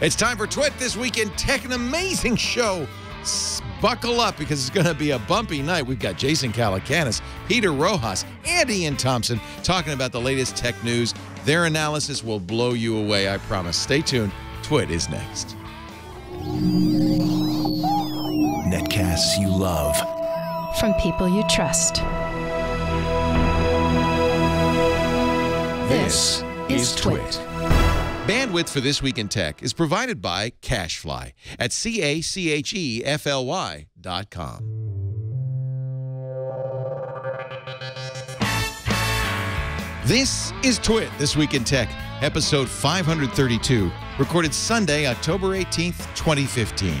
It's time for TWiT This Week in Tech, an amazing show. Buckle up because it's going to be a bumpy night. We've got Jason Calacanis, Peter Rojas, and Ian Thompson talking about the latest tech news. Their analysis will blow you away, I promise. Stay tuned. TWiT is next. Netcasts you love. From people you trust. This is TWiT. Bandwidth for This Week in Tech is provided by CacheFly at CACHEFLY.com. This is TWiT, This Week in Tech, episode 532, recorded Sunday, October 18th, 2015.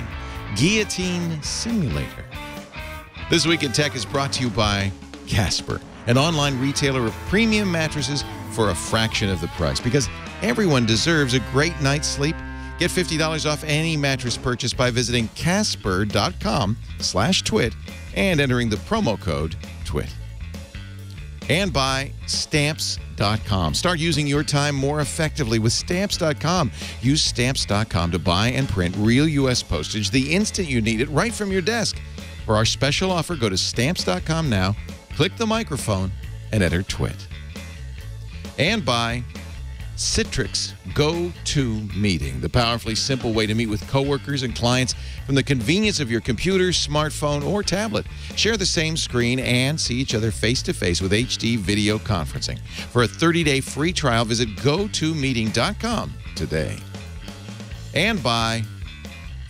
Guillotine Simulator. This Week in Tech is brought to you by Casper, an online retailer of premium mattresses for a fraction of the price, because everyone deserves a great night's sleep. Get $50 off any mattress purchase by visiting casper.com/twit and entering the promo code TWiT. And by Stamps.com. Start using your time more effectively with Stamps.com. Use Stamps.com to buy and print real U.S. postage the instant you need it, right from your desk. For our special offer, go to Stamps.com now, click the microphone, and enter TWiT. And by Citrix GoToMeeting, the powerfully simple way to meet with coworkers and clients from the convenience of your computer, smartphone, or tablet. Share the same screen and see each other face-to-face with HD video conferencing. For a 30-day free trial, visit GoToMeeting.com today. And by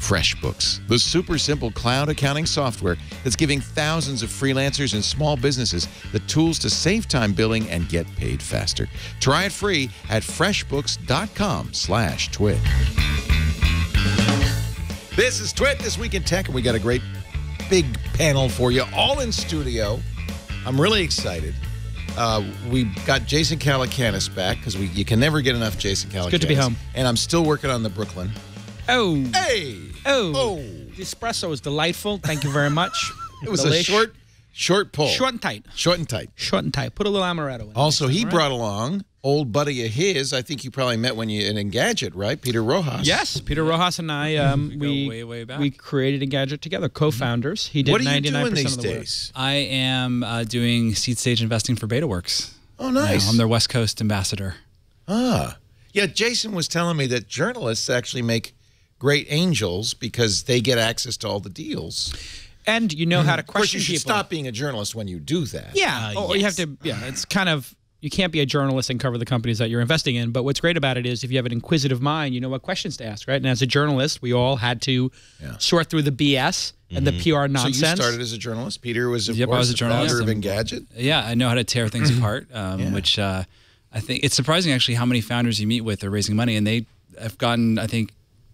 FreshBooks, the super simple cloud accounting software that's giving thousands of freelancers and small businesses the tools to save time billing and get paid faster. Try it free at freshbooks.com/twit. This is TWiT, This Week in Tech, and we got a great big panel for you, all in studio. I'm really excited. We got Jason Calacanis back, because you can never get enough Jason Calacanis. It's good to be home. And I'm still working on the Brooklyn. Oh. Hey. Oh. Oh. The espresso was delightful. Thank you very much. It was delish. A short pull. Short and tight. Short and tight. Short and tight. Put a little amaretto in it. Also, he brought along old buddy of his. I think you probably met when you in Engadget, right? Peter Rojas. Yes. Peter Rojas and I, we go way back. We created Engadget together, co-founders. He did 99% of the work. What are you doing these days? I am doing SeedStage investing for BetaWorks. Oh, nice. Now, I'm their West Coast ambassador. Ah. Yeah, Jason was telling me that journalists actually make great angels because they get access to all the deals. And you know how to question people. Of course, you should stop being a journalist when you do that. Yeah. You have to, it's kind of, you can't be a journalist and cover the companies that you're investing in. But what's great about it is if you have an inquisitive mind, you know what questions to ask, right? And as a journalist, we all had to sort through the BS and the PR nonsense. So you started as a journalist. Peter was, of course, the founder of Engadget. Yeah, I know how to tear things apart, which I think it's surprising actually how many founders you meet with are raising money, and they have gotten, I think,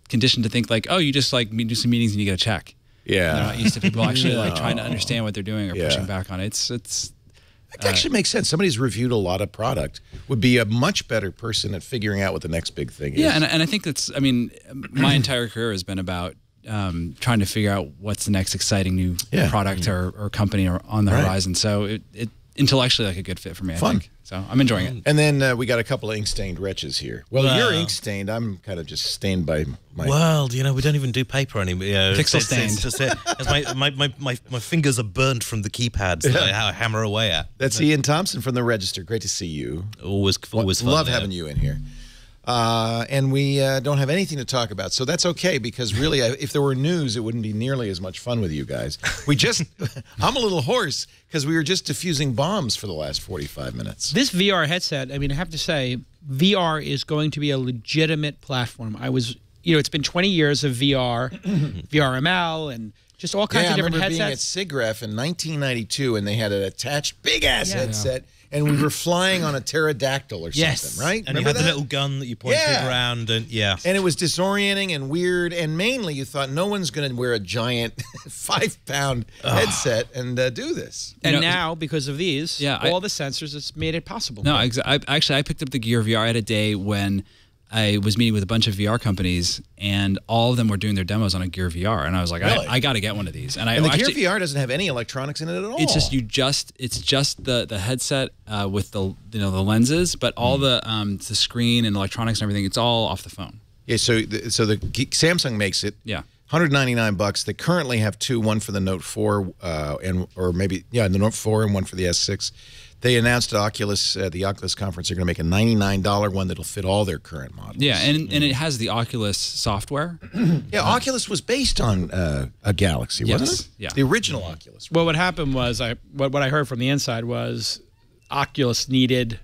conditioned to think like, oh, you just like do some meetings and you get a check. Yeah, they're not used to people actually like trying to understand what they're doing or pushing back on it. It actually makes sense. Somebody who's reviewed a lot of product would be a much better person at figuring out what the next big thing is. Yeah, and I think that's, I mean, my entire career has been about trying to figure out what's the next exciting new product or company or on the horizon. So it intellectually like a good fit for me, I think. So I'm enjoying it. And then we got a couple of ink-stained wretches here. Well, you're ink-stained. I'm kind of just stained by my... Well, you know, we don't even do paper anymore. You know, pixel-stained. My fingers are burnt from the keypads that I hammer away at. That's Ian Thompson from The Register. Great to see you. Always fun. Love having you in here. And we don't have anything to talk about, so that's okay, because really, if there were news, it wouldn't be nearly as much fun with you guys. We just, I'm a little hoarse, because we were just diffusing bombs for the last 45 minutes. This VR headset, I mean, I have to say, VR is going to be a legitimate platform. I was, you know, it's been 20 years of VR, VRML, and just all kinds of different headsets. Yeah, I remember being at SIGGRAPH in 1992, and they had an attached big-ass headset. And we were flying on a pterodactyl or something, right? And you had the little gun that you pointed around, and and it was disorienting and weird, and mainly you thought no one's going to wear a giant 5-pound headset and do this. And now, because of these, all the sensors, it's made it possible. No, actually, I picked up the Gear VR at a day when I was meeting with a bunch of VR companies, and all of them were doing their demos on a Gear VR, and I was like, really? I got to get one of these. And the actually, Gear VR doesn't have any electronics in it at all. It's just the headset with the the lenses, but all the screen and electronics and everything. It's all off the phone. Yeah, so the Samsung makes it. Yeah. $199. They currently have two, one for the Note 4 and the Note 4 and one for the S6. They announced at Oculus, the Oculus conference, they're going to make a $99 one that'll fit all their current models. Yeah, and it has the Oculus software. Yeah, Oculus was based on a Galaxy, wasn't it? Yeah. The original Oculus. Well, what happened was, what I heard from the inside was Oculus needed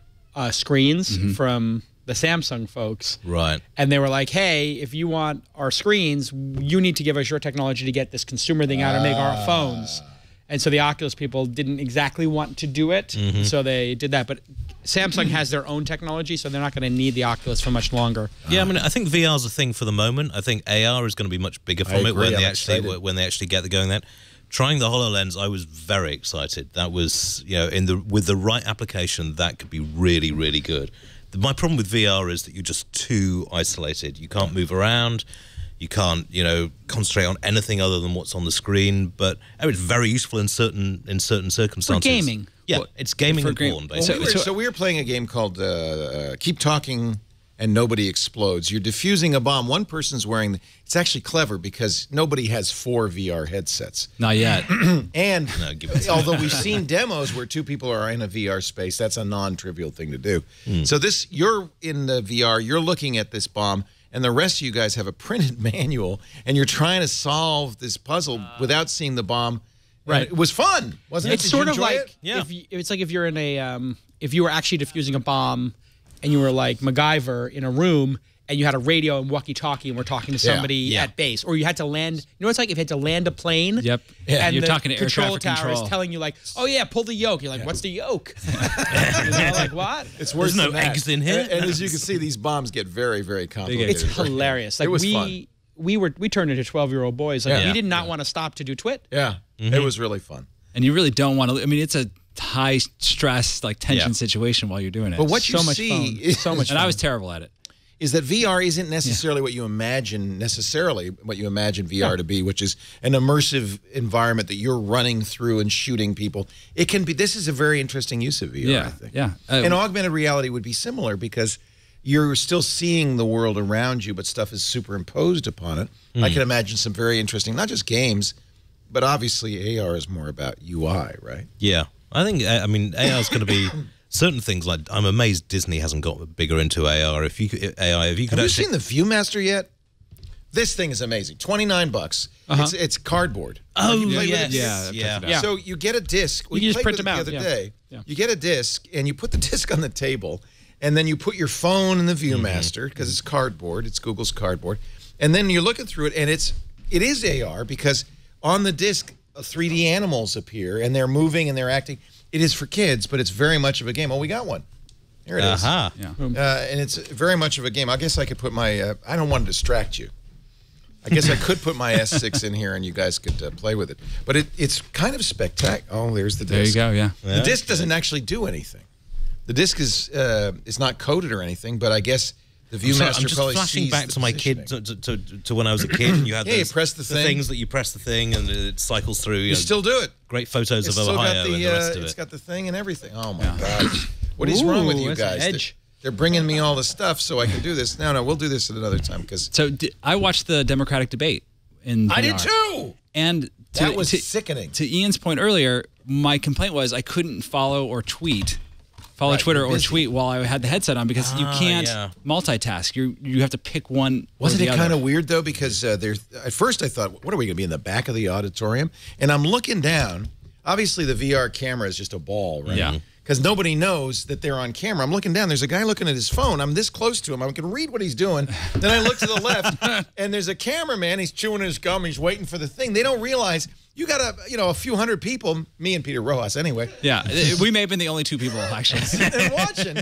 screens from the Samsung folks. Right. And they were like, hey, if you want our screens, you need to give us your technology to get this consumer thing out and make our phones. And so the Oculus people didn't exactly want to do it, so they did that. But Samsung has their own technology, so they're not going to need the Oculus for much longer. Yeah, I mean, I think VR's a thing for the moment. I think AR is going to be much bigger from it when they actually get going. That trying the HoloLens, I was very excited. That was, you know, with the right application, that could be really, really good. My problem with VR is that you're just too isolated. You can't move around. You can't, you know, concentrate on anything other than what's on the screen. But it's very useful in certain circumstances. For gaming, yeah, well, it's gaming for porn, basically. Well, we were playing a game called "Keep Talking and Nobody Explodes." You're defusing a bomb. One person's wearing. It's actually clever because nobody has 4 VR headsets. Not yet. And no, although we've seen demos where 2 people are in a VR space, that's a non-trivial thing to do. So this, you're in the VR. You're looking at this bomb. And the rest of you guys have a printed manual, and you're trying to solve this puzzle without seeing the bomb. Right. It was fun, wasn't it? It's sort of like it's like if you're in a if you were actually defusing a bomb, and you were like MacGyver in a room, and you had a radio and walkie-talkie, and we're talking to somebody at base, or you had to land. You know, it's like if you had to land a plane. Yep. Yeah. And you're talking to air traffic control. Is telling you like, oh yeah, pull the yoke. You're like, what's the yoke? You know, like what? It's worse than that. Eggs in here. And as you can see, these bombs get very, very complicated. It's hilarious. Like, it was fun. We turned into 12-year-old boys. Like we did not want to stop to do twit. Yeah. It was really fun. And you really don't want to. I mean, it's a high stress, like tension situation while you're doing it. But what you see is so much fun. And I was terrible at it. Is that VR isn't necessarily what you imagine, VR to be, which is an immersive environment that you're running through and shooting people. It can be, this is a very interesting use of VR, I think. Yeah. And augmented reality would be similar because you're still seeing the world around you, but stuff is superimposed upon it. I can imagine some very interesting, not just games, but obviously AR is more about UI, right? Yeah. I think, I mean, AR is going to be... Certain things, like, I'm amazed Disney hasn't got bigger into AR. Have you seen the ViewMaster yet? This thing is amazing. $29. It's cardboard. Oh, yeah. So you get a disc. We just print them out. The other day, you get a disc, and you put the disc on the table, and then you put your phone in the ViewMaster, because it's cardboard. It's Google's cardboard. And then you're looking through it, and it is AR, because on the disc, 3D animals appear, and they're moving, and they're acting... It is for kids, but it's very much of a game. Oh, we got one. Here it is. And it's very much of a game. I guess I could put my... I don't want to distract you. I guess I could put my S6 in here and you guys could play with it. But it's kind of spectacular. Oh, there's the disc. There you go, yeah. The disc doesn't actually do anything. The disc is not coded or anything, but I guess... The ViewMaster probably sees. I'm just flashing back to my kid, to when I was a kid. And you had those, you press the thing. And it cycles through. You know, still do it. Great photos of Ohio and the rest of it. It's got the thing and everything. Oh my God! What is wrong with you guys? They're bringing me all the stuff so I can do this. No, we'll do this at another time. Because I watched the Democratic debate in VR. I did too. And that was sickening. To Ian's point earlier, my complaint was I couldn't follow or tweet. Twitter or tweet while I had the headset on because you can't multitask. You have to pick one. Wasn't it kind of weird though? Because at first I thought, what are we going to be in the back of the auditorium? And I'm looking down. Obviously the VR camera is just a ball, right? Yeah. Because nobody knows that they're on camera. I'm looking down. There's a guy looking at his phone. I'm this close to him. I can read what he's doing. Then I look to the left, and there's a cameraman. He's chewing his gum. He's waiting for the thing. They don't realize. You got a few hundred people, me and Peter Rojas anyway. Yeah, we may have been the only 2 people actually watching.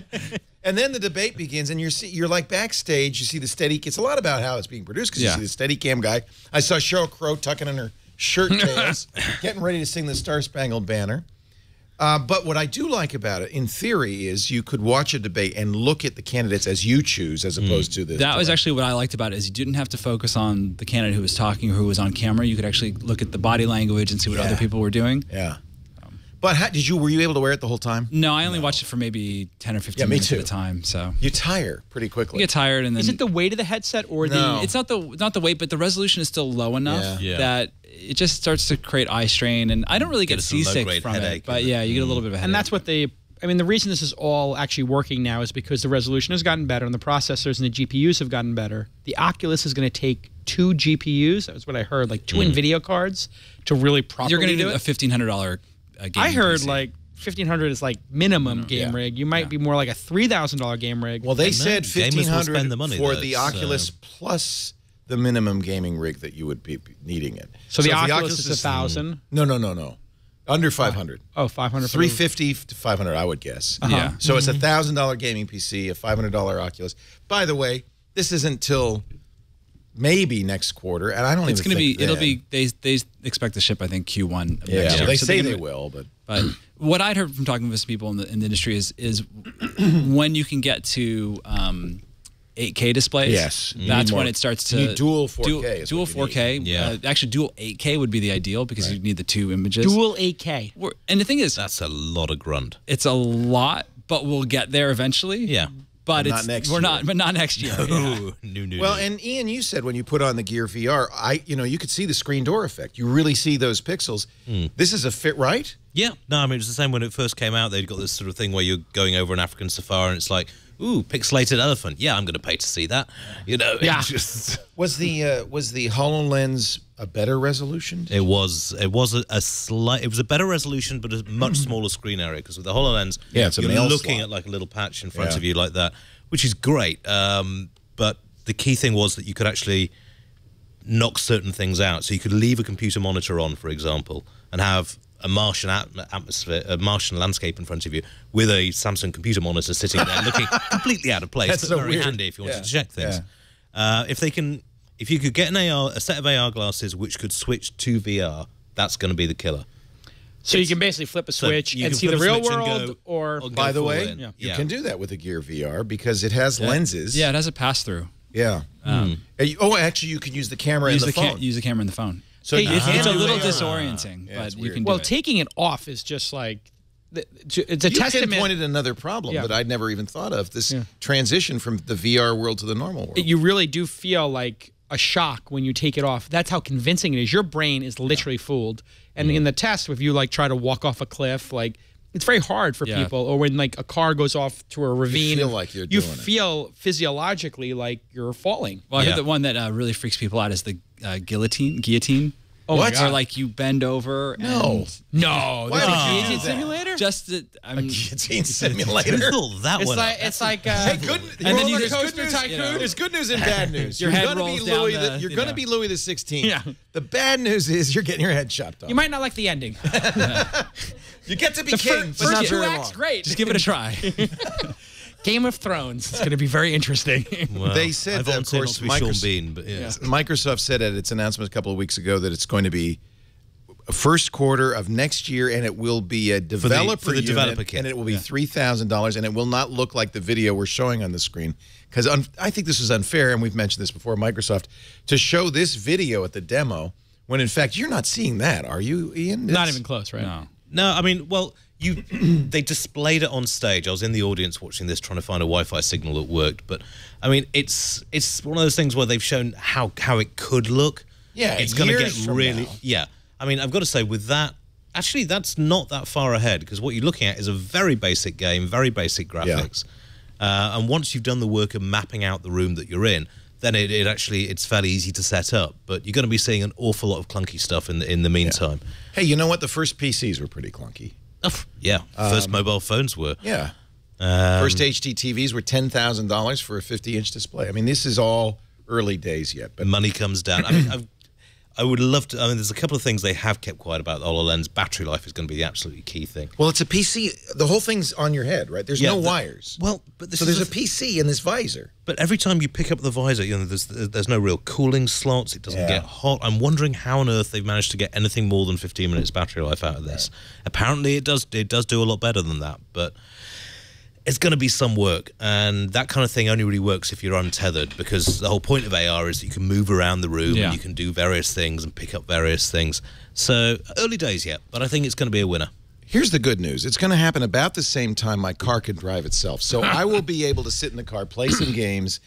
And then the debate begins, and you're like backstage. You see the steady. It's a lot about how it's being produced because you see the steady cam guy. I saw Sheryl Crow tucking in her shirt tails, getting ready to sing the Star Spangled Banner. But what I do like about it, in theory, is you could watch a debate and look at the candidates as you choose, as opposed to the... That was actually what I liked about it, is you didn't have to focus on the candidate who was talking or who was on camera. You could actually look at the body language and see what other people were doing. Yeah. But how, were you able to wear it the whole time? No, I only watched it for maybe 10 or 15 minutes at a time. So you tire pretty quickly. You get tired, and then is it the weight of the headset or the? It's not the weight, but the resolution is still low enough that it just starts to create eye strain, and I don't really get seasick from it. But yeah, you get a little bit of a headache. And that's what they. I mean, the reason this is all actually working now is because the resolution has gotten better, and the processors and the GPUs have gotten better. The Oculus is going to take 2 GPUs. That was what I heard, like 2 NVIDIA cards to really properly. You're going to do a $1,500. I heard PC. Like $1,500 is like minimum game rig. You might be more like a $3,000 game rig. Well, they said $1,500 for the Oculus plus the minimum gaming rig that you would be needing it. So, the Oculus is $1,000. No. Under $500. Oh, $500. $350 to $500, I would guess. Yeah. So it's a $1,000 gaming PC, a $500 Oculus. By the way, this isn't till maybe next quarter, and I don't even think it's going to be. It'll be. They expect to ship, I think, Q1 of next year. They say they will, but what I'd heard from talking with some people in the industry is when you can get to 8K displays. Yes, that's when it starts to dual 4K. Dual 4K. Yeah, actually, dual 8K would be the ideal because you need the 2 images. Dual 8K. And the thing is, that's a lot of grunt. It's a lot, but we'll get there eventually. Yeah. But it's, not next year. No. Well, and Ian, you said when you put on the Gear VR, you could see the screen door effect. You really see those pixels. This is a fit, right? Yeah. No, I mean, it was the same when it first came out. They'd got this sort of thing where you're going over an African safari, and it's like, ooh, pixelated elephant. Yeah, I'm going to pay to see that. You know. Yeah. Was the HoloLens a better resolution? It was. It was a slight. It was a better resolution, but a much smaller screen area because with the HoloLens, you're looking at like a little patch in front of you like that, which is great. But the key thing was that you could actually knock certain things out. So you could leave a computer monitor on, for example, and have a Martian atmosphere, a Martian landscape in front of you with a Samsung computer monitor sitting there looking completely out of place. That's so very weird. Handy if you wanted to check things. Yeah. If you could get a set of AR glasses which could switch to VR, that's going to be the killer. So you can basically flip a switch and see the real world, or by the way, you can do that with a Gear VR because it has lenses. Yeah, it has a pass-through. Yeah. Oh, actually, you can use the camera and the phone. Use the camera and the phone. So it's a little disorienting, but you can do it. Well, taking it off is just like it's a testament. You pinpointed another problem that I'd never even thought of. This transition from the VR world to the normal world. You really do feel like a shock when you take it off. That's how convincing it is. Your brain is literally fooled. And in the test, if you like try to walk off a cliff, like it's very hard for people. Or when like a car goes off to a ravine, you feel like you're doing it. You feel physiologically like you're falling. Well, I heard the one that really freaks people out is the guillotine. Oh, what? Or like you bend over. No, and no. That's a guillotine simulator. Just I mean, a guillotine simulator. That it's one. Like, it's like and then you coaster tycoon. There's good news and bad news. Your head rolls down. You're going to be Louis the 16th. Yeah. The bad news is you're getting your head chopped off. You might not like the ending. You get to be king. First 2 acts, great. Just give it a try. Game of Thrones. It's going to be very interesting. Wow. They said that, of course, Microsoft said at its announcement a couple of weeks ago that it's going to be first quarter of next year, and it will be a developer unit, developer kit. And it will be $3,000, and it will not look like the video we're showing on the screen. Because I think this is unfair, and we've mentioned this before, Microsoft, to show this video at the demo when, in fact, you're not seeing that, are you, Ian? Not even close, right? No, I mean, well... they displayed it on stage. I was in the audience watching this, trying to find a Wi-Fi signal that worked. But I mean, it's one of those things where they've shown how it could look. Yeah, it's going to get really. Yeah, I mean, I've got to say with that, actually, that's not that far ahead because what you're looking at is a very basic game, very basic graphics. And once you've done the work of mapping out the room that you're in, then it actually it's fairly easy to set up. But you're going to be seeing an awful lot of clunky stuff in the meantime. Hey, you know what? The first PCs were pretty clunky. Yeah, first mobile phones were. Yeah. First HDTVs were $10,000 for a 50-inch display. I mean, this is all early days yet. But money comes down. I mean, I would love to... I mean, there's a couple of things they have kept quiet about the HoloLens. Battery life is going to be the absolutely key thing. Well, it's a PC. The whole thing's on your head, right? There's no wires. Well, but this there's a PC in this visor. But every time you pick up the visor, you know, there's no real cooling slots. It doesn't get hot. I'm wondering how on earth they've managed to get anything more than 15 minutes battery life out of this. Apparently, it does do a lot better than that, but... it's going to be some work, and that kind of thing only really works if you're untethered because the whole point of AR is that you can move around the room and you can do various things and pick up various things. So early days yet, but I think it's going to be a winner. Here's the good news. It's going to happen about the same time my car can drive itself. So I will be able to sit in the car, play some games,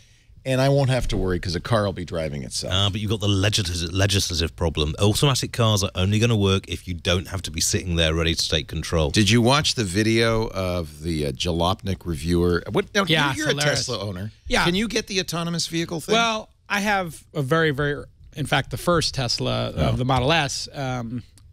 and I won't have to worry because a car will be driving itself. But you've got the legislative problem. Automatic cars are only going to work if you don't have to be sitting there ready to take control. Did you watch the video of the Jalopnik reviewer? What, now, yeah, you're hilarious. A Tesla owner. Yeah. Can you get the autonomous vehicle thing? Well, I have a very, very, in fact, the first Tesla of the Model S,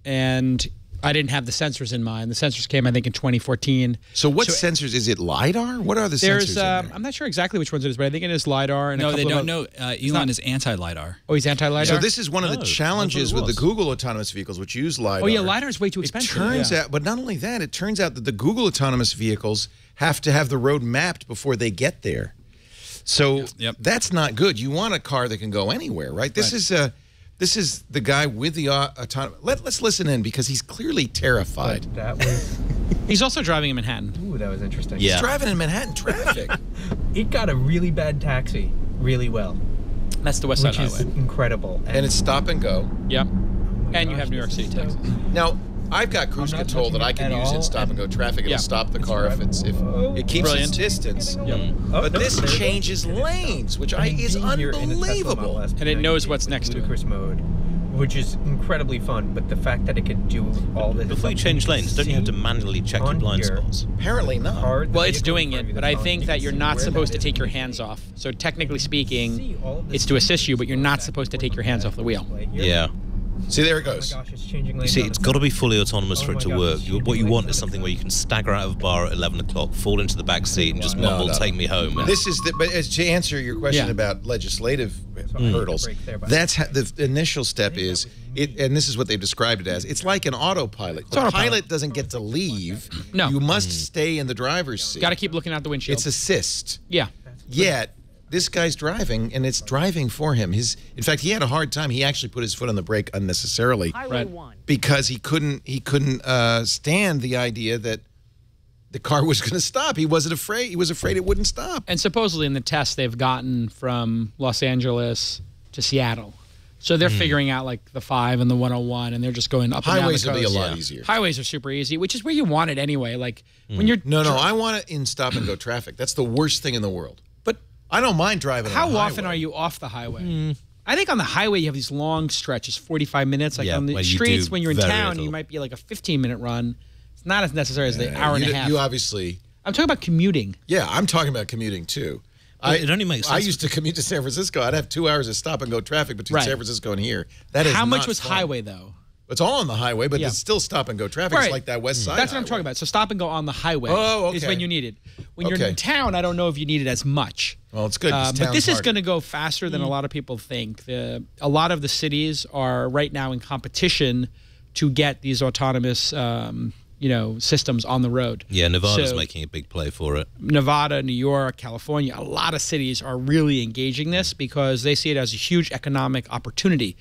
and I didn't have the sensors in mind. The sensors came, I think, in 2014. So what sensors? Is it LiDAR? What are the sensors in there? I'm not sure exactly which ones it is, but I think it is LiDAR. And no, they don't know. Elon is anti-LiDAR. Oh, he's anti-LiDAR? So this is one of the challenges with the Google autonomous vehicles, which use LiDAR. Oh, yeah, LiDAR is way too expensive. It turns out, but not only that, it turns out that the Google autonomous vehicles have to have the road mapped before they get there. So that's not good. You want a car that can go anywhere, right? This is the guy with the autonomous. Let's listen in because he's clearly terrified. That was he's also driving in Manhattan. Ooh, that was interesting. Yeah. He's driving in Manhattan traffic. It got a really bad taxi really well. That's the West Side Highway. Which is incredible. And it's stop and go. Yep. And you have New York City, Texas. Now, I've got cruise control that I can use in stop-and-go traffic. It'll stop the car if it keeps its distance. But this changes lanes, which is unbelievable. And it knows what's next to it. Mode, which is incredibly fun, but the fact that it could do all this... Before you change lanes, don't you have to manually check your blind spots? Apparently not. Well, it's doing it, but I think that you're not supposed to take your hands off. So technically speaking, it's to assist you, but you're not supposed to take your hands off the wheel. Yeah. See, there it goes. Oh my gosh, it's changing lanes. You see, it's got to be fully autonomous for it to work. What you want is something where you can stagger out of a bar at 11 o'clock, fall into the back seat, and just mumble, take me home. And this is the, but as to answer your question about legislative hurdles, that's how the initial step is, and this is what they've described it as, it's like an autopilot. The pilot doesn't get to leave. No. You must stay in the driver's seat. Got to keep looking out the windshield. It's assist. Yeah. Yet... this guy's driving, and it's driving for him. In fact, he had a hard time. He actually put his foot on the brake unnecessarily because he couldn't stand the idea that the car was going to stop. He wasn't afraid. He was afraid it wouldn't stop. And supposedly in the test they've gotten from Los Angeles to Seattle. So they're figuring out, like, the 5 and the 101, and they're just going up Highways and down the coast. Will be a lot easier. Highways are super easy, which is where you want it anyway. Like, when you're... No, I want it in stop-and-go traffic. That's the worst thing in the world. I don't mind driving on the highway. How often are you off the highway? I think on the highway you have these long stretches, 45 minutes. Like on the streets, when you're in town, you might be like a 15-minute run. It's not as necessary as the hour and a half. You obviously... I'm talking about commuting. Yeah, I'm talking about commuting, too. It only makes sense. I used to commute to San Francisco. I'd have 2 hours of stop-and-go traffic between San Francisco and here. That is not fun. How much was highway, though? It's all on the highway, but it's still stop-and-go traffic. It's like that West Side That's what I'm talking about. So stop-and-go on the highway is when you need it. When you're in town, I don't know if you need it as much. Well, it's good. But this is going to go faster than a lot of people think. A lot of the cities are right now in competition to get these autonomous you know, systems on the road. Yeah, Nevada's making a big play for it. Nevada, New York, California, a lot of cities are really engaging this because they see it as a huge economic opportunity.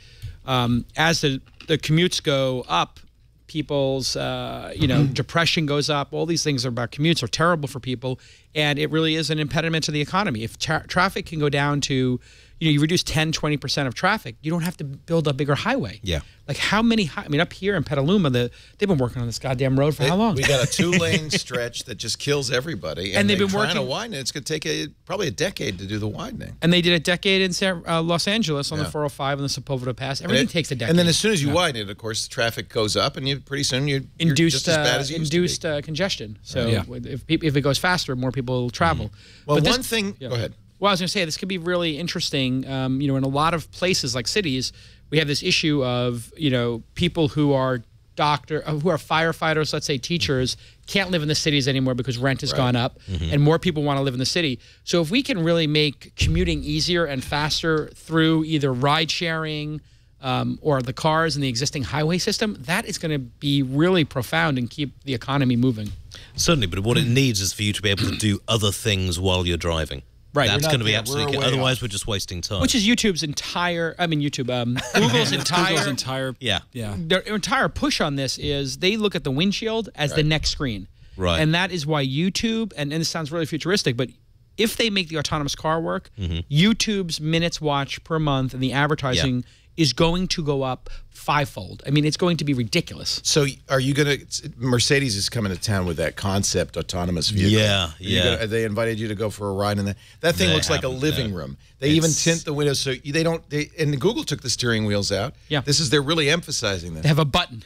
As the commutes go up, people's you know, depression goes up. All these things about commutes are terrible for people, and it really is an impediment to the economy. If traffic can go down to, you know, you reduce 10–20% of traffic, you don't have to build a bigger highway. Yeah. Like how many? I mean, up here in Petaluma, they've been working on this goddamn road for how long? We got a 2-lane stretch that just kills everybody, and they've been working to widen it. It's going to take probably a decade to do the widening. And they did a decade in Los Angeles on the 405 and the Sepulveda Pass. Everything takes a decade. And then as soon as you widen it, of course, traffic goes up, and you pretty soon you're just as bad as you used to be. Congestion. So if it goes faster, more people will travel. Well, but one thing. Yeah. Go ahead. Well, I was going to say, this could be really interesting. You know, in a lot of places, like cities, we have this issue of, you know, people who are firefighters, let's say teachers, can't live in the cities anymore because rent has gone up, and more people want to live in the city. So if we can really make commuting easier and faster through either ride sharing or the cars in the existing highway system, that is going to be really profound and keep the economy moving. Certainly, but what it needs is for you to be able to do other things while you're driving. Right, that's going to be absolutely. Otherwise, we're just wasting time. Which is YouTube's entire. I mean, YouTube. Google's entire. Their entire push on this is they look at the windshield as the next screen. Right. And that is why YouTube. And this sounds really futuristic, but if they make the autonomous car work, YouTube's minutes watch per month and the advertising is going to go up fivefold. I mean, it's going to be ridiculous. So are you going to – Mercedes is coming to town with that concept, autonomous vehicle. Yeah, yeah. They invited you to go for a ride, and that thing looks like a living room. They even tint the windows so they don't – and Google took the steering wheels out. Yeah. This is – they're really emphasizing that. They have a button.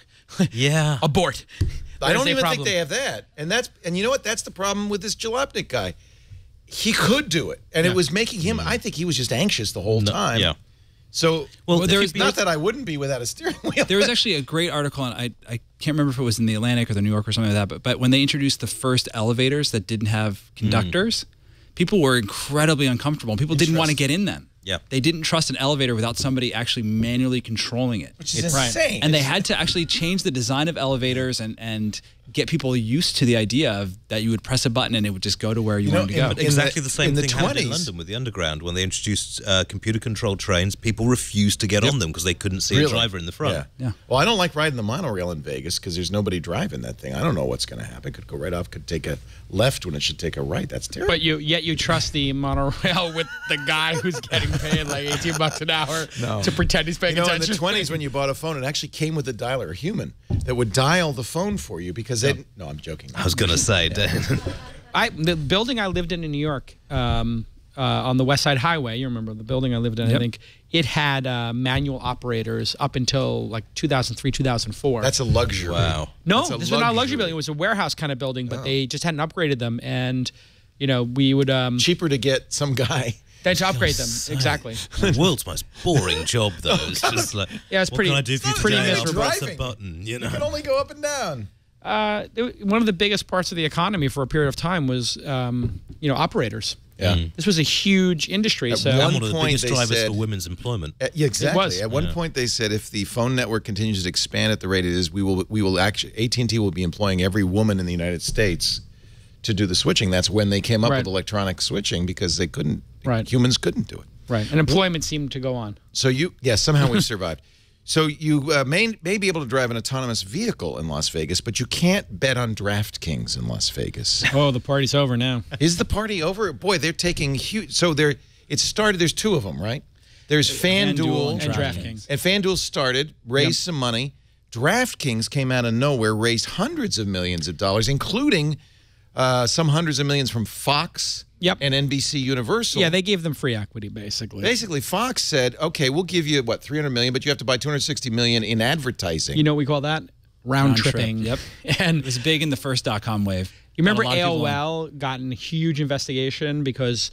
Yeah. Abort. I don't even think they have that. And that's – and you know what? That's the problem with this Jalopnik guy. He could do it, and it was making him – I think he was just anxious the whole time. Yeah. So, well, there's not that I wouldn't be without a steering wheel. There was actually a great article, and I can't remember if it was in The Atlantic or The New Yorker or something like that, but when they introduced the first elevators that didn't have conductors, people were incredibly uncomfortable. People didn't want to get in them. Yeah. They didn't trust an elevator without somebody actually manually controlling it. Which is insane. Right. And they had to actually change the design of elevators and get people used to the idea of that you would press a button and it would just go to where you wanted to go. Exactly the same thing happened in London with the Underground. When they introduced computer-controlled trains, people refused to get on them because they couldn't see a driver in the front. Yeah. Yeah. Well, I don't like riding the monorail in Vegas because there's nobody driving that thing. I don't know what's going to happen. It could go right off, could take a left when it should take a right. That's terrible. But yet you trust the monorail with the guy who's getting paid like 18 bucks an hour to pretend he's paying attention. In the 20s when you bought a phone, it actually came with a dialer, a human, that would dial the phone for you because no, I'm joking. I was going to say, Dan. The building I lived in New York, on the West Side Highway, you remember the building I lived in, I think, it had manual operators up until like 2003, 2004. That's a luxury. Wow. No, this was not a luxury building. It was a warehouse kind of building, but they just hadn't upgraded them. And, you know, we would... cheaper to get some guy... They had to upgrade them, exactly. The world's most boring job, though. It's just like, yeah, it's pretty, what can I do for you today? I'll press a button, you know? You can only go up and down. One of the biggest parts of the economy for a period of time was, you know, operators. Yeah. This was a huge industry. At one of the biggest drivers for women's employment. Yeah, exactly. It was. At one point they said if the phone network continues to expand at the rate it is, we will actually, AT&T will be employing every woman in the United States to do the switching. That's when they came up with electronic switching because they couldn't, humans couldn't do it. Right. And employment seemed to go on. So you, somehow we've survived. So you may be able to drive an autonomous vehicle in Las Vegas, but you can't bet on DraftKings in Las Vegas. Oh, the party's over now. Is the party over? Boy, they're taking huge. So it started. There's two of them, right? There's FanDuel and DraftKings. And FanDuel started, raised some money. DraftKings came out of nowhere, raised hundreds of millions of dollars, including some hundreds of millions from Fox. Yep. And NBC Universal. Yeah, they gave them free equity, basically. Basically, Fox said, okay, we'll give you, what, $300 million, but you have to buy $260 million in advertising. You know what we call that? Round-tripping. Yep. And it was big in the first dot-com wave. You remember AOL got in a huge investigation because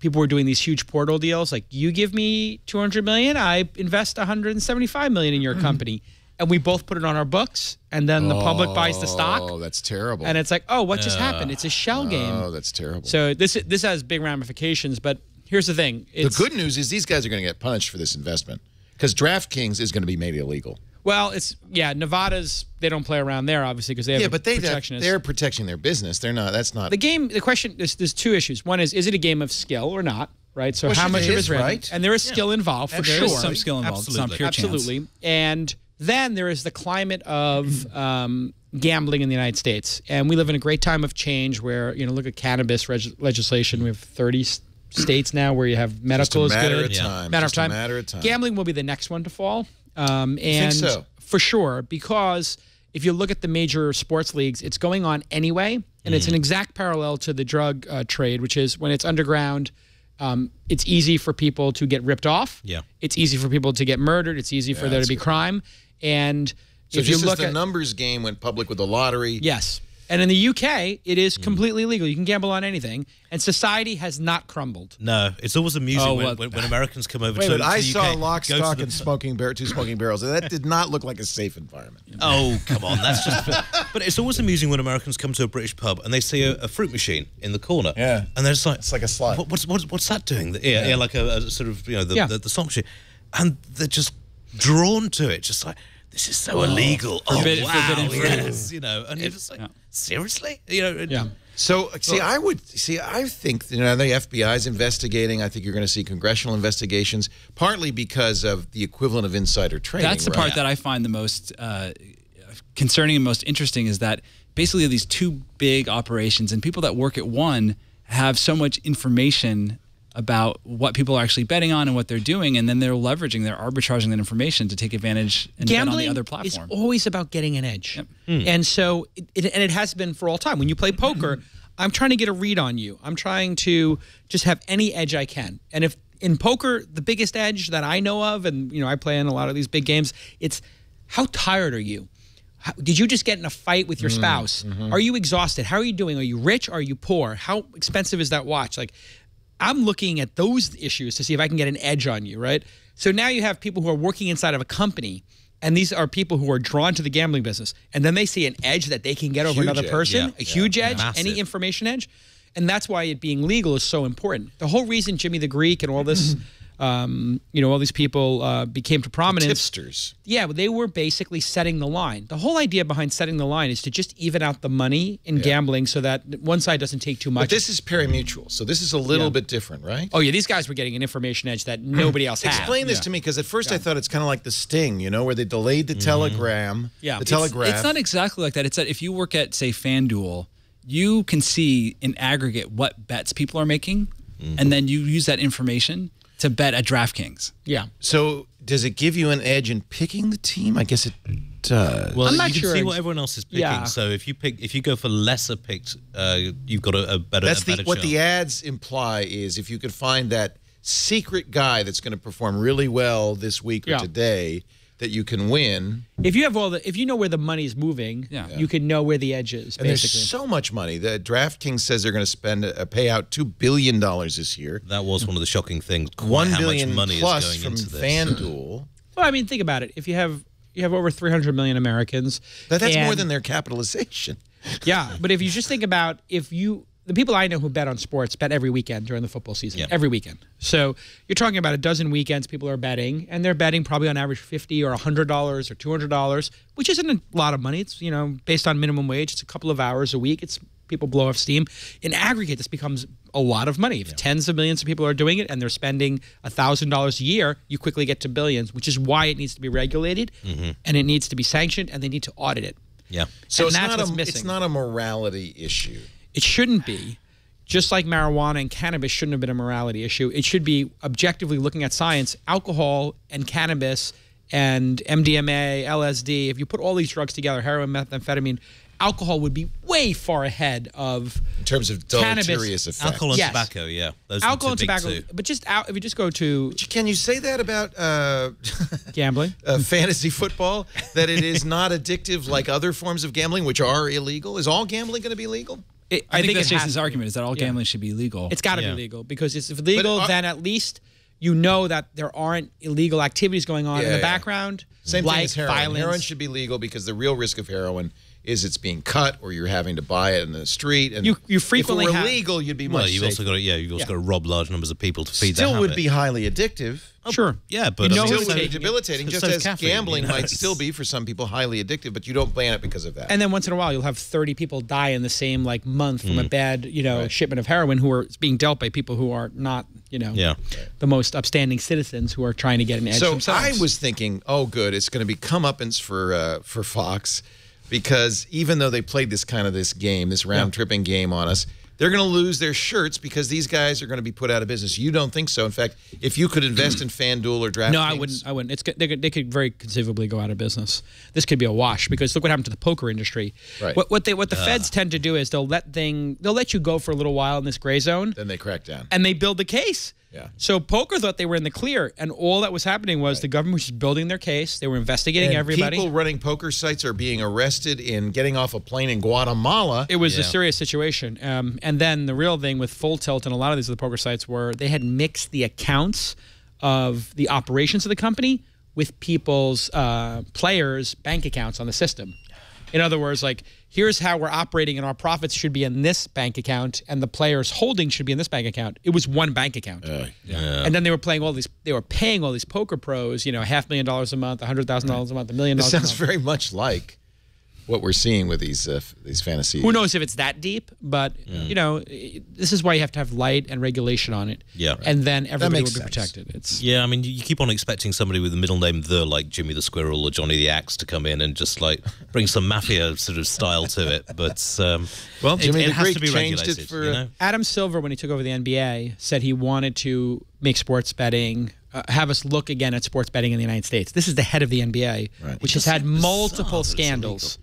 people were doing these huge portal deals. Like, you give me $200 million, I invest $175 million in your company. And we both put it on our books, and then the public buys the stock. Oh, that's terrible. And it's like, oh, what just happened? It's a shell game. Oh, that's terrible. So this has big ramifications, but here's the thing. The good news is these guys are going to get punished for this investment because DraftKings is going to be made illegal. Well, Nevada's, they don't play around there, obviously, because they have protectionist. They're protecting their business. They're not, that's not. The game, the question, there's two issues. One is it a game of skill or not? Right, so how much of it is right? And there is skill involved, for sure. There is some skill involved. Absolutely. It's not pure chance. Absolutely. And then there is the climate of gambling in the United States. And we live in a great time of change where, you know, look at cannabis legislation. We have 30 states now where you have medical is good. Just a matter of time. Gambling will be the next one to fall. And I think so. For sure, because if you look at the major sports leagues, it's going on anyway. And it's an exact parallel to the drug trade, which is when it's underground, it's easy for people to get ripped off. Yeah. It's easy for people to get murdered. It's easy for there to be crime. And so if you look at the numbers game went public with the lottery. Yes. And in the UK, it is completely legal. You can gamble on anything. And society has not crumbled. No. It's always amusing when Americans come over to the UK. I saw Lock, Stock, and Two Smoking Barrels, and that did not look like a safe environment. Oh, come on. That's just... But it's always amusing when Americans come to a British pub and they see a fruit machine in the corner. Yeah. And they're just like... It's like a slide. What's that doing? Yeah, like a sort of, you know, the song machine. And they're just drawn to it, just like... This is so illegal. Forbidden, you know, and you're just like, seriously, you know. So see, I think the FBI is investigating. I think you're going to see congressional investigations, partly because of the equivalent of insider trading. That's the part that I find the most concerning and most interesting is that basically these two big operations and people that work at one have so much information about what people are actually betting on and what they're doing, and then they're leveraging, they're arbitraging that information to take advantage and bet on the other platform. Gambling is always about getting an edge. Yep. Mm. And so, it has been for all time. When you play poker, I'm trying to get a read on you. I'm trying to just have any edge I can. And if in poker, the biggest edge that I know of, and you know, I play in a lot of these big games, it's how tired are you? Did you just get in a fight with your spouse? Mm-hmm. Are you exhausted? How are you doing? Are you rich? Are you poor? How expensive is that watch? Like, I'm looking at those issues to see if I can get an edge on you, right? So now you have people who are working inside of a company, and these are people who are drawn to the gambling business, and then they see an edge that they can get over another person, a huge edge, any information edge, and that's why it being legal is so important. The whole reason Jimmy the Greek and all this, you know, all these people became to prominence. The tipsters. Yeah, they were basically setting the line. The whole idea behind setting the line is to just even out the money in gambling so that one side doesn't take too much. But this is pari-mutuel, so this is a little bit different, right? Oh, yeah, these guys were getting an information edge that nobody else had. Explain this to me, because at first I thought it's kind of like the Sting, you know, where they delayed the telegram. Yeah, the telegraph. It's not exactly like that. It's that if you work at, say, FanDuel, you can see in aggregate what bets people are making, and then you use that information to bet at DraftKings. Yeah. So does it give you an edge in picking the team? I guess it does. Well, I'm not sure. You can see what everyone else is picking. Yeah. So if you pick, if you go for lesser picks, you've got a better. That's what the ads imply is if you could find that secret guy that's going to perform really well this week or today, that you can win. If you have all the, if you know where the money's moving, you can know where the edge is. And there's so much money. The DraftKings says they're going to spend a payout $2 billion this year. That was one of the shocking things. How much money is going into this? One billion plus from FanDuel. Well, I mean, think about it. If you have over 300 million Americans, that's more than their capitalization. Yeah, but if you just think about the people I know who bet on sports bet every weekend during the football season, every weekend. So you're talking about a dozen weekends people are betting, and they're betting probably on average $50 or $100 or $200, which isn't a lot of money. It's, you know, based on minimum wage, it's a couple of hours a week. It's people blow off steam. In aggregate, this becomes a lot of money. If tens of millions of people are doing it and they're spending $1,000 a year, you quickly get to billions, which is why it needs to be regulated and it needs to be sanctioned, and they need to audit it. Yeah. So it's not a morality issue. It shouldn't be. Just like marijuana and cannabis shouldn't have been a morality issue, it should be objectively looking at science. Alcohol and cannabis and MDMA, LSD, if you put all these drugs together, heroin, methamphetamine, alcohol would be way far ahead of in terms of deleterious effects. Alcohol and tobacco, yeah. Those alcohol and tobacco, but just out, if you just go to... Can you say that about gambling? Fantasy football, that it is not addictive like other forms of gambling, which are illegal? Is all gambling going to be legal? I think that's Jason's argument, is that all gambling should be legal. It's got to be legal, because if it's illegal, then at least you know that there aren't illegal activities going on in the background. Same thing as heroin. Violence. Heroin should be legal because the real risk of heroin is it's being cut or you're having to buy it in the street. And you frequently if it were illegal, you'd be much safer. You've also got to rob large numbers of people to feed that habit. Still would be highly addictive. Oh, sure. Yeah, but... You know, still would be debilitating, just as caffeine, gambling might still be, for some people, highly addictive, but you don't ban it because of that. And then once in a while, you'll have 30 people die in the same month from a bad shipment of heroin who are being dealt by people who are not the most upstanding citizens who are trying to get an edge themselves. I was thinking, oh, good, it's going to be comeuppance for Fox. Because even though they played this game, this round-tripping game on us, they're going to lose their shirts because these guys are going to be put out of business. You don't think so? In fact, if you could invest in FanDuel or DraftKings, I wouldn't. They could very conceivably go out of business. This could be a wash because look what happened to the poker industry. Right. What the feds tend to do is they'll let you go for a little while in this gray zone. Then they crack down and they build the case. Yeah. So poker thought they were in the clear, and all that was happening was the government was building their case. They were investigating everybody. People running poker sites are being arrested in getting off a plane in Guatemala. It was a serious situation. And then the real thing with Full Tilt and a lot of these other poker sites were they had mixed the accounts of the operations of the company with people's players' bank accounts on the system. In other words, like, here's how we're operating, and our profits should be in this bank account, and the players' holdings should be in this bank account. It was one bank account, and then they were playing all these. They were paying all these poker pros, $500,000 a month, $100,000 a month, $1 million. It sounds very much like what we're seeing with these fantasies. Who knows if it's that deep, but you know, this is why you have to have light and regulation on it. Yeah, right. And then everybody will be protected. It's I mean, you keep on expecting somebody with the middle name The, like Jimmy the Squirrel or Johnny the Axe, to come in and just like bring some mafia sort of style to it. But well, Jimmy it has to be regulated. It for, you know? Adam Silver, when he took over the NBA, said he wanted to make sports betting. Have us look again at sports betting in the United States. This is the head of the NBA, right. Which has had multiple scandals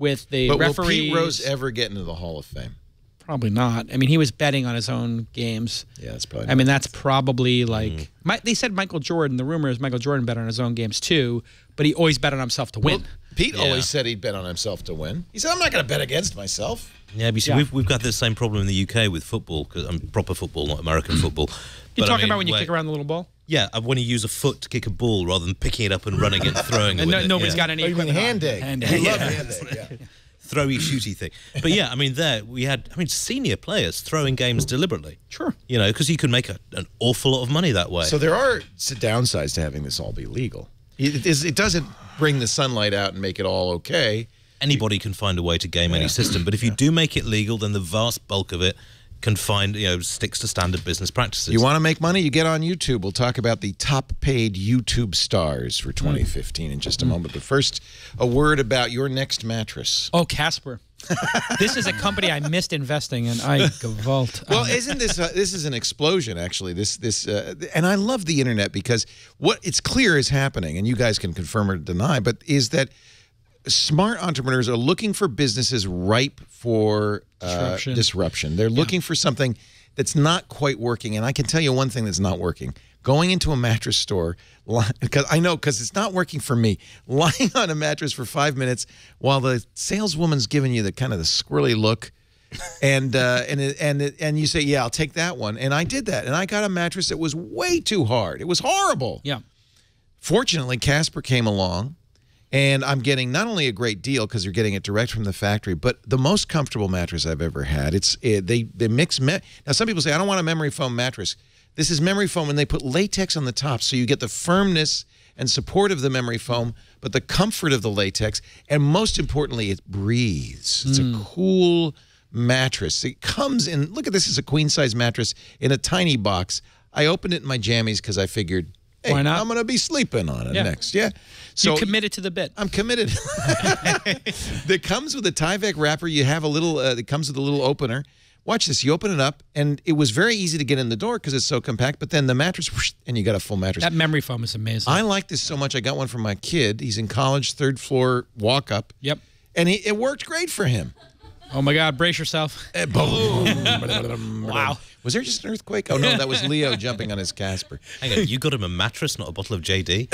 with the referees. Will Pete Rose ever get into the Hall of Fame? Probably not. I mean, he was betting on his own games. Yeah, that's probably. I mean, that's probably like they said Michael Jordan. The rumor is Michael Jordan bet on his own games too, but he always bet on himself to win. Well, Pete always said he'd bet on himself to win. He said, "I'm not going to bet against myself." Yeah, but you see, we've got this same problem in the UK with football, because proper football, not American football. You're talking about when you kick around the little ball. Yeah, I want to use a foot to kick a ball rather than picking it up and running it and throwing and nobody's got any hand egg. I love hand egg. Throwy, shooty thing. But yeah, I mean, there we had, I mean, senior players throwing games deliberately. Sure. You know, because you can make an awful lot of money that way. So there are downsides to having this all be legal. It doesn't bring the sunlight out and make it all okay. Anybody can find a way to game any system. But if you do make it legal, then the vast bulk of it sticks to standard business practices. You want to make money? You get on YouTube. We'll talk about the top paid YouTube stars for 2015 in just a moment. But first, a word about your next mattress. Oh, Casper. This is a company I missed investing in. I gavult. Well, isn't this this is an explosion, actually. This and I love the internet, because what it's clear is happening, and you guys can confirm or deny, but is that smart entrepreneurs are looking for businesses ripe for disruption. They're looking for something that's not quite working. And I can tell you one thing that's not working. Going into a mattress store, because it's not working for me, lying on a mattress for 5 minutes while the saleswoman's giving you the kind of the squirrely look. And you say, yeah, I'll take that one. And I did that. And I got a mattress that was way too hard. It was horrible. Yeah. Fortunately, Casper came along. And I'm getting not only a great deal because you're getting it direct from the factory, but the most comfortable mattress I've ever had. They mix. Now, some people say, I don't want a memory foam mattress. This is memory foam, and they put latex on the top, so you get the firmness and support of the memory foam, but the comfort of the latex. And most importantly, it breathes. It's a cool mattress. It comes in. Look at this. It's a queen-size mattress in a tiny box. I opened it in my jammies because I figured, hey, why not? I'm going to be sleeping on it next. Yeah. So you committed to the bit. I'm committed. That comes with a Tyvek wrapper. You have a little, it comes with a little opener. Watch this. You open it up, and it was very easy to get in the door because it's so compact, but then the mattress, whoosh, and you got a full mattress. That memory foam is amazing. I like this so much. I got one for my kid. He's in college, third floor walk-up. Yep. And it worked great for him. Oh, my God. Brace yourself. Boom. Wow. Was there just an earthquake? Oh, no. That was Leo jumping on his Casper. Hang on. You got him a mattress, not a bottle of JD?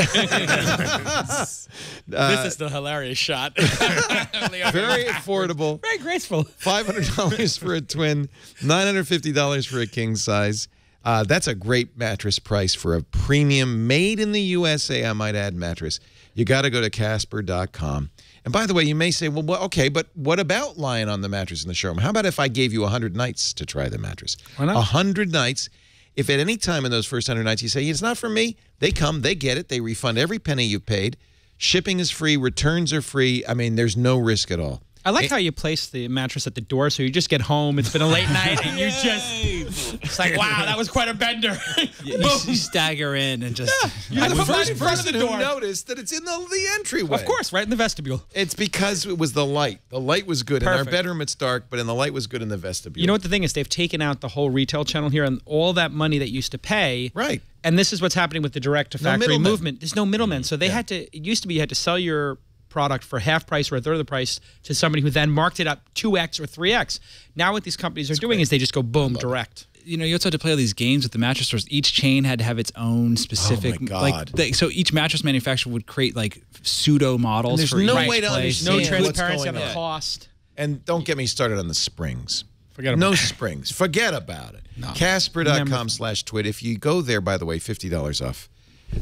This is the hilarious shot. Very affordable. Very graceful. $500 for a twin, $950 for a king size. That's a great mattress price for a premium made in the USA, I might add, mattress. You got to go to Casper.com. And by the way, you may say, well, okay, but what about lying on the mattress in the showroom? How about if I gave you 100 nights to try the mattress? Why not? 100 nights. If at any time in those first 100 nights you say, it's not for me, they come, they get it, they refund every penny you've paid. Shipping is free. Returns are free. I mean, there's no risk at all. I like how you place the mattress at the door, so you just get home. It's been a late night, and you just—it's like, wow, that was quite a bender. You stagger in and just. Yeah, you're the first person who noticed that it's in the entryway. Of course, right in the vestibule. It's because it was the light. The light was good. Perfect. In our bedroom, it's dark, but the light was good in the vestibule. You know what the thing is? They've taken out the whole retail channel here, and all that money that used to pay. Right. And this is what's happening with the direct-to-factory movement. There's no middlemen, so they had to. It used to be you had to sell your product for half price or a third of the price to somebody who then marked it up 2x or 3x. Now what these companies are doing is they just go boom, direct. You know, you also had to play all these games with the mattress stores. Each chain had to have its own specific, so each mattress manufacturer would create like pseudo models. And there's no way to understand. No transparency on the cost. And don't get me started on the springs. Forget about it. No springs. Forget about it. No. Casper.com/twit. If you go there, by the way, $50 off.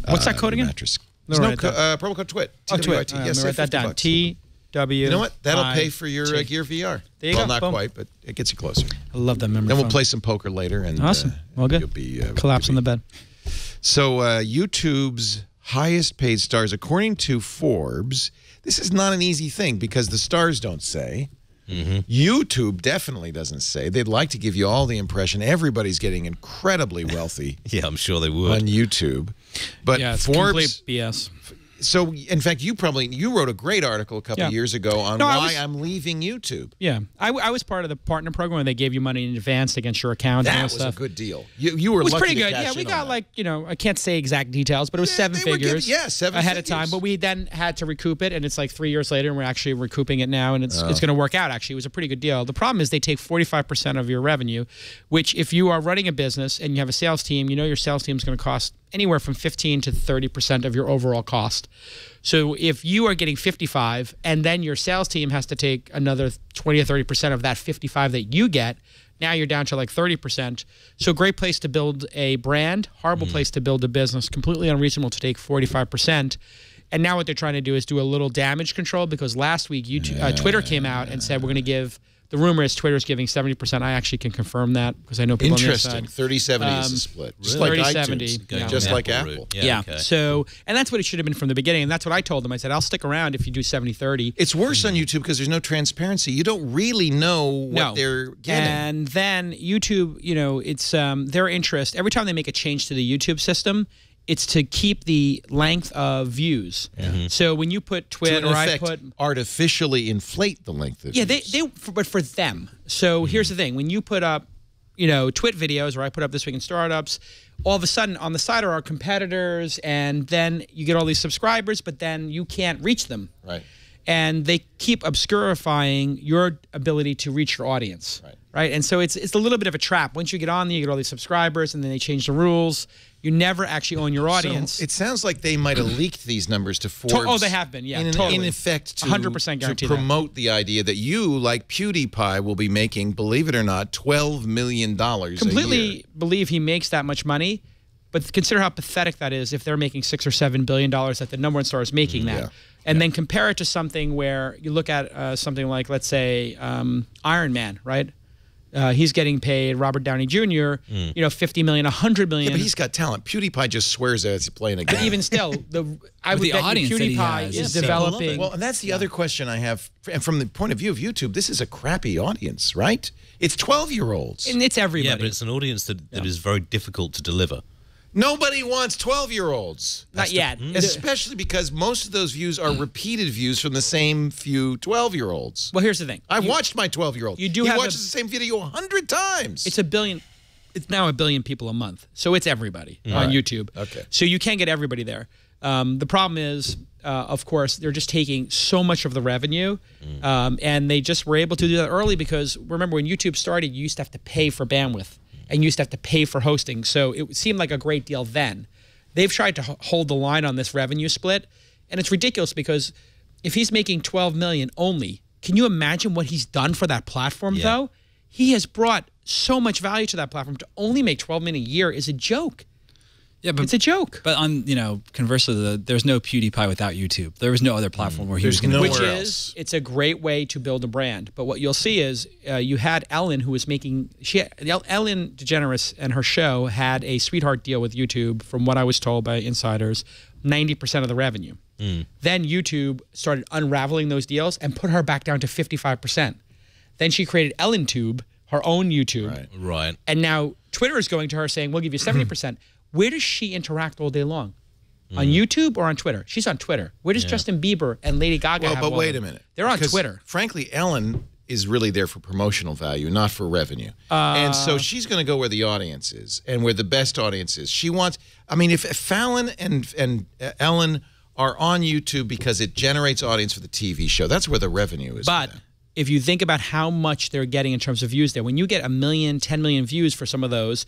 What's that code again? Mattress. No, promo code TWIT. Oh, TWIT. Yes, I'm gonna write that down. TW. You know what? That'll pay for your Gear VR. There you go. Well, not quite, but it gets you closer. I love that memory. Then we'll play some poker later, and awesome. Well, good. You'll be collapse on the bed. So YouTube's highest paid stars, according to Forbes, this is not an easy thing because the stars don't say. Mm-hmm. YouTube definitely doesn't say. They'd like to give you all the impression everybody's getting incredibly wealthy. Yeah, I'm sure they would. On YouTube. But yeah, it's Forbes, complete BS. So, in fact, you wrote a great article a couple of years ago on why I'm leaving YouTube. Yeah. I was part of the partner program where they gave you money in advance against your account. That was a good deal. You were lucky to cash in on that. It was pretty good. Yeah, we got like, you know, I can't say exact details, but it was 7 figures ahead of time. But we then had to recoup it, and it's like 3 years later, and we're actually recouping it now, and it's going to work out, actually. It was a pretty good deal. The problem is they take 45% of your revenue, which if you are running a business and you have a sales team, you know your sales team is going to cost anywhere from 15 to 30% of your overall cost. So if you are getting 55 and then your sales team has to take another 20 or 30% of that 55 that you get, now you're down to like 30%. So great place to build a brand, horrible place to build a business, completely unreasonable to take 45%. And now what they're trying to do is do a little damage control because last week YouTube, Twitter came out and said we're going to give... The rumor is Twitter's giving 70%. I actually can confirm that because I know people on the other side. Interesting. 30-70 is a split. Just really? Like 30-70. Yeah. Just like Apple. Yeah. Okay. So, and that's what it should have been from the beginning. And that's what I told them. I said, I'll stick around if you do 70-30. It's worse on YouTube because there's no transparency. You don't really know what they're getting. And then YouTube, you know, it's their interest. Every time they make a change to the YouTube system, it's to keep the length of views. Mm-hmm. So when you put Twitter, or I put artificially inflate the length of views. Yeah, but for them. So here's the thing: when you put up, you know, Twit videos, or I put up This Week in Startups, all of a sudden on the side are our competitors, and then you get all these subscribers, but then you can't reach them. Right. And they keep obscurifying your ability to reach your audience. Right. Right. And so it's a little bit of a trap. Once you get on there, you get all these subscribers, and then they change the rules. You never actually own your audience. So it sounds like they might have leaked these numbers to Forbes. Oh, they have been, yeah, totally. In effect, to, 100% guarantee to promote the idea that you, like PewDiePie, will be making, believe it or not, $12 million a year. Completely believe he makes that much money, but consider how pathetic that is if they're making $6 or $7 billion that the number one star is making that. Yeah. And then compare it to something where you look at something like, let's say, Iron Man, right? He's getting paid, Robert Downey Jr., you know, $50 million, $100 million. Yeah, but he's got talent. PewDiePie just swears that it's playing a game. But even still, I would bet PewDiePie is developing. Well, and that's the other question I have. And from the point of view of YouTube, this is a crappy audience, right? It's 12-year-olds. And it's everybody. Yeah, but it's an audience that is very difficult to deliver. Nobody wants 12-year-olds. Not yet. Especially because most of those views are repeated views from the same few 12-year-olds. Well, here's the thing. I watched my 12-year-old. He watches the same video 100 times. It's a billion. It's now a billion people a month. So it's everybody on YouTube. Okay. So you can't get everybody there. The problem is, of course, they're just taking so much of the revenue. And they just were able to do that early because, remember, when YouTube started, you used to have to pay for bandwidth. And you used to have to pay for hosting. So it seemed like a great deal then. They've tried to hold the line on this revenue split. And it's ridiculous because if he's making $12 million only, can you imagine what he's done for that platform, though? He has brought so much value to that platform. To only make $12 million a year is a joke. Yeah, but it's a joke. But on, you know, conversely, there's no PewDiePie without YouTube. There was no other platform where he was going to. Which is, it's a great way to build a brand. But what you'll see is you had Ellen, who was making Ellen DeGeneres and her show had a sweetheart deal with YouTube, from what I was told by insiders, 90% of the revenue. Then YouTube started unraveling those deals and put her back down to 55%. Then she created EllenTube, her own YouTube. Right. And now Twitter is going to her saying, "We'll give you 70%." Where does she interact all day long? On YouTube or on Twitter? She's on Twitter. Where does Justin Bieber and Lady Gaga have but wait a minute. They're on Twitter. Frankly, Ellen is really there for promotional value, not for revenue. And so she's going to go where the audience is and where the best audience is. She wants... I mean, if Fallon and Ellen are on YouTube because it generates audience for the TV show, that's where the revenue is. But if you think about how much they're getting in terms of views there, when you get a million, 10 million views for some of those...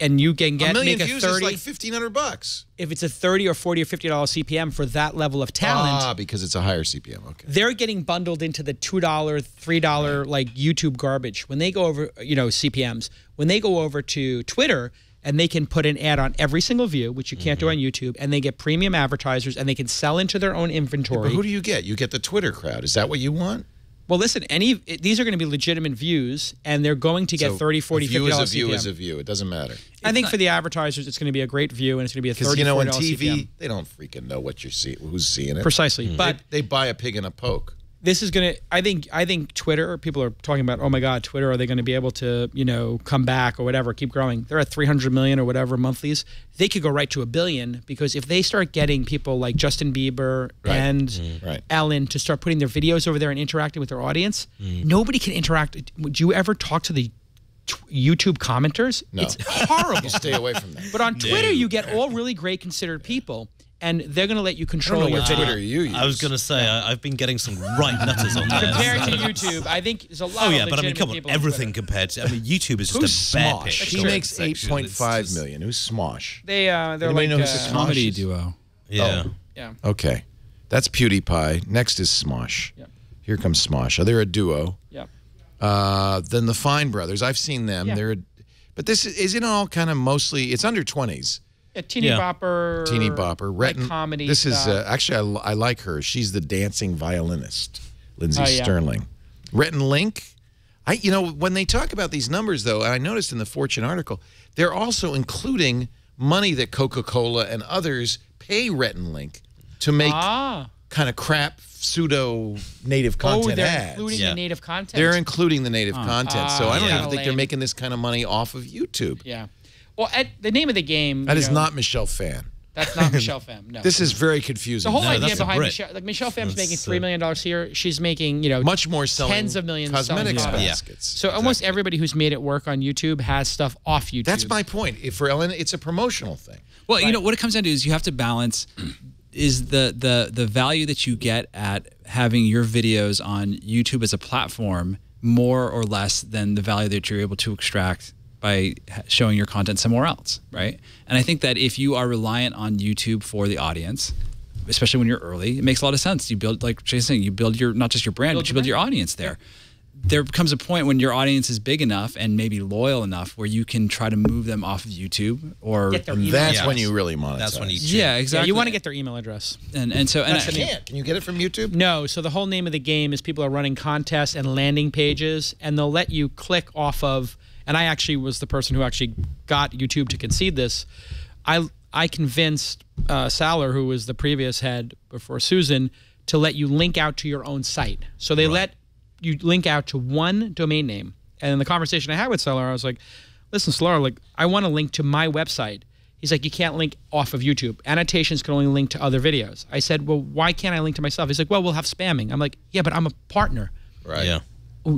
And you can get a million views is like $1,500. If it's a $30 or $40 or $50 CPM for that level of talent, because it's a higher CPM. Okay, they're getting bundled into the $2, $3 like YouTube garbage. When they go over, you know, CPMs. When they go over to Twitter and they can put an ad on every single view, which you can't do on YouTube, and they get premium advertisers and they can sell into their own inventory. But who do you get? You get the Twitter crowd. Is that what you want? Well, listen, these are going to be legitimate views, and they're going to get 30, 40, $50 CPM. A view is a view. It doesn't matter. I think for the advertisers, it's going to be a great view, and it's going to be a 30, $40 CPM. Because, you know, on TV, they don't freaking know what you're seeing, who's seeing it. Precisely. Mm-hmm. But they buy a pig in a poke. This is going to, I think Twitter, people are talking about, oh my God, Twitter, are they going to be able to, you know, come back or whatever, keep growing? They're at 300 million or whatever monthlies. They could go right to 1 billion, because if they start getting people like Justin Bieber and Ellen to start putting their videos over there and interacting with their audience, nobody can interact. Would you ever talk to the YouTube commenters? No. It's horrible. You stay away from that. But on Twitter, you get all really great considered people. And they're going to let you control your Twitter. You use. I was going to say, I've been getting some right nutters on that. Compared to YouTube, I think there's a lot of legitimate people. Oh, yeah, but I mean, come on, everything compared to... I mean, YouTube is just a bad picture. She makes 8.5 million. Who's Smosh? They're like a comedy duo. Yeah. Oh. Yeah. Okay. That's PewDiePie. Next is Smosh. Yeah. Here comes Smosh. They're a duo. Yeah. Then the Fine Brothers. I've seen them. Yeah. They're... But this isn't all kind of mostly... It's under 20s. A teeny bopper, like comedy. This is actually I like her. She's the dancing violinist, Lindsay Sterling. Rhett and Link. You know, when they talk about these numbers, though, and I noticed in the Fortune article, they're also including money that Coca-Cola and others pay Rhett and Link to make kind of crap pseudo native content ads. Including the native content. They're including the native content. So I don't even think they're making this kind of money off of YouTube. Yeah. Well, at the name of the game... That is not Michelle Phan. That's not Michelle Phan, no. This is very confusing. The whole idea behind Michelle... Like, Michelle Phan's making $3 million a year. She's making, you know... Much more selling... Tens of millions cosmetics baskets. So almost everybody who's made it work on YouTube has stuff off YouTube. That's my point. For Ellen, it's a promotional thing. Well, you know, what it comes down to is you have to balance... is the value that you get at having your videos on YouTube as a platform more or less than the value that you're able to extract... by showing your content somewhere else, right? And I think that if you are reliant on YouTube for the audience, especially when you're early, it makes a lot of sense. You build, like Jason's saying, you build your, not just your brand, but you build your audience there. There comes a point when your audience is big enough and maybe loyal enough where you can try to move them off of YouTube, or that's when you really monetize. That's when you exactly. Yeah, you want to get their email address, and so can you get it from YouTube? No. So the whole name of the game is people are running contests and landing pages, and they'll let you click off of. And I actually was the person who actually got YouTube to concede this. I convinced Saller, who was the previous head before Susan, to let you link out to your own site. So they let you link out to one domain name. And in the conversation I had with Saller, I was like, listen, Saller, like, I want to link to my website. He's like, you can't link off of YouTube. Annotations can only link to other videos. I said, well, why can't I link to myself? He's like, well, we'll have spamming. I'm like, yeah, but I'm a partner. Right. Yeah.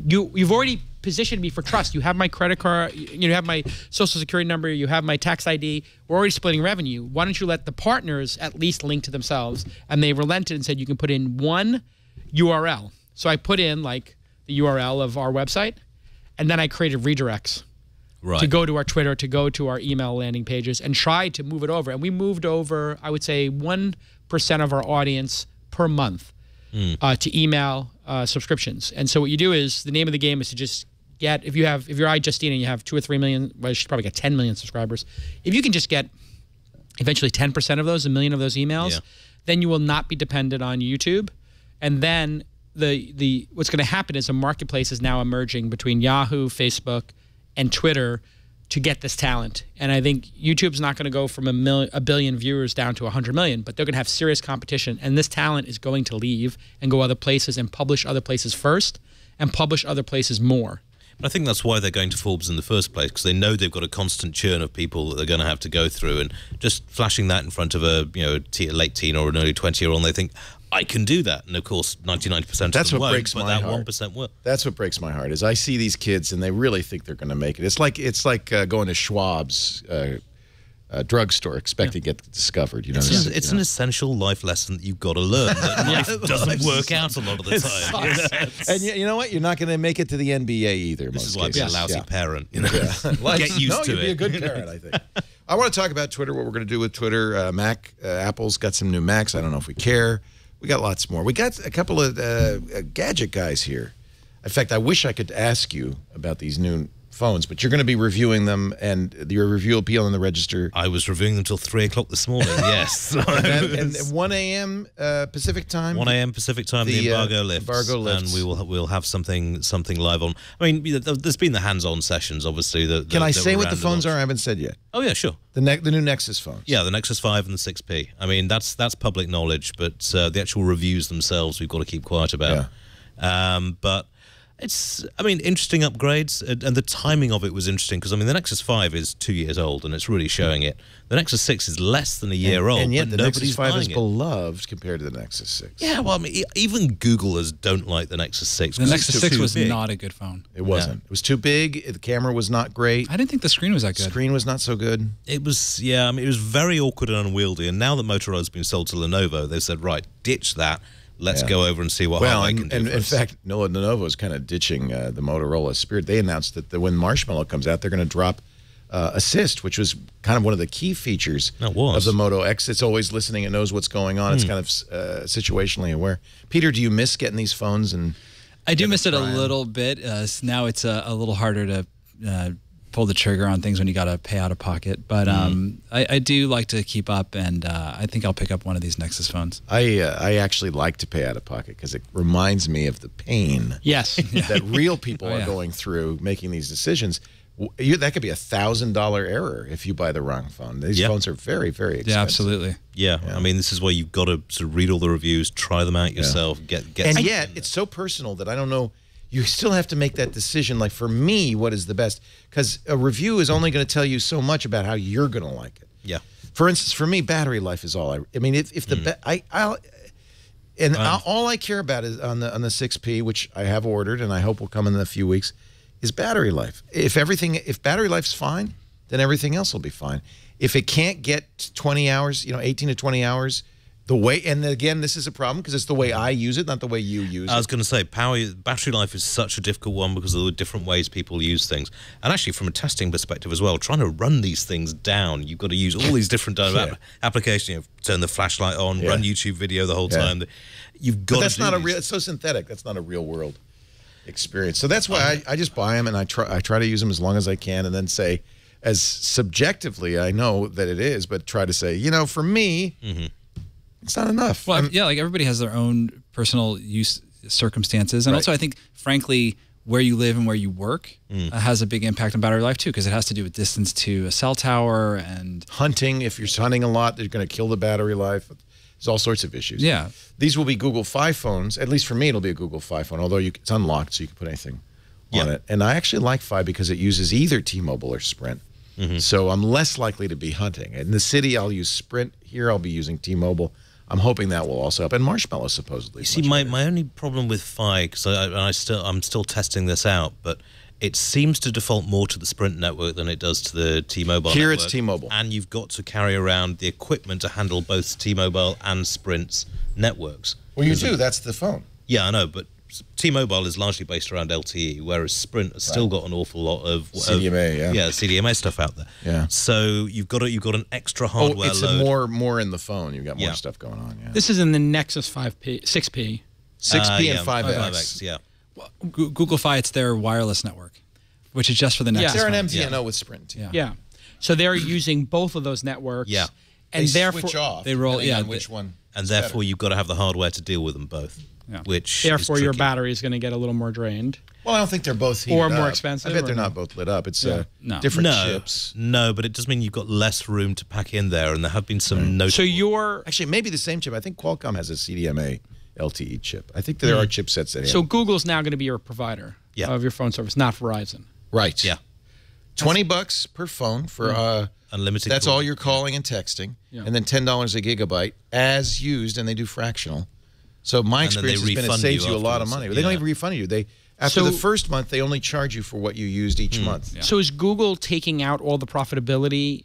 You've already positioned me for trust. You have my credit card, you have my social security number, you have my tax ID. We're already splitting revenue. Why don't you let the partners at least link to themselves? And they relented and said you can put in one URL. So I put in like the URL of our website, and then I created redirects to go to our Twitter, to go to our email landing pages, and tried to move it over. And we moved over, I would say, 1% of our audience per month to email subscriptions. And so what you do is, the name of the game is to just get, if you're iJustine and you have 2 or 3 million, well, she's probably got 10 million subscribers. If you can just get eventually 10% of those, 1 million of those emails, then you will not be dependent on YouTube. And then the what's going to happen is a marketplace is now emerging between Yahoo, Facebook, and Twitter to get this talent. And I think YouTube's not going to go from a billion viewers down to 100 million, but they're going to have serious competition. And this talent is going to leave and go other places and publish other places first and publish other places more. But I think that's why they're going to Forbes in the first place, because they know they've got a constant churn of people that they're going to have to go through. And just flashing that in front of a late teen or an early 20-year-old, and they think, I can do that. And, of course, 99% of them won't, but that 1% will. That's what breaks my heart, is I see these kids and they really think they're going to make it. It's like going to Schwab's drugstore, expecting to get discovered. You know, it's an essential life lesson that you've got to learn. That life doesn't work out a lot of the time. And you know what? You're not going to make it to the NBA either. This is why I'm a lousy parent. You know? Get used to it. You'd be a good parent, I think. I want to talk about Twitter, what we're going to do with Twitter. Apple's got some new Macs. I don't know if we care. We got lots more. We got a couple of gadget guys here. In fact, I wish I could ask you about these new phones, but you're going to be reviewing them, and your review appeal in the Register. I was reviewing them till 3 o'clock this morning. Yes, and at 1 a.m. Pacific time. 1 a.m. Pacific time. The embargo lifts. Embargo lifts, and we'll have something live on. I mean, there's been the hands-on sessions, obviously. Can I say what the phones are? I haven't said yet. Oh yeah, sure. The new Nexus phones. Yeah, the Nexus 5 and the 6P. I mean, that's public knowledge, but the actual reviews themselves, we've got to keep quiet about. Yeah. But it's, I mean, interesting upgrades, and the timing of it was interesting because, I mean, the Nexus 5 is 2 years old, and it's really showing it. The Nexus 6 is less than a year old, and yet the Nexus 5 is beloved compared to the Nexus 6. Yeah, well, I mean, even Googlers don't like the Nexus 6. The Nexus 6 was not a good phone. It wasn't. It was too big. The camera was not great. I didn't think the screen was that good. The screen was not so good. It was, yeah, I mean, it was very awkward and unwieldy, and now that Motorola's been sold to Lenovo, they've said, right, ditch that. Let's go over and see what I can do. And in fact, Lenovo is kind of ditching the Motorola spirit. They announced that when Marshmallow comes out, they're going to drop Assist, which was kind of one of the key features of the Moto X. It's always listening. It knows what's going on. It's kind of situationally aware. Peter, do you miss getting these phones? And I do miss it a little bit. Now it's a little harder to pull the trigger on things when you got to pay out of pocket. But I do like to keep up, and I think I'll pick up one of these Nexus phones. I actually like to pay out of pocket because it reminds me of the pain that real people are going through making these decisions. That could be a $1,000 error if you buy the wrong phone. These phones are very, very expensive. Yeah, absolutely. Yeah. I mean, this is why you've got to sort of read all the reviews, try them out yourself. Get and yet, it's so personal that I don't know. You still have to make that decision, like, for me, what is the best? Because a review is only going to tell you so much about how you're going to like it. Yeah. For instance, for me, battery life is all I mean, if the all I care about is on the 6P, which I have ordered and I hope will come in a few weeks, is battery life. If battery life's fine, then everything else will be fine. If it can't get 20 hours, you know, 18 to 20 hours. The way, and again, this is a problem because it's the way I use it, not the way you use it. I was going to say, battery life is such a difficult one because of the different ways people use things. And actually, from a testing perspective as well, trying to run these things down, you've got to use all these different applications. You know, turn the flashlight on, run YouTube video the whole time. You've got. But that's not a real. It's so synthetic. That's not a real world experience. So that's why I just buy them and I try to use them as long as I can, and then say, as subjectively I know that it is, but try to say, you know, for me. It's not enough. Well, yeah, like everybody has their own personal use circumstances. And also I think, frankly, where you live and where you work has a big impact on battery life, too, because it has to do with distance to a cell tower and... Hunting. If you're hunting a lot, they're going to kill the battery life. There's all sorts of issues. Yeah. These will be Google Fi phones. At least for me, it'll be a Google Fi phone, although it's unlocked, so you can put anything on it. And I actually like Fi because it uses either T-Mobile or Sprint. So I'm less likely to be hunting. In the city, I'll use Sprint. Here, I'll be using T-Mobile. I'm hoping that will also help. And Marshmallow, supposedly. You see, my only problem with Fi, because I'm still testing this out, but it seems to default more to the Sprint network than it does to the T-Mobile network. Here it's T-Mobile. And you've got to carry around the equipment to handle both T-Mobile and Sprint's networks. Well, you do. That's the phone. Yeah, I know, but... T-Mobile is largely based around LTE, whereas Sprint has still got an awful lot of CDMA, CDMA stuff out there. Yeah. So you've got an extra hardware load. More in the phone. You've got more stuff going on. Yeah. This is in the Nexus 5P, 6P, 6P and 5X. Yeah. Well, Google Fi, it's their wireless network, which is just for the Nexus. Yeah. They're an MVNO with Sprint. Yeah. So they're using both of those networks. Yeah. And they switch off. They roll. Yeah. Which one? And therefore, you've got to have the hardware to deal with them both. Yeah. Which therefore your battery is going to get a little more drained. Well, I don't think they're both heated up. Or more expensive. I bet they're not both lit up. It's different chips. No, but it does mean you've got less room to pack in there, and there have been some noticeable... So you're... Actually, maybe the same chip. I think Qualcomm has a CDMA LTE chip. I think there are chipsets that... So Google's now going to be your provider of your phone service, not Verizon. Right. Yeah. $20 per phone for... unlimited. That's all your calling and texting. Yeah. And then $10 a gigabyte as used, and they do fractional. So my experience has been it saves you a lot of money. But they don't even refund you. They after the first month, they only charge you for what you used each month. Yeah. So is Google taking out all the profitability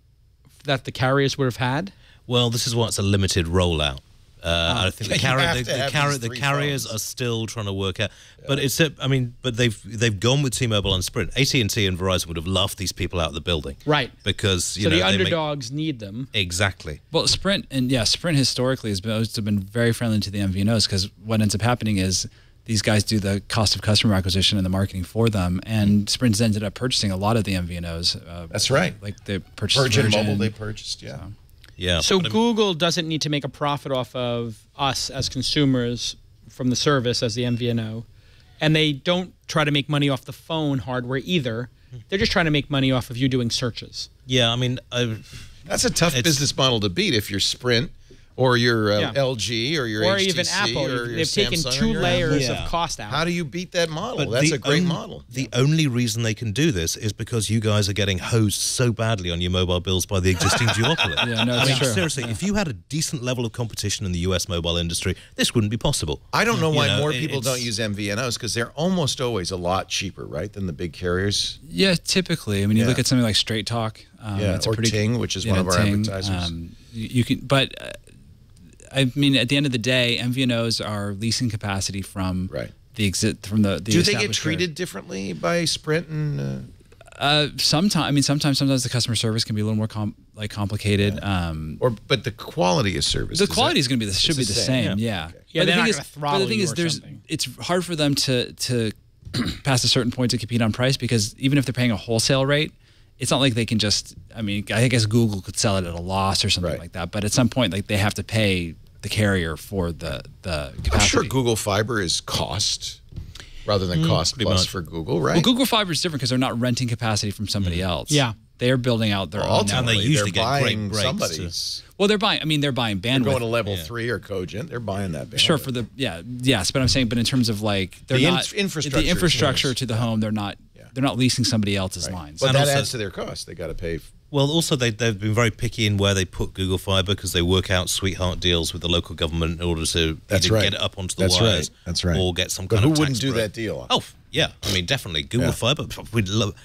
that the carriers would have had? Well, this is why it's a limited rollout. I think the carriers are still trying to work out. But it's I mean, but they've gone with T-Mobile and Sprint. AT&T and Verizon would have laughed these people out of the building, right? Because you know, the underdogs need them exactly. Well, Sprint historically has been very friendly to the MVNOs because what ends up happening is these guys do the cost of customer acquisition and the marketing for them. And Sprint's ended up purchasing a lot of the MVNOs. That's right. Like they purchased Virgin Mobile. They purchased, yeah. So, yeah. So Google doesn't need to make a profit off of us as consumers from the service as the MVNO. And they don't try to make money off the phone hardware either. They're just trying to make money off of you doing searches. Yeah, I mean, that's a tough business model to beat if you're Sprint or your LG or your HTC or even Apple. Or they've taken two layers of cost out. How do you beat that model? But that's a great model. The only reason they can do this is because you guys are getting hosed so badly on your mobile bills by the existing duopoly. Yeah, no, I mean, seriously, if you had a decent level of competition in the U.S. mobile industry, this wouldn't be possible. I don't know why more people don't use MVNOs, because they're almost always a lot cheaper, right, than the big carriers? Yeah, typically. I mean, you look at something like Straight Talk. Or pretty, Ting, which is one of our advertisers. You can, but... I mean, at the end of the day, MVNOs are leasing capacity from the Do they get treated differently by Sprint and? Sometimes, I mean, sometimes the customer service can be a little more complicated. Yeah. But the quality of service. The quality is going to be should be the same. Yeah. Yeah. But the thing is, it's hard for them to pass a certain point to compete on price, because even if they're paying a wholesale rate, it's not like they can just, I mean, I guess Google could sell it at a loss or something like that. But at some point, like, they have to pay the carrier for the capacity. I'm sure Google Fiber is cost rather than cost plus for Google, right? Well, Google Fiber is different because they're not renting capacity from somebody else. Yeah. They're building out their own. And they usually get great breaks. Well, they're buying, I mean, they're buying bandwidth. They're going to level 3 or Cogent. They're buying that bandwidth. Sure, for the, yes. But I'm saying, but in terms of like, they're not, the infrastructure to the home, they're not. They're not leasing somebody else's lines. But that adds to their cost. They got to pay. Well, also, they've been very picky in where they put Google Fiber, because they work out sweetheart deals with the local government in order to get it up onto the wires. That's right. Or get some kind of tax break. Who wouldn't do that deal? Oh, yeah. I mean, definitely. Google Fiber, we'd love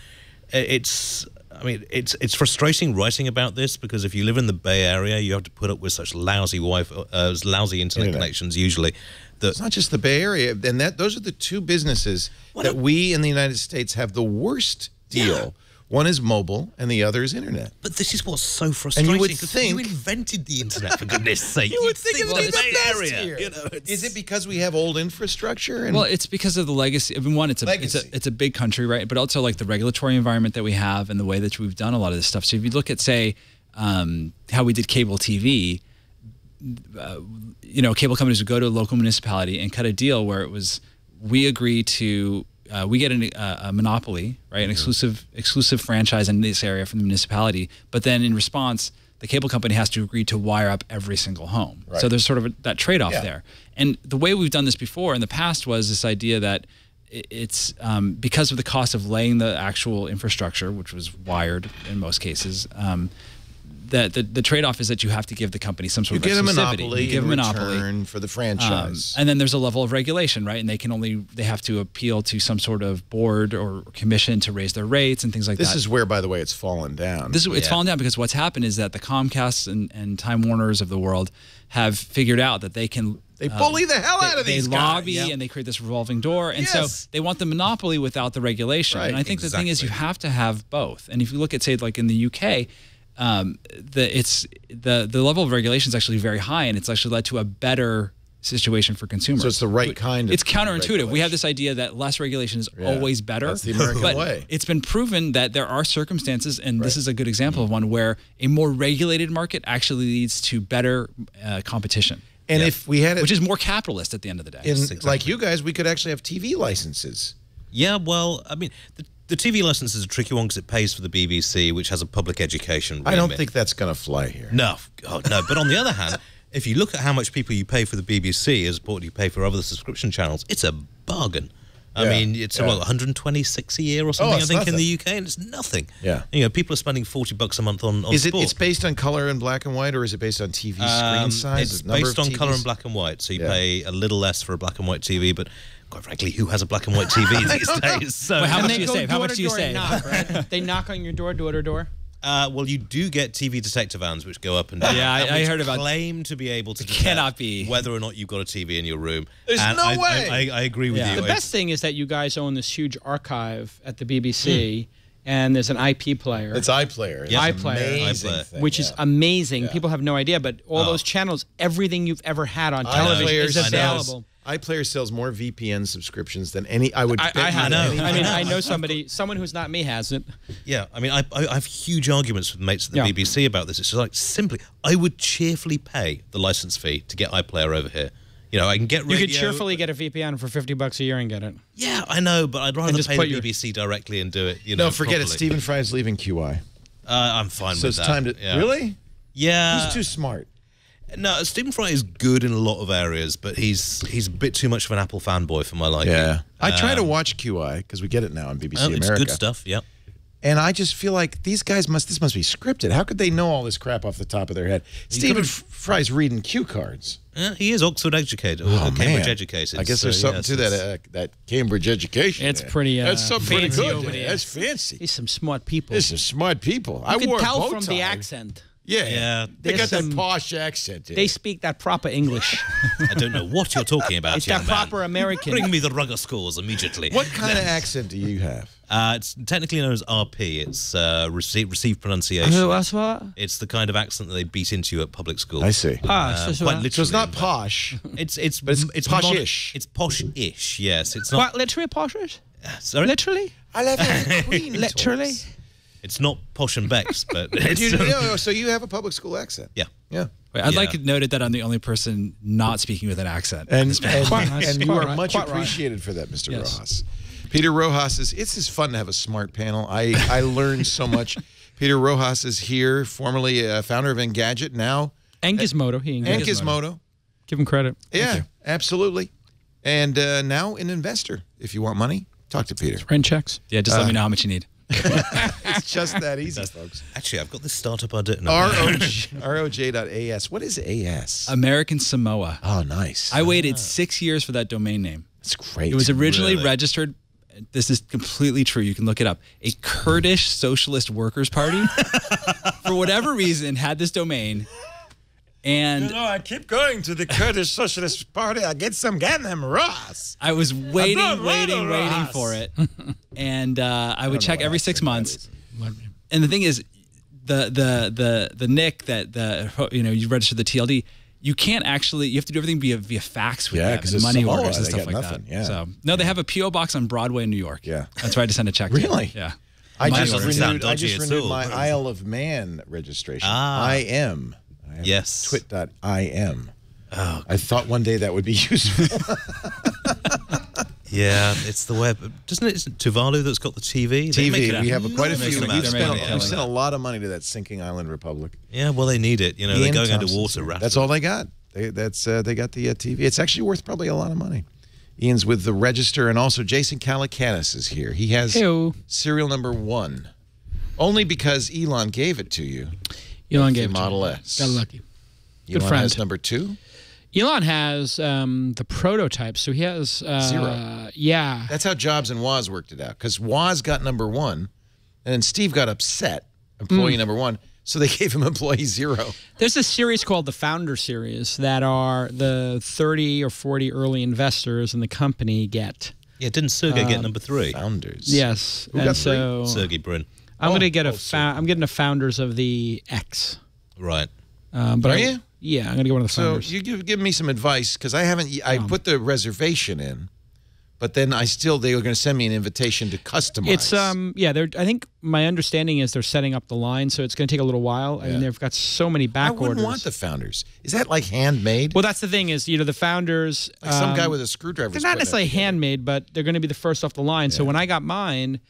it. I mean, it's frustrating writing about this, because if you live in the Bay Area, you have to put up with such lousy internet connections usually. It's not just the Bay Area, and those are the two businesses that we in the United States have the worst deal. Yeah. One is mobile, and the other is internet. But this is what's so frustrating. And you would think you invented the internet, for goodness' sake. You would think it would be the best here. You know, is it because we have old infrastructure? And well, it's because of the legacy. I mean, one, it's a big country, right? But also like the regulatory environment that we have and the way that we've done a lot of this stuff. So if you look at, say, how we did cable TV, you know, cable companies would go to a local municipality and cut a deal where it was, we agree to. We get a monopoly, right? An exclusive franchise in this area from the municipality. But then in response, the cable company has to agree to wire up every single home. Right. So there's sort of that trade-off there. And the way we've done this before in the past was this idea that it's because of the cost of laying the actual infrastructure, which was wired in most cases, the trade-off is that you have to give the company some sort of exclusivity. You give a monopoly for the franchise. And then there's a level of regulation, right? And they can only, they have to appeal to some sort of board or commission to raise their rates and things like that. This is where, by the way, it's fallen down. It's fallen down because what's happened is that the Comcasts and Time Warners of the world have figured out that they can... They bully the hell out of these guys. They lobby and they create this revolving door. And so they want the monopoly without the regulation. Right, and I think the thing is you have to have both. And if you look at, say, like in the UK... the level of regulation is actually very high, and it's actually led to a better situation for consumers. So it's the right kind of It's counterintuitive. Regulation. We have this idea that less regulation is always better. That's the American way. It's been proven that there are circumstances, and this is a good example of one, where a more regulated market actually leads to better competition. And if we had it, which is more capitalist at the end of the day. Like you guys, we could actually have TV licenses. Yeah, well, I mean... The TV license is a tricky one because it pays for the BBC, which has a public education remit. I don't think that's going to fly here. No. Oh, no. But on the other hand, if you look at how much people you pay for the BBC as what you pay for other subscription channels, it's a bargain. I mean, it's about 126 a year or something, I think, in the UK, and it's nothing. Yeah. You know, people are spending $40 a month on sport. It's based on color and black and white, or is it based on TV screen size? It's based on color and black and white, so you pay a little less for a black and white TV, but... Quite frankly, who has a black and white TV these days? So how much do you save? How much do you save? They knock on your door, door to door. Well, you do get TV detective vans which go up and down. Yeah, I heard about. Claim to be able to. Cannot be whether or not you've got a TV in your room. There's and no way. I agree with you. The best thing is that you guys own this huge archive at the BBC. And there's an IP player. It's iPlayer. It's iPlayer, which is amazing. People have no idea, but all those channels, everything you've ever had on television is available. iPlayer sells more VPN subscriptions than any. I know someone who's not me hasn't. Yeah, I mean, I have huge arguments with mates at the BBC about this. It's just like, simply, I would cheerfully pay the license fee to get iPlayer over here. You know, I can get radio. You could cheerfully get a VPN for $50 a year and get it. Yeah, I know, but I'd rather just pay the BBC directly and do it. You know, no, forget properly. It. Stephen Fry's leaving QI. I'm fine with that. So it's time to really. Yeah, he's too smart. No, Stephen Fry is good in a lot of areas, but he's a bit too much of an Apple fanboy for my liking. Yeah, I try to watch QI because we get it now on BBC America. It's good stuff. Yep. And I just feel like these guys must be scripted. How could they know all this crap off the top of their head? Stephen Fry's reading cue cards. He is Oxford educated, or Cambridge educated. I guess there's something to that that Cambridge education. It's pretty. That's something pretty good. That's fancy. There's some smart people. There's some smart people. I wore a bow tie. You can tell from the accent. Yeah, yeah. They got that posh accent. They speak that proper English. I don't know what you're talking about. It's that proper American. Bring me the Rugger scores immediately. What kind of accent do you have? It's technically known as RP. It's received pronunciation. It's the kind of accent that they beat into you at public school. I see. So it's not posh. It's posh-ish. It's posh-ish. Yes, it's not. What, literally posh-ish? Sorry. Literally. I love the Queen. Literally. It's not Posh and Bex, but... So you have a public school accent. Yeah. Yeah. Wait, I'd like it noted that I'm the only person not speaking with an accent. And you are much appreciated for that, Mr. Rojas. Peter Rojas is... It's just fun to have a smart panel. I learned so much. Peter Rojas is here, formerly founder of Engadget, now... Gizmodo. And Gizmodo. Give him credit. Yeah, absolutely. And now an investor. If you want money, talk to Peter. Rent checks. Yeah, just let me know how much you need. It's just that easy, folks. Actually, I've got this startup I don't know. ROJ.AS. What is AS? American Samoa. Oh, nice. I waited 6 years for that domain name. That's great. It was originally registered. This is completely true. You can look it up. A Kurdish Socialist Workers Party, for whatever reason, had this domain. And you know, I keep going to the Kurdish Socialist Party. I get some guy named Ross. I was waiting for it. And I would check every 6 months. And the thing is, the nick that you register the TLD, you can't actually, you have to do everything via fax with them and money orders and stuff like that. Yeah. So no, they have a PO box on Broadway in New York. Yeah. That's where I had to send a check. Really? To. Yeah. I just renewed my Isle of Man registration. I am. Yes. Twit.im. Oh, I thought one day that would be useful. Yeah, it's the web. Doesn't it? Isn't Tuvalu that's got the TV? TV. We have quite a few. We've sent a lot of money to that sinking island republic. Yeah, well, they need it. You know, they're going underwater rapidly. That's all they got. They got the TV. It's actually worth probably a lot of money. Ian's with the Register, and also Jason Calacanis is here. He has serial number 1, only because Elon gave it to you. Elon gave Model S. Got lucky. Good friend. Elon has number 2? Elon has the prototype, so he has... 0. Yeah. That's how Jobs and Woz worked it out, because Woz got number 1, and then Steve got upset, employee number 1, so they gave him employee 0. There's a series called the Founder Series that are the 30 or 40 early investors in the company get... Yeah, didn't Sergey get number 3? Founders. Yes. Who got 3? Sergey Brin. I'm gonna get I'm getting a founders of the X. Right. But are you? Yeah, I'm gonna get one of the founders. So you give me some advice, because I haven't. I put the reservation in, but then they were gonna send me an invitation to customize. It's yeah. I think my understanding is they're setting up the line, so it's gonna take a little while. Yeah. I mean, they've got so many back orders. I wouldn't want the founders. Is that like handmade? Well, that's the thing is, you know, the founders. Like some guy with a screwdriver. They're not necessarily handmade, but they're gonna be the first off the line. Yeah. So when I got mine.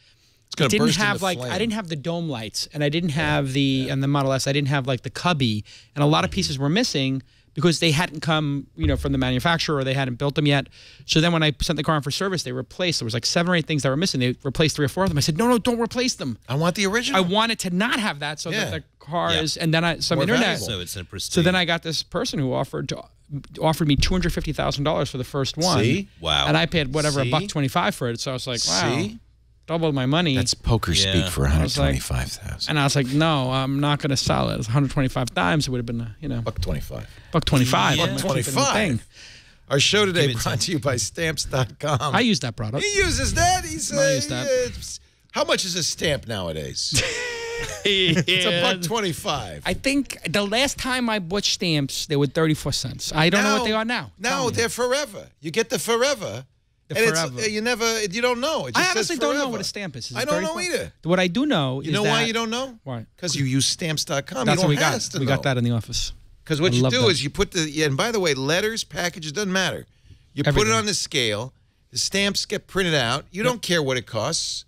I didn't have like I didn't have the dome lights, and I didn't have the Model S. I didn't have like the cubby, and a lot of pieces were missing because they hadn't come, you know, from the manufacturer, or they hadn't built them yet. So then when I sent the car in for service, they replaced. There was like 7 or 8 things that were missing. They replaced 3 or 4 of them. I said, no, don't replace them. I want the original. I wanted to not have that, so that the car is. And then some internet. So it's interesting. So then I got this person who offered me $250,000 for the first one. See, wow. And I paid whatever $1.25 for it. So I was like, wow. See? Doubled my money. That's poker speak for $125,000. And I was like, no, I'm not going to sell it. 125 times it would have been, you know. $1.25. $1.25. Yeah. $1.25. Our show today brought to you by Stamps.com. I use that product. He uses that. He says, I use that. How much is a stamp nowadays? It's $1.25. I think the last time I bought stamps, they were 34 cents. I don't know what they are now. No, they're forever. You get the forever. It's, you never, you don't know. It just I honestly don't know what a stamp is. I don't know either. What I do know is why you don't know? Why? Because you use stamps.com. That's what we got. We got that in the office. Because what you do is you put the, and by the way, letters, packages, doesn't matter. You put it on the scale. The stamps get printed out. You don't care what it costs.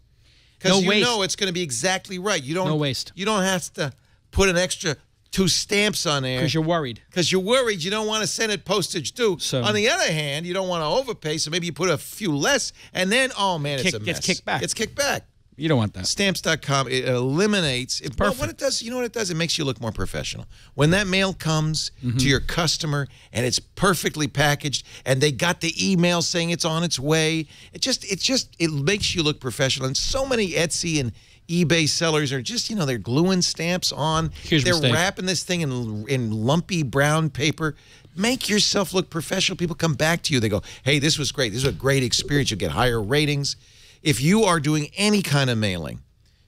Because you know it's going to be exactly right. You don't, no waste. You don't have to put an extra 2 stamps on there. Because you're worried. Because you're worried. You don't want to send it postage due. So, on the other hand, you don't want to overpay, so maybe you put a few less, and then, oh, man, it's a mess. It's kicked back. It's kicked back. You don't want that. Stamps.com, it eliminates. It's perfect. What it does, you know what it does? It makes you look more professional. When that mail comes to your customer and it's perfectly packaged and they got the email saying it's on its way, it makes you look professional. And so many Etsy and eBay sellers are just, you know, they're gluing stamps on. They're wrapping this thing in lumpy brown paper. Make yourself look professional. People come back to you. They go, hey, this was great. This was a great experience. You get higher ratings. If you are doing any kind of mailing,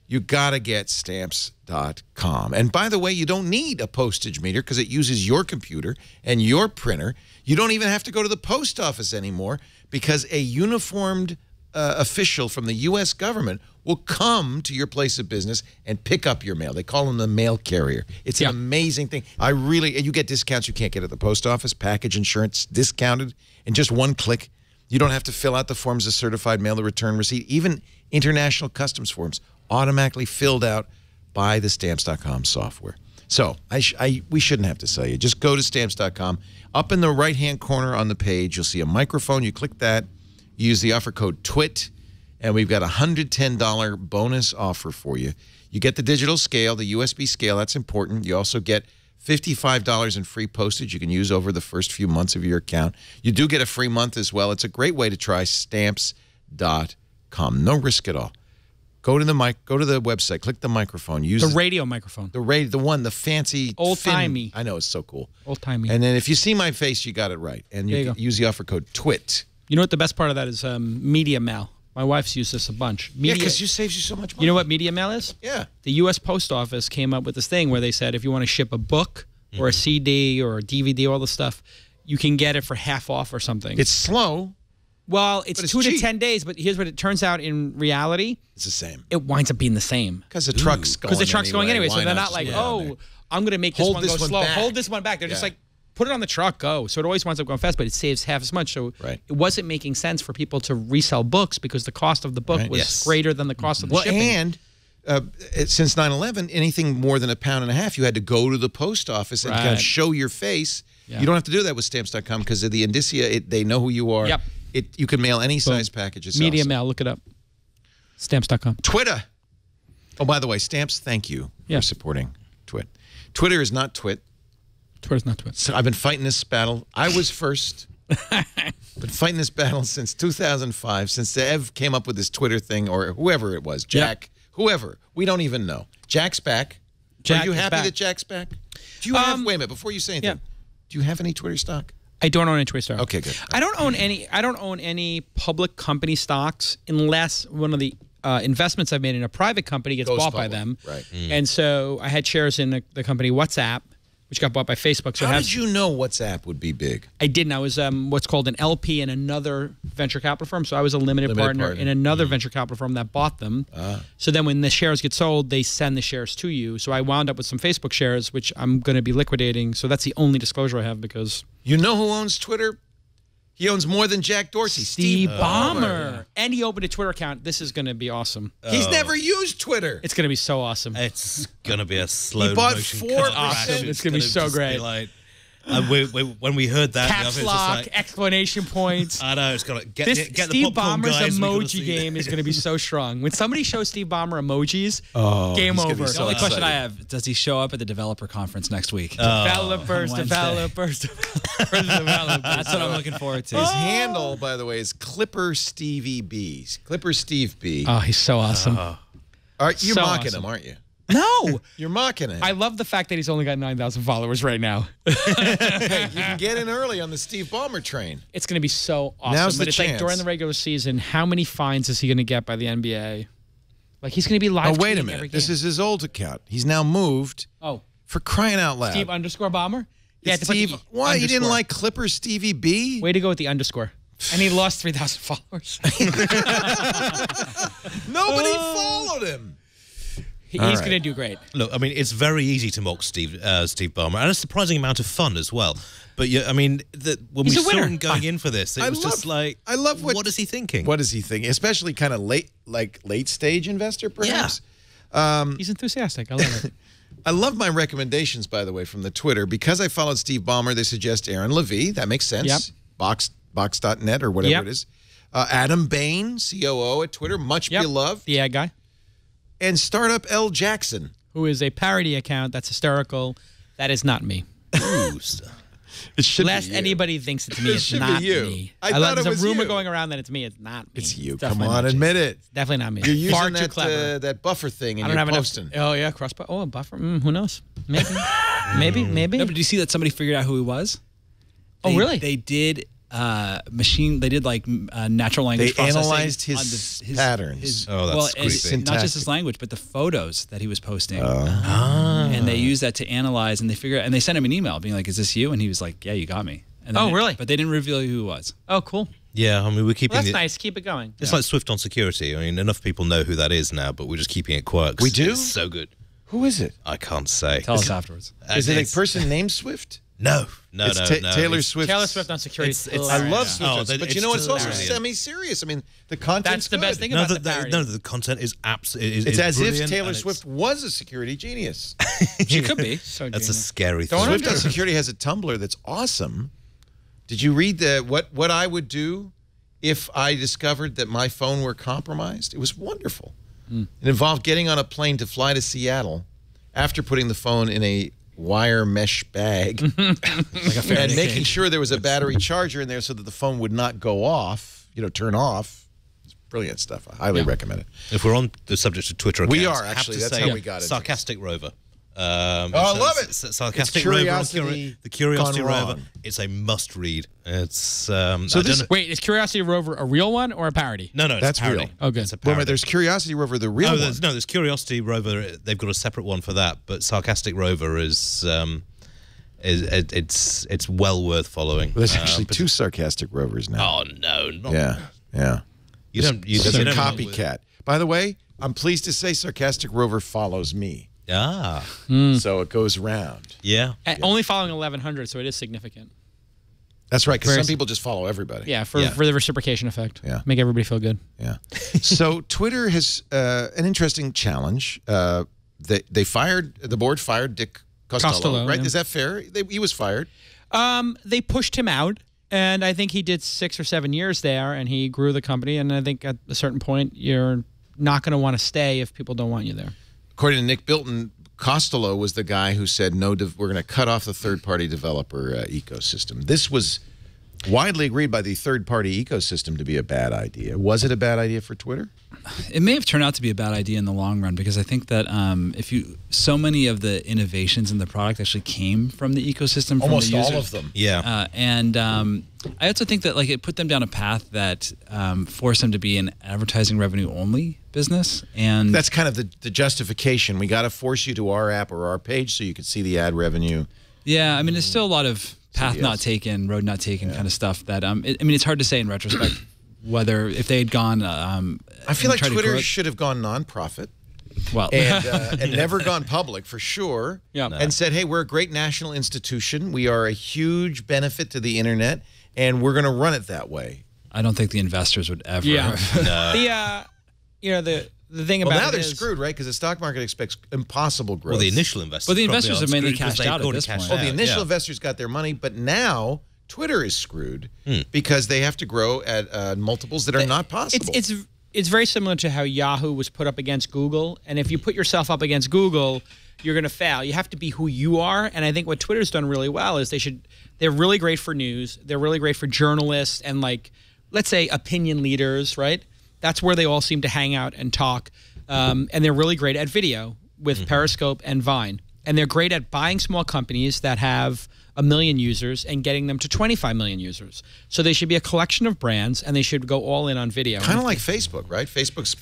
you got to get Stamps.com. And by the way, you don't need a postage meter because it uses your computer and your printer. You don't even have to go to the post office anymore because a uniformed official from the U.S. government will come to your place of business and pick up your mail. They call them the mail carrier. It's an amazing thing. You get discounts you can't get at the post office, package insurance discounted in just one click. You don't have to fill out the forms of certified mail, the return receipt, even international customs forms automatically filled out by the Stamps.com software. So we shouldn't have to sell you. Just go to Stamps.com. Up in the right-hand corner on the page, you'll see a microphone. You click that. You use the offer code TWIT, and we've got a $110 bonus offer for you. You get the digital scale, the USB scale. That's important. You also get $55 in free postage you can use over the first few months of your account. You do get a free month as well. It's a great way to try Stamps.com. No risk at all. Go to the website, click the microphone, use the radio microphone. The one, the fancy old-timey. I know, it's so cool. Old-timey. And then if you see my face, you got it right. And you can use the offer code TWIT. You know what the best part of that is? Media mail. My wife's used this a bunch. Media, yeah, because it saves you so much money. You know what media mail is? Yeah. The U.S. Post Office came up with this thing where they said if you want to ship a book or a CD or a DVD, all the stuff, you can get it for half off or something. It's slow. Well, it's 2 to 10 days, but here's what it turns out in reality. It's the same. It winds up being the same. Because the truck's going anyway. Because the truck's going anyway, so they're not like, oh, I'm going to make this one go slow. Hold this one back. They're just like, put it on the truck, go. So it always winds up going fast, but it saves half as much. So it wasn't making sense for people to resell books because the cost of the book was greater than the cost of the shipping. And since 9/11, anything more than £1.50, you had to go to the post office and kind of show your face. Yeah. You don't have to do that with Stamps.com because of the indicia, they know who you are. Yep. You can mail any size packages. Media mail, look it up. Stamps.com. Twitter. Oh, by the way, Stamps, thank you for supporting Twit. Twitter is not Twit. Twitter's not Twitter. So I've been fighting this battle. I was first. Been fighting this battle since 2005, since Ev came up with this Twitter thing, or whoever it was, Jack, whoever. We don't even know. Jack's back. Are you happy that Jack's back? Do you have, wait a minute, before you say anything, do you have any Twitter stock? I don't own any Twitter stock. Okay, good. I don't own any. I don't own any public company stocks unless one of the investments I've made in a private company gets bought by them. Right. And so I had shares in the company WhatsApp, which got bought by Facebook. So how did you know WhatsApp would be big? I didn't. I was what's called an LP in another venture capital firm. So I was a limited partner in another venture capital firm that bought them. So then when the shares get sold, they send the shares to you. So I wound up with some Facebook shares, which I'm going to be liquidating. So that's the only disclosure I have because... You know who owns Twitter? He owns more than Jack Dorsey. Steve Ballmer. And he opened a Twitter account. This is going to be awesome. He's never used Twitter. It's going to be so awesome. It's going to be a slow motion. He bought 4%. It's going to be so great. Like, when we heard that. Caps lock, just like, explanation points. I know. It's going to get Steve Ballmer's emoji game is going to be so strong. When somebody shows Steve Ballmer emojis, game over. So the only question I have, does he show up at the developer conference next week? Developers. That's what I'm looking forward to. His handle, by the way, is Clipper Stevie B. Clipper Steve B. Oh, he's so awesome. You're mocking him, aren't you? No. You're mocking it. I love the fact that he's only got 9,000 followers right now. Hey, you can get in early on the Steve Ballmer train. It's going to be so awesome. Now's the chance. Like during the regular season, how many fines is he going to get by the NBA? Like, he's going to be live. Oh, wait a minute. This is his old account. He's now moved. Oh. For crying out loud. Steve underscore Ballmer? Yeah, Steve. Why? Underscore. You didn't like Clipper Stevie B? Way to go with the underscore. And he lost 3,000 followers. Nobody followed him. He's going to do great. Look, I mean, it's very easy to mock Steve Ballmer, and a surprising amount of fun as well. But yeah, I mean, when we saw him going in for this, it was just like, I love what is he thinking? What is he thinking? Especially kind of late, like late stage investor, perhaps. Yeah. He's enthusiastic. I love it. I love my recommendations, by the way, from the Twitter. Because I followed Steve Ballmer, they suggest Aaron Levie. That makes sense. Yep. Box.net or whatever it is. Adam Bain, COO at Twitter, much beloved. The ad guy. And Startup L. Jackson. Who is a parody account that's hysterical. That is not me. Ooh, lest anybody thinks it's me, it's not me. I thought there's a rumor going around that it's me. It's not me. It's you. Come on, admit it. It's definitely not me. You're using far too clever. That buffer thing and you're posting. Oh, yeah, cross-buffer. Oh, a buffer. Who knows? Maybe. maybe. No, but do you see that somebody figured out who he was? Oh, really? They did... They did natural language processing. They analyzed his patterns. Oh, that's creepy. Not just his language, but the photos that he was posting. And they used that to analyze, and they figured out, and they sent him an email being like, is this you? And he was like, yeah, you got me. And oh, really? But they didn't reveal who he was. Oh, cool. Yeah, I mean, we're keeping that's nice. Keep it going. It's like Swift on security. I mean, enough people know who that is now, but we're just keeping it quiet. We do? It's so good. Who is it? I can't say. Tell us afterwards. Is it a person named Swift? No, no, it's no. Taylor Swift. Taylor Swift on security. It's, I love Swift, but you know what? It's also semi-serious. I mean, the content's good. That's the best thing about the parody. No, the content is absolutely. It's as if Taylor Swift was a security genius. She could be. So that's a scary thing. Swift on security has a Tumblr that's awesome. Did you read the what I would do if I discovered that my phone were compromised? It was wonderful. Mm. It involved getting on a plane to fly to Seattle after putting the phone in a wire mesh bag and making sure there was a battery charger in there so that the phone would not go off, you know, turn off. It's brilliant stuff. I highly recommend it. If we're on the subject of Twitter accounts, we are actually. That's how we got it. Sarcastic Rover. Oh, I love it. Sarcastic Rover. The Curiosity Rover. It's a must read. It's so wait, is Curiosity Rover a real one or a parody? No, no, that's real. Okay, it's a parody. Wait, there's Curiosity Rover, the real one. No, there's Curiosity Rover. They've got a separate one for that. But Sarcastic Rover is well worth following. Well, there's actually two Sarcastic Rovers now. Oh no, not yeah. You don't. It's a copycat. By the way, I'm pleased to say Sarcastic Rover follows me. Ah. Mm. So it goes round. Yeah. Only following 1,100, so it is significant. That's right, because some people just follow everybody. Yeah, for the reciprocation effect. Yeah. Make everybody feel good. Yeah. So Twitter has an interesting challenge. The board fired Dick Costolo, right? Yeah. Is that fair? He was fired. They pushed him out, and I think he did 6 or 7 years there, and he grew the company, and I think at a certain point you're not going to want to stay if people don't want you there. According to Nick Bilton, Costolo was the guy who said, no, we're going to cut off the third-party developer ecosystem. This was widely agreed by the third-party ecosystem to be a bad idea. Was it a bad idea for Twitter? It may have turned out to be a bad idea in the long run because I think that so many of the innovations in the product actually came from the ecosystem. Almost all of them. Yeah. I also think that it put them down a path that forced them to be an advertising revenue only business, and that's kind of the justification. We got to force you to our app or our page so you could see the ad revenue. Yeah, I mean, there's still a lot of path not taken, road not taken kind of stuff. That I mean, it's hard to say in retrospect whether if they had gone. I feel like Twitter should have gone nonprofit. Well, and never gone public for sure. Yeah, and said, hey, we're a great national institution. We are a huge benefit to the internet. And we're going to run it that way. I don't think the investors would ever. Yeah. No. You know, the thing about it is... Well, now they're screwed, right? Because the stock market expects impossible growth. Well, the initial investors... Well, the investors have mainly cashed out at this point. Well, the initial investors got their money, but now... Twitter is screwed because they have to grow at multiples that are not possible. It's very similar to how Yahoo was put up against Google. And if you put yourself up against Google, you're going to fail. You have to be who you are. And I think what Twitter's done really well is they're really great for news. They're really great for journalists and, like, let's say opinion leaders, right? That's where they all seem to hang out and talk. And they're really great at video with Periscope and Vine. And they're great at buying small companies that have 1 million users and getting them to 25 million users. So they should be a collection of brands, and they should go all in on video. Kind of like Facebook, right? Facebook's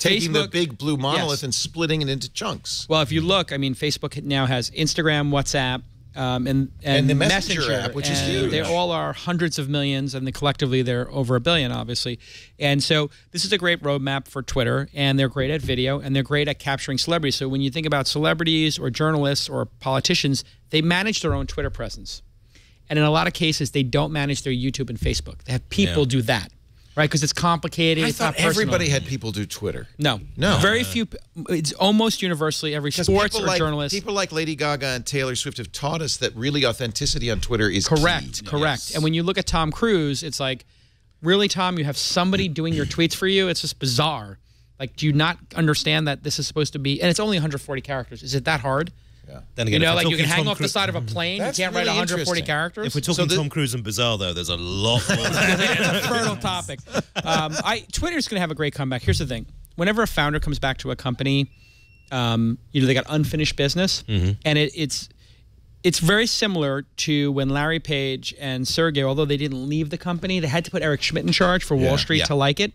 taking the big blue monolith and splitting it into chunks. Well, if you look, I mean, Facebook now has Instagram, WhatsApp, and the Messenger app, which is huge. They all are hundreds of millions, and collectively they're over a billion, obviously. And so this is a great roadmap for Twitter, and they're great at video, and they're great at capturing celebrities. So when you think about celebrities or journalists or politicians, they manage their own Twitter presence. And in a lot of cases, they don't manage their YouTube and Facebook. They have people do that. Right, because it's complicated. I thought everybody had people do Twitter. No, no, very few. It's almost universally every sports or journalist. People like Lady Gaga and Taylor Swift have taught us that really authenticity on Twitter is correct. Key. Correct. Yes. And when you look at Tom Cruise, it's like, really, Tom, you have somebody doing your tweets for you. It's just bizarre. Like, do you not understand that this is supposed to be? And it's only 140 characters. Is it that hard? Yeah. Then again, you know, like you can hang off the side of a plane, you can't write 140 characters. If we're talking Tom Cruise and Bizarre, though, there's a lot more. It's a fertile topic. Twitter's going to have a great comeback. Here's the thing. Whenever a founder comes back to a company, you know, they got unfinished business. And it's very similar to when Larry Page and Sergey, although they didn't leave the company, they had to put Eric Schmidt in charge for Wall Street to like it.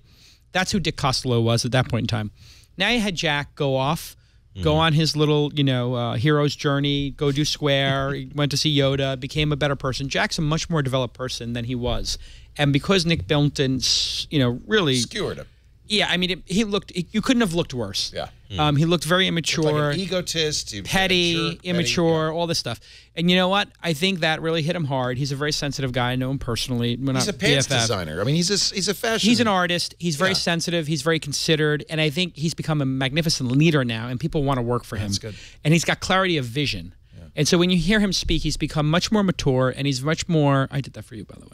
That's who Dick Costolo was at that point in time. Now you had Jack go off. Go on his little, you know, hero's journey, go do Square, went to see Yoda, became a better person. Jack's a much more developed person than he was. And because Nick Bilton, you know, really... skewered him. Yeah, I mean, he looked... you couldn't have looked worse. Yeah. He looked very immature. Looked like an egotist. Petty, immature, all this stuff. And you know what? I think that really hit him hard. He's a very sensitive guy. I know him personally. We're he's a pants designer. I mean, he's a fashion... He's an artist. He's very sensitive. He's very considered. And I think he's become a magnificent leader now, and people want to work for him. That's good. And he's got clarity of vision. Yeah. And so when you hear him speak, he's become much more mature, and he's much more... I did that for you, by the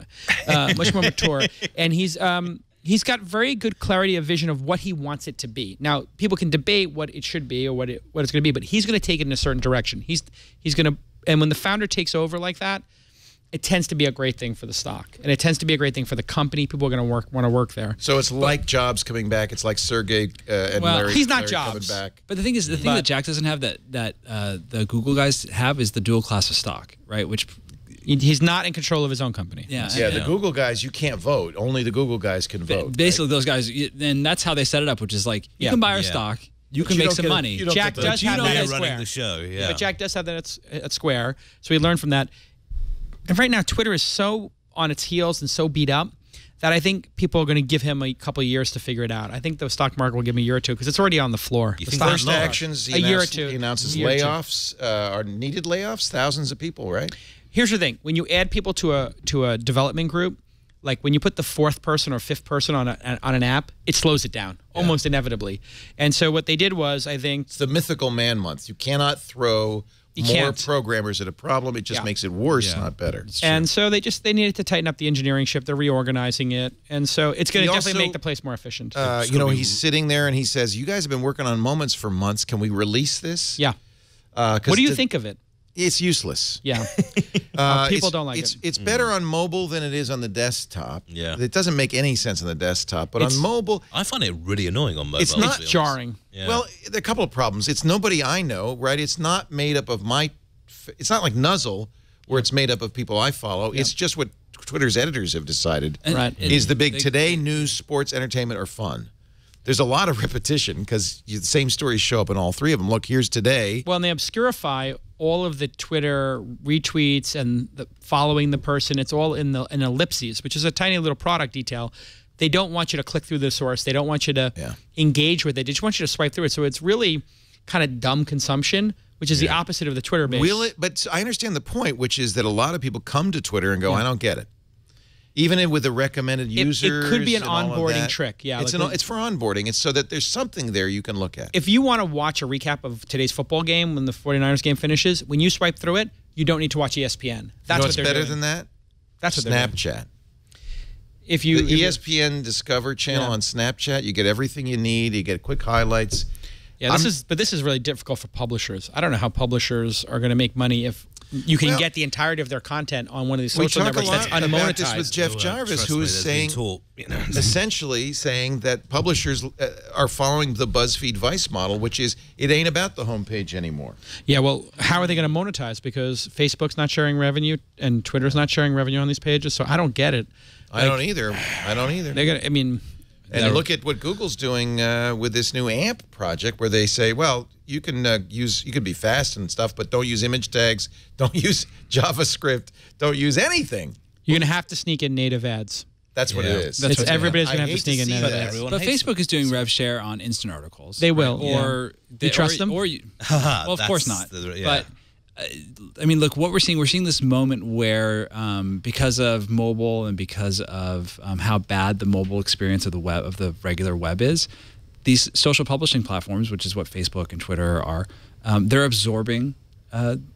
way. Much more mature. And he's got very good clarity of vision of what he wants it to be. Now, people can debate what it should be or what it's going to be, but he's going to take it in a certain direction. He's going to, and when the founder takes over like that, it tends to be a great thing for the stock, and it tends to be a great thing for the company. People are going to want to work there. So it's like Jobs coming back. It's like Sergey and Larry. He's not Jobs. Coming back. But the thing is, the thing that Jack doesn't have that the Google guys have is the dual class of stock, right? Which he's not in control of his own company. Yeah, yeah. The Google guys, you can't vote. Only the Google guys can vote. Basically, those guys, and that's how they set it up, which is like you can buy our stock, you can make some money. Jack does have that at Square. The show, yeah. But Jack does have that at Square, so we learned from that. And right now, Twitter is so on its heels and so beat up that I think people are going to give him a couple of years to figure it out. I think the stock market will give him a year or two because it's already on the floor. You think first actions, he announces layoffs, are needed layoffs, thousands of people, right? Here's the thing: when you add people to a development group, like when you put the fourth person or fifth person on an app, it slows it down almost inevitably. And so what they did was, I think, it's the mythical man month. You cannot throw more programmers at a problem; it just makes it worse, not better. And so they needed to tighten up the engineering ship. They're reorganizing it, and so it's going to definitely make the place more efficient. You know, he's sitting there and he says, "You guys have been working on Moments for months. Can we release this?" Yeah. What do you think of it? It's useless. Yeah. People don't like it. It's better on mobile than it is on the desktop. Yeah. It doesn't make any sense on the desktop, but on mobile... I find it really annoying on mobile. It's not jarring. Yeah. Well, there are a couple of problems. It's nobody I know, right? It's not made up of my... It's not like Nuzzle, where it's made up of people I follow. Yeah. It's just what Twitter's editors have decided is the big today, news, sports, entertainment, or fun. There's a lot of repetition because the same stories show up in all three of them. Look, here's today. Well, and they obscurify all of the Twitter retweets and the following the person. It's all in ellipses, which is a tiny little product detail. They don't want you to click through the source. They don't want you to engage with it. They just want you to swipe through it. So it's really kind of dumb consumption, which is the opposite of the Twitter base. Will it? But I understand the point, which is that a lot of people come to Twitter and go, I don't get it. Even with the recommended users, it could be an onboarding trick. Yeah, it's for onboarding. It's so that there's something there you can look at. If you want to watch a recap of today's football game when the 49ers game finishes, when you swipe through it, you don't need to watch ESPN. That's what they're doing. Better than that? That's what they're doing. Snapchat. If you the ESPN Discover channel on Snapchat, you get everything you need. You get quick highlights. Yeah, this is really difficult for publishers. I don't know how publishers are going to make money if. You can get the entirety of their content on one of these social networks that's unmonetized. We talk a lot about this with Jeff Jarvis, who is saying, essentially saying that publishers are following the BuzzFeed Vice model, which is it ain't about the homepage anymore. Yeah, well, how are they going to monetize? Because Facebook's not sharing revenue and Twitter's not sharing revenue on these pages, so I don't get it. Like, I don't either. I don't either. They're gonna, I mean... And look at what Google's doing with this new AMP project, where they say, well, you can you can be fast and stuff, but don't use image tags, don't use JavaScript, don't use anything. You're going to have to sneak in native ads. That's what it is. That's what everybody's going to have to sneak in native ads. But Facebook is doing rev share on instant articles. They will. Right? Or they trust them? Or you, well, of course not. But I mean, look, what we're seeing this moment where because of mobile and because of how bad the mobile experience of the web, of the regular web is, these social publishing platforms, which is what Facebook and Twitter are, they're absorbing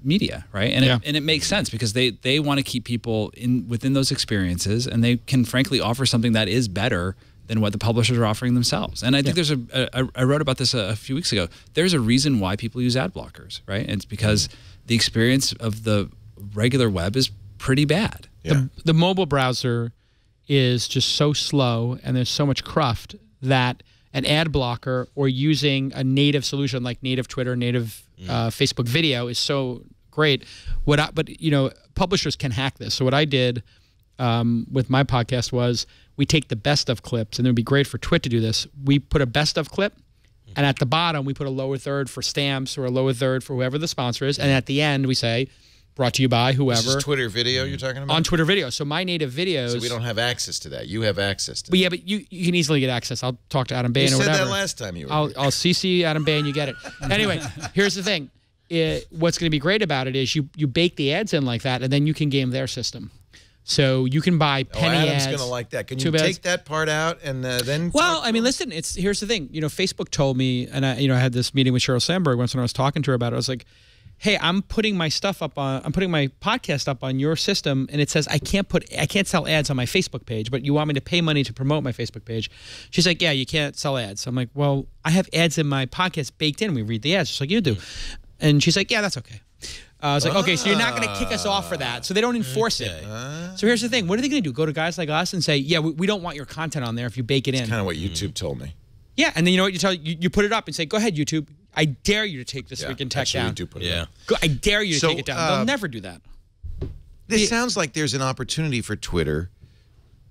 media, right? And, it makes sense because they want to keep people within those experiences, and they can frankly offer something that is better than what the publishers are offering themselves. And I think there's I wrote about this a few weeks ago. There's a reason why people use ad blockers, right? And it's because the experience of the regular web is pretty bad. Yeah. The mobile browser is just so slow, and there's so much cruft that an ad blocker or using a native solution like native Twitter, native Facebook video is so great. But you know, publishers can hack this. So what I did with my podcast was we take the best of clips, and it would be great for Twit to do this. We put a best of clip, and at the bottom we put a lower third for stamps or a lower third for whoever the sponsor is, and at the end we say, brought to you by whoever. This is Twitter video you're talking about? On Twitter video. So my native videos. So we don't have access to that. You have access to that. But yeah, but you can easily get access. I'll talk to Adam Bain or whatever. You said that last time you were here. I'll CC Adam Bain, you get it. Anyway, here's the thing. What's going to be great about it is you bake the ads in like that, and then you can game their system. So you can buy penny ads. Adam's going to like that. Can you take that part out and then? Well, I mean, listen. Here's the thing. You know, Facebook told me, and I had this meeting with Sheryl Sandberg once when I was talking to her about it. I was like, hey, I'm putting my stuff up on, I'm putting my podcast up on your system, and it says I can't sell ads on my Facebook page, but you want me to pay money to promote my Facebook page. She's like, yeah, you can't sell ads. So I'm like, well, I have ads in my podcast baked in. We read the ads just like you do. And she's like, yeah, that's okay. I was like, okay, so you're not going to kick us off for that. So they don't enforce it. So here's the thing. What are they going to do? Go to guys like us and say, yeah, we don't want your content on there if you bake it in. That's kind of what YouTube told me. Yeah, and then you know what you tell you put it up and say, go ahead, YouTube. I dare you to take this freaking tech down. Do put it up. I dare you to take it down. They'll never do that. This sounds like there's an opportunity for Twitter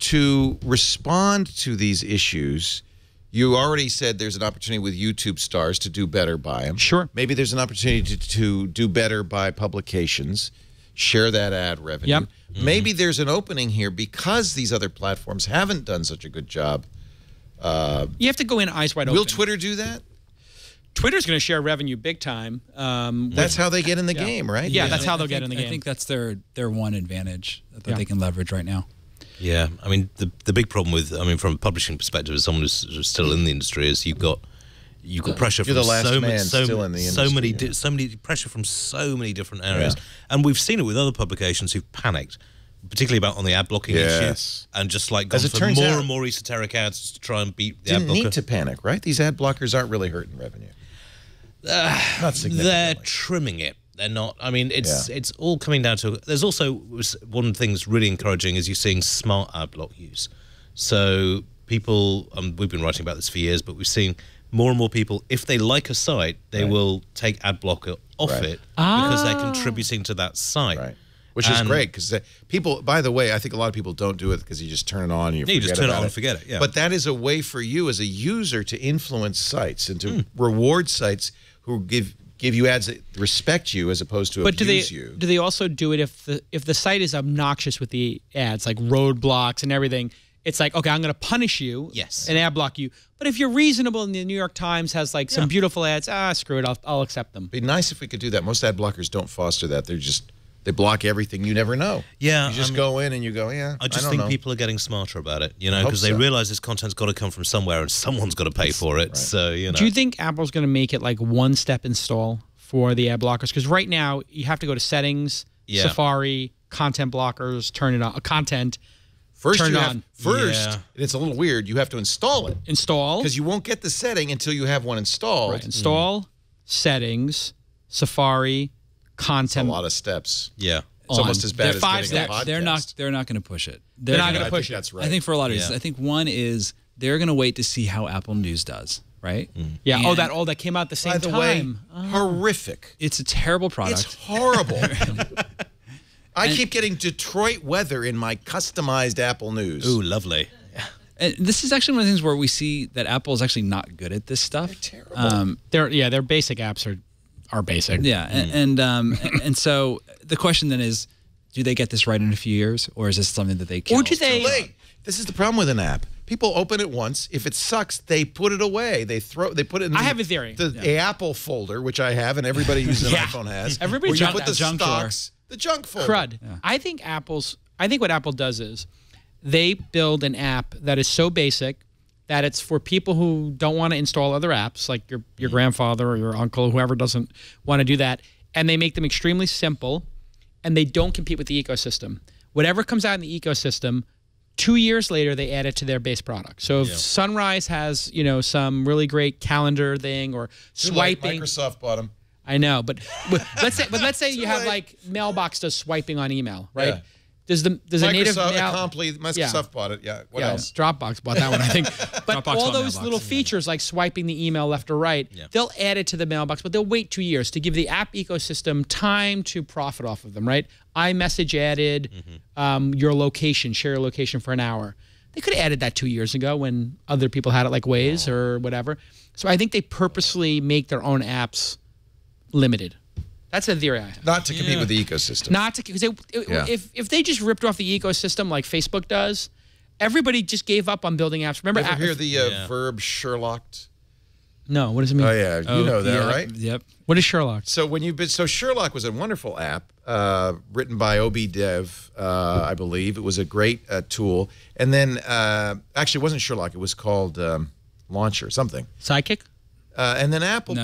to respond to these issues. You already said there's an opportunity with YouTube stars to do better by them. Sure. Maybe there's an opportunity to do better by publications, share that ad revenue. Yep. Maybe there's an opening here because these other platforms haven't done such a good job. You have to go in eyes wide open. Will Twitter do that? Twitter's going to share revenue big time. That's how they get in the game, right? Yeah, that's how they'll get in the game. I think that's their one advantage that they can leverage right now. Yeah, I mean the big problem with from a publishing perspective, as someone who's still in the industry, is you've got pressure from so many from so many different areas, and we've seen it with other publications who've panicked, particularly about on the ad blocking issue, and just like gone for more and more esoteric ads to try and beat the ad blocker. Didn't need to panic, right? These ad blockers aren't really hurting revenue. Not significantly. They're trimming it. They're not. I mean, it's all coming down to. There's also one thing that's really encouraging is you're seeing smart ad block use. So people, we've been writing about this for years, but we've seen more and more people, if they like a site, they will take ad blocker off it because they're contributing to that site. Right. Which is great because people, by the way, I think a lot of people don't do it because you just turn it on and you just turn it on and forget it. Yeah. But that is a way for you as a user to influence sites and to reward sites who give you ads that respect you as opposed to abuse you. But do they also do it if the site is obnoxious with the ads, like roadblocks and everything? It's like, okay, I'm going to punish you and ad block you. But if you're reasonable and the New York Times has like some beautiful ads, screw it, I'll accept them. It'd be nice if we could do that. Most ad blockers don't foster that. They're just, they block everything. You never know. Yeah. You just go in and you go, yeah, I just think people are getting smarter about it, you know, because they realize this content's got to come from somewhere and someone's got to pay for it. Right. So, you know. Do you think Apple's going to make it like one-step install for the ad blockers? Because right now you have to go to settings, Safari, content blockers, turn it on, content. First, it's a little weird, you have to install it. Install. Because you won't get the setting until you have one installed. Right. Install, settings, Safari, content. That's a lot of steps. Yeah, it's almost as bad as getting a podcast. They're not going to push it. They're not going to push it. That's right. I think for a lot of reasons. I think one is they're going to wait to see how Apple News does. Right? Yeah. And all that came out at the same time. By the way, horrific. It's a terrible product. It's horrible. I keep getting Detroit weather in my customized Apple News. Ooh, lovely. And this is actually one of the things where we see that Apple is actually not good at this stuff. They're terrible. Their basic apps are basic. Yeah, and so the question then is, do they get this right in a few years, or is this something that they can't? Or do they? Too late. This is the problem with an app. People open it once. If it sucks, they put it away. They put it in the, I have a theory. The Apple folder, which I have, and everybody uses an iPhone has. Everybody junk, put the junk stocks, the junk folder. Crud. Yeah. I think what Apple does is they build an app that is so basic that it's for people who don't want to install other apps, like your grandfather or your uncle, whoever doesn't want to do that, and they make them extremely simple, and they don't compete with the ecosystem. Whatever comes out in the ecosystem, 2 years later, they add it to their base product. So if Sunrise has, you know, some really great calendar thing or swiping, Microsoft bought them. I know, but let's say you have like Mailbox does swiping on email, right? Yeah. Does a native Microsoft bought it. Yeah. What else? Dropbox bought that one, I think. But all those little features like swiping the email left or right, they'll add it to the Mailbox, but they'll wait 2 years to give the app ecosystem time to profit off of them, right? iMessage added your location, share your location for an hour. They could have added that 2 years ago when other people had it, like Waze or whatever. So I think they purposely make their own apps limited. That's a theory I have. Not to compete with the ecosystem. Not to, because if they just ripped off the ecosystem like Facebook does, everybody just gave up on building apps. Remember, you ever hear the verb Sherlocked? No, what does it mean? Oh yeah, you know that, right? Yep. What is Sherlocked? So when you've been, so Sherlock was a wonderful app written by Obi Dev, I believe. It was a great tool, and then actually it wasn't Sherlock. It was called Launcher something. Sidekick. And then Apple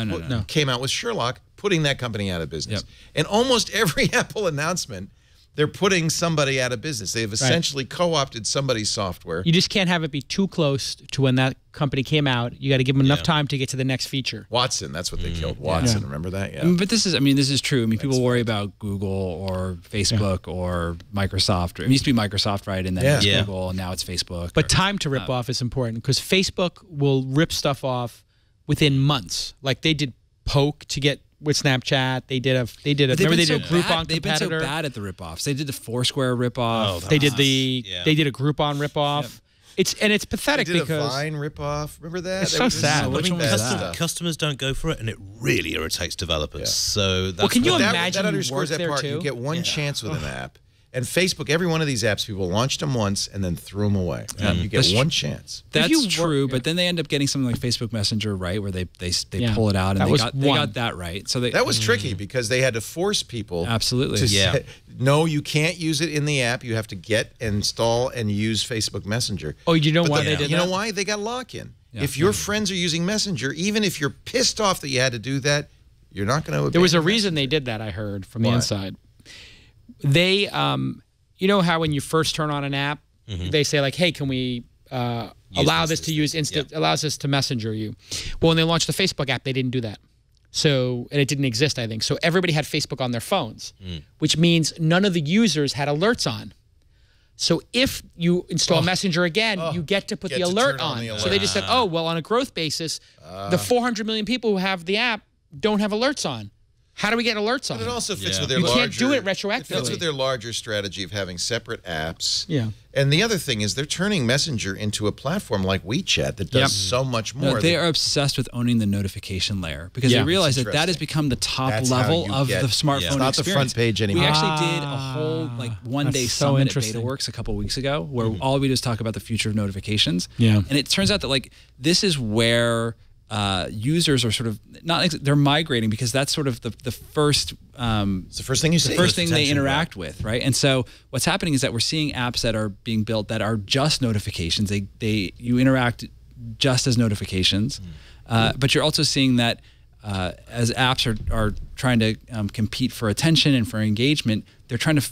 came out with Sherlock, putting that company out of business. Yep. And almost every Apple announcement, they're putting somebody out of business. They've essentially co-opted somebody's software. You just can't have it be too close to when that company came out. You got to give them enough time to get to the next feature. Watson, that's what they killed. Watson, remember that? Yeah. But this is, I mean, this is true. I mean, people worry about Google or Facebook or Microsoft. It used to be Microsoft, right? And then it was Google, and now it's Facebook. But time to rip off is important, because Facebook will rip stuff off within months. Like they did Poke to get with Snapchat. They did a Groupon competitor. They've been so bad at the ripoffs. They did the Foursquare ripoff. They did a Groupon ripoff. Yep. It's pathetic because they did a Vine ripoff. Remember that? It's so sad. Customers don't go for it, and it really irritates developers. Yeah. So that's can you imagine that underscores that part. Too? You get one chance with an app. And Facebook, every one of these apps, people launched them once and then threw them away. You get one chance. That's true, but then they end up getting something like Facebook Messenger, right, where they pull it out, and they got that right. So that was tricky because they had to force people to say, no, you can't use it in the app. You have to get, install, and use Facebook Messenger. Oh, you know why they did that? You know why? They got lock-in. Yeah. If your friends are using Messenger, even if you're pissed off that you had to do that, you're not going to. There was a reason they did that, I heard, from the inside. They, you know how when you first turn on an app, they say like, "Hey, can we allow this to use instant? Allows us to messenger you." Well, when they launched the Facebook app, they didn't do that, and it didn't exist, I think. So everybody had Facebook on their phones, which means none of the users had alerts on. So if you install Messenger again, you get to put the alert on. So they just said, "Oh, well, on a growth basis, the 400 million people who have the app don't have alerts on." How do we get alerts on it? It also fits with their larger... You can't do it retroactively. It fits with their larger strategy of having separate apps. Yeah. And the other thing is they're turning Messenger into a platform like WeChat that does so much more. No, they are obsessed with owning the notification layer because they realize that that has become the top level of the smartphone experience. It's not the front page anymore. We actually did a whole like one-day summit at BetaWorks a couple of weeks ago where all we did was talk about the future of notifications. Yeah. And it turns out that like this is where... users are sort of they're migrating because that's sort of the first it's the first thing you see, the first thing they interact with, right? And so what's happening is that we're seeing apps that are being built that are just notifications. You interact just as notifications, but you're also seeing that as apps are trying to compete for attention and for engagement, they're trying to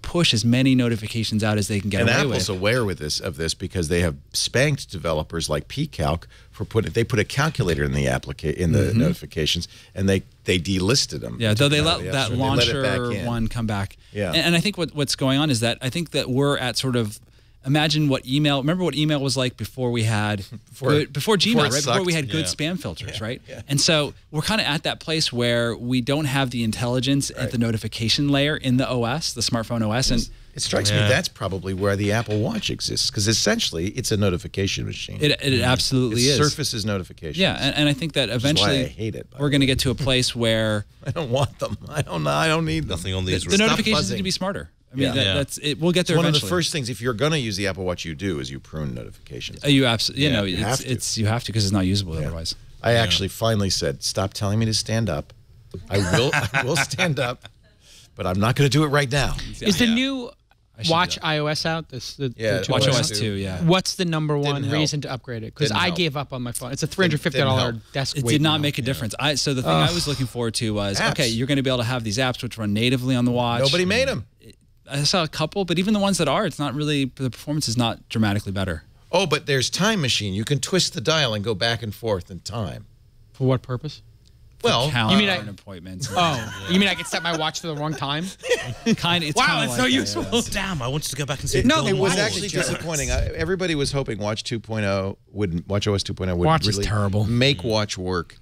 push as many notifications out as they can get away with. And Apple's aware of this because they have spanked developers like pCalc for putting a calculator in the notifications, and they delisted them. Yeah, though they let that launcher one come back. Yeah, and I think what's going on is that I think that we're at sort of imagine what email. Remember what email was like before we had before Gmail, right? Before we had good spam filters, right? Yeah. And so we're kind of at that place where we don't have the intelligence at the notification layer in the OS, the smartphone OS, and It strikes me that's probably where the Apple Watch exists, because essentially it's a notification machine. It absolutely is. It surfaces notifications. Yeah, and I think that eventually we're going to get to a place where I don't want them. I don't need them. Nothing on these. The notifications need to be smarter. I mean, that's it. We'll get there. It's one eventually. Of the first things, if you're going to use the Apple Watch, you do is you prune notifications. You absolutely, you know, you have to, because it's not usable otherwise. I actually finally said, "Stop telling me to stand up. I will stand up, but I'm not going to do it right now." Is the new Watch iOS out? Watch OS 2, yeah. What's the number one reason to upgrade it? Because I gave up on my phone. It's a $350 desk weight. It did not make a difference. So the thing I was looking forward to was, apps. Okay, you're going to be able to have these apps which run natively on the watch. Nobody made them. I saw a couple, but even the ones that are, it's not really, the performance is not dramatically better. Oh, but there's Time Machine. You can twist the dial and go back and forth in time. For what purpose? Well, you mean an appointment. You mean I could set my watch to the wrong time? Wow, it's so useful. Yeah. Damn, I wanted to go back and see. No, it was actually disappointing. Everybody was hoping Watch 2.0 would, Watch OS 2.0 would really terrible. Make Watch work.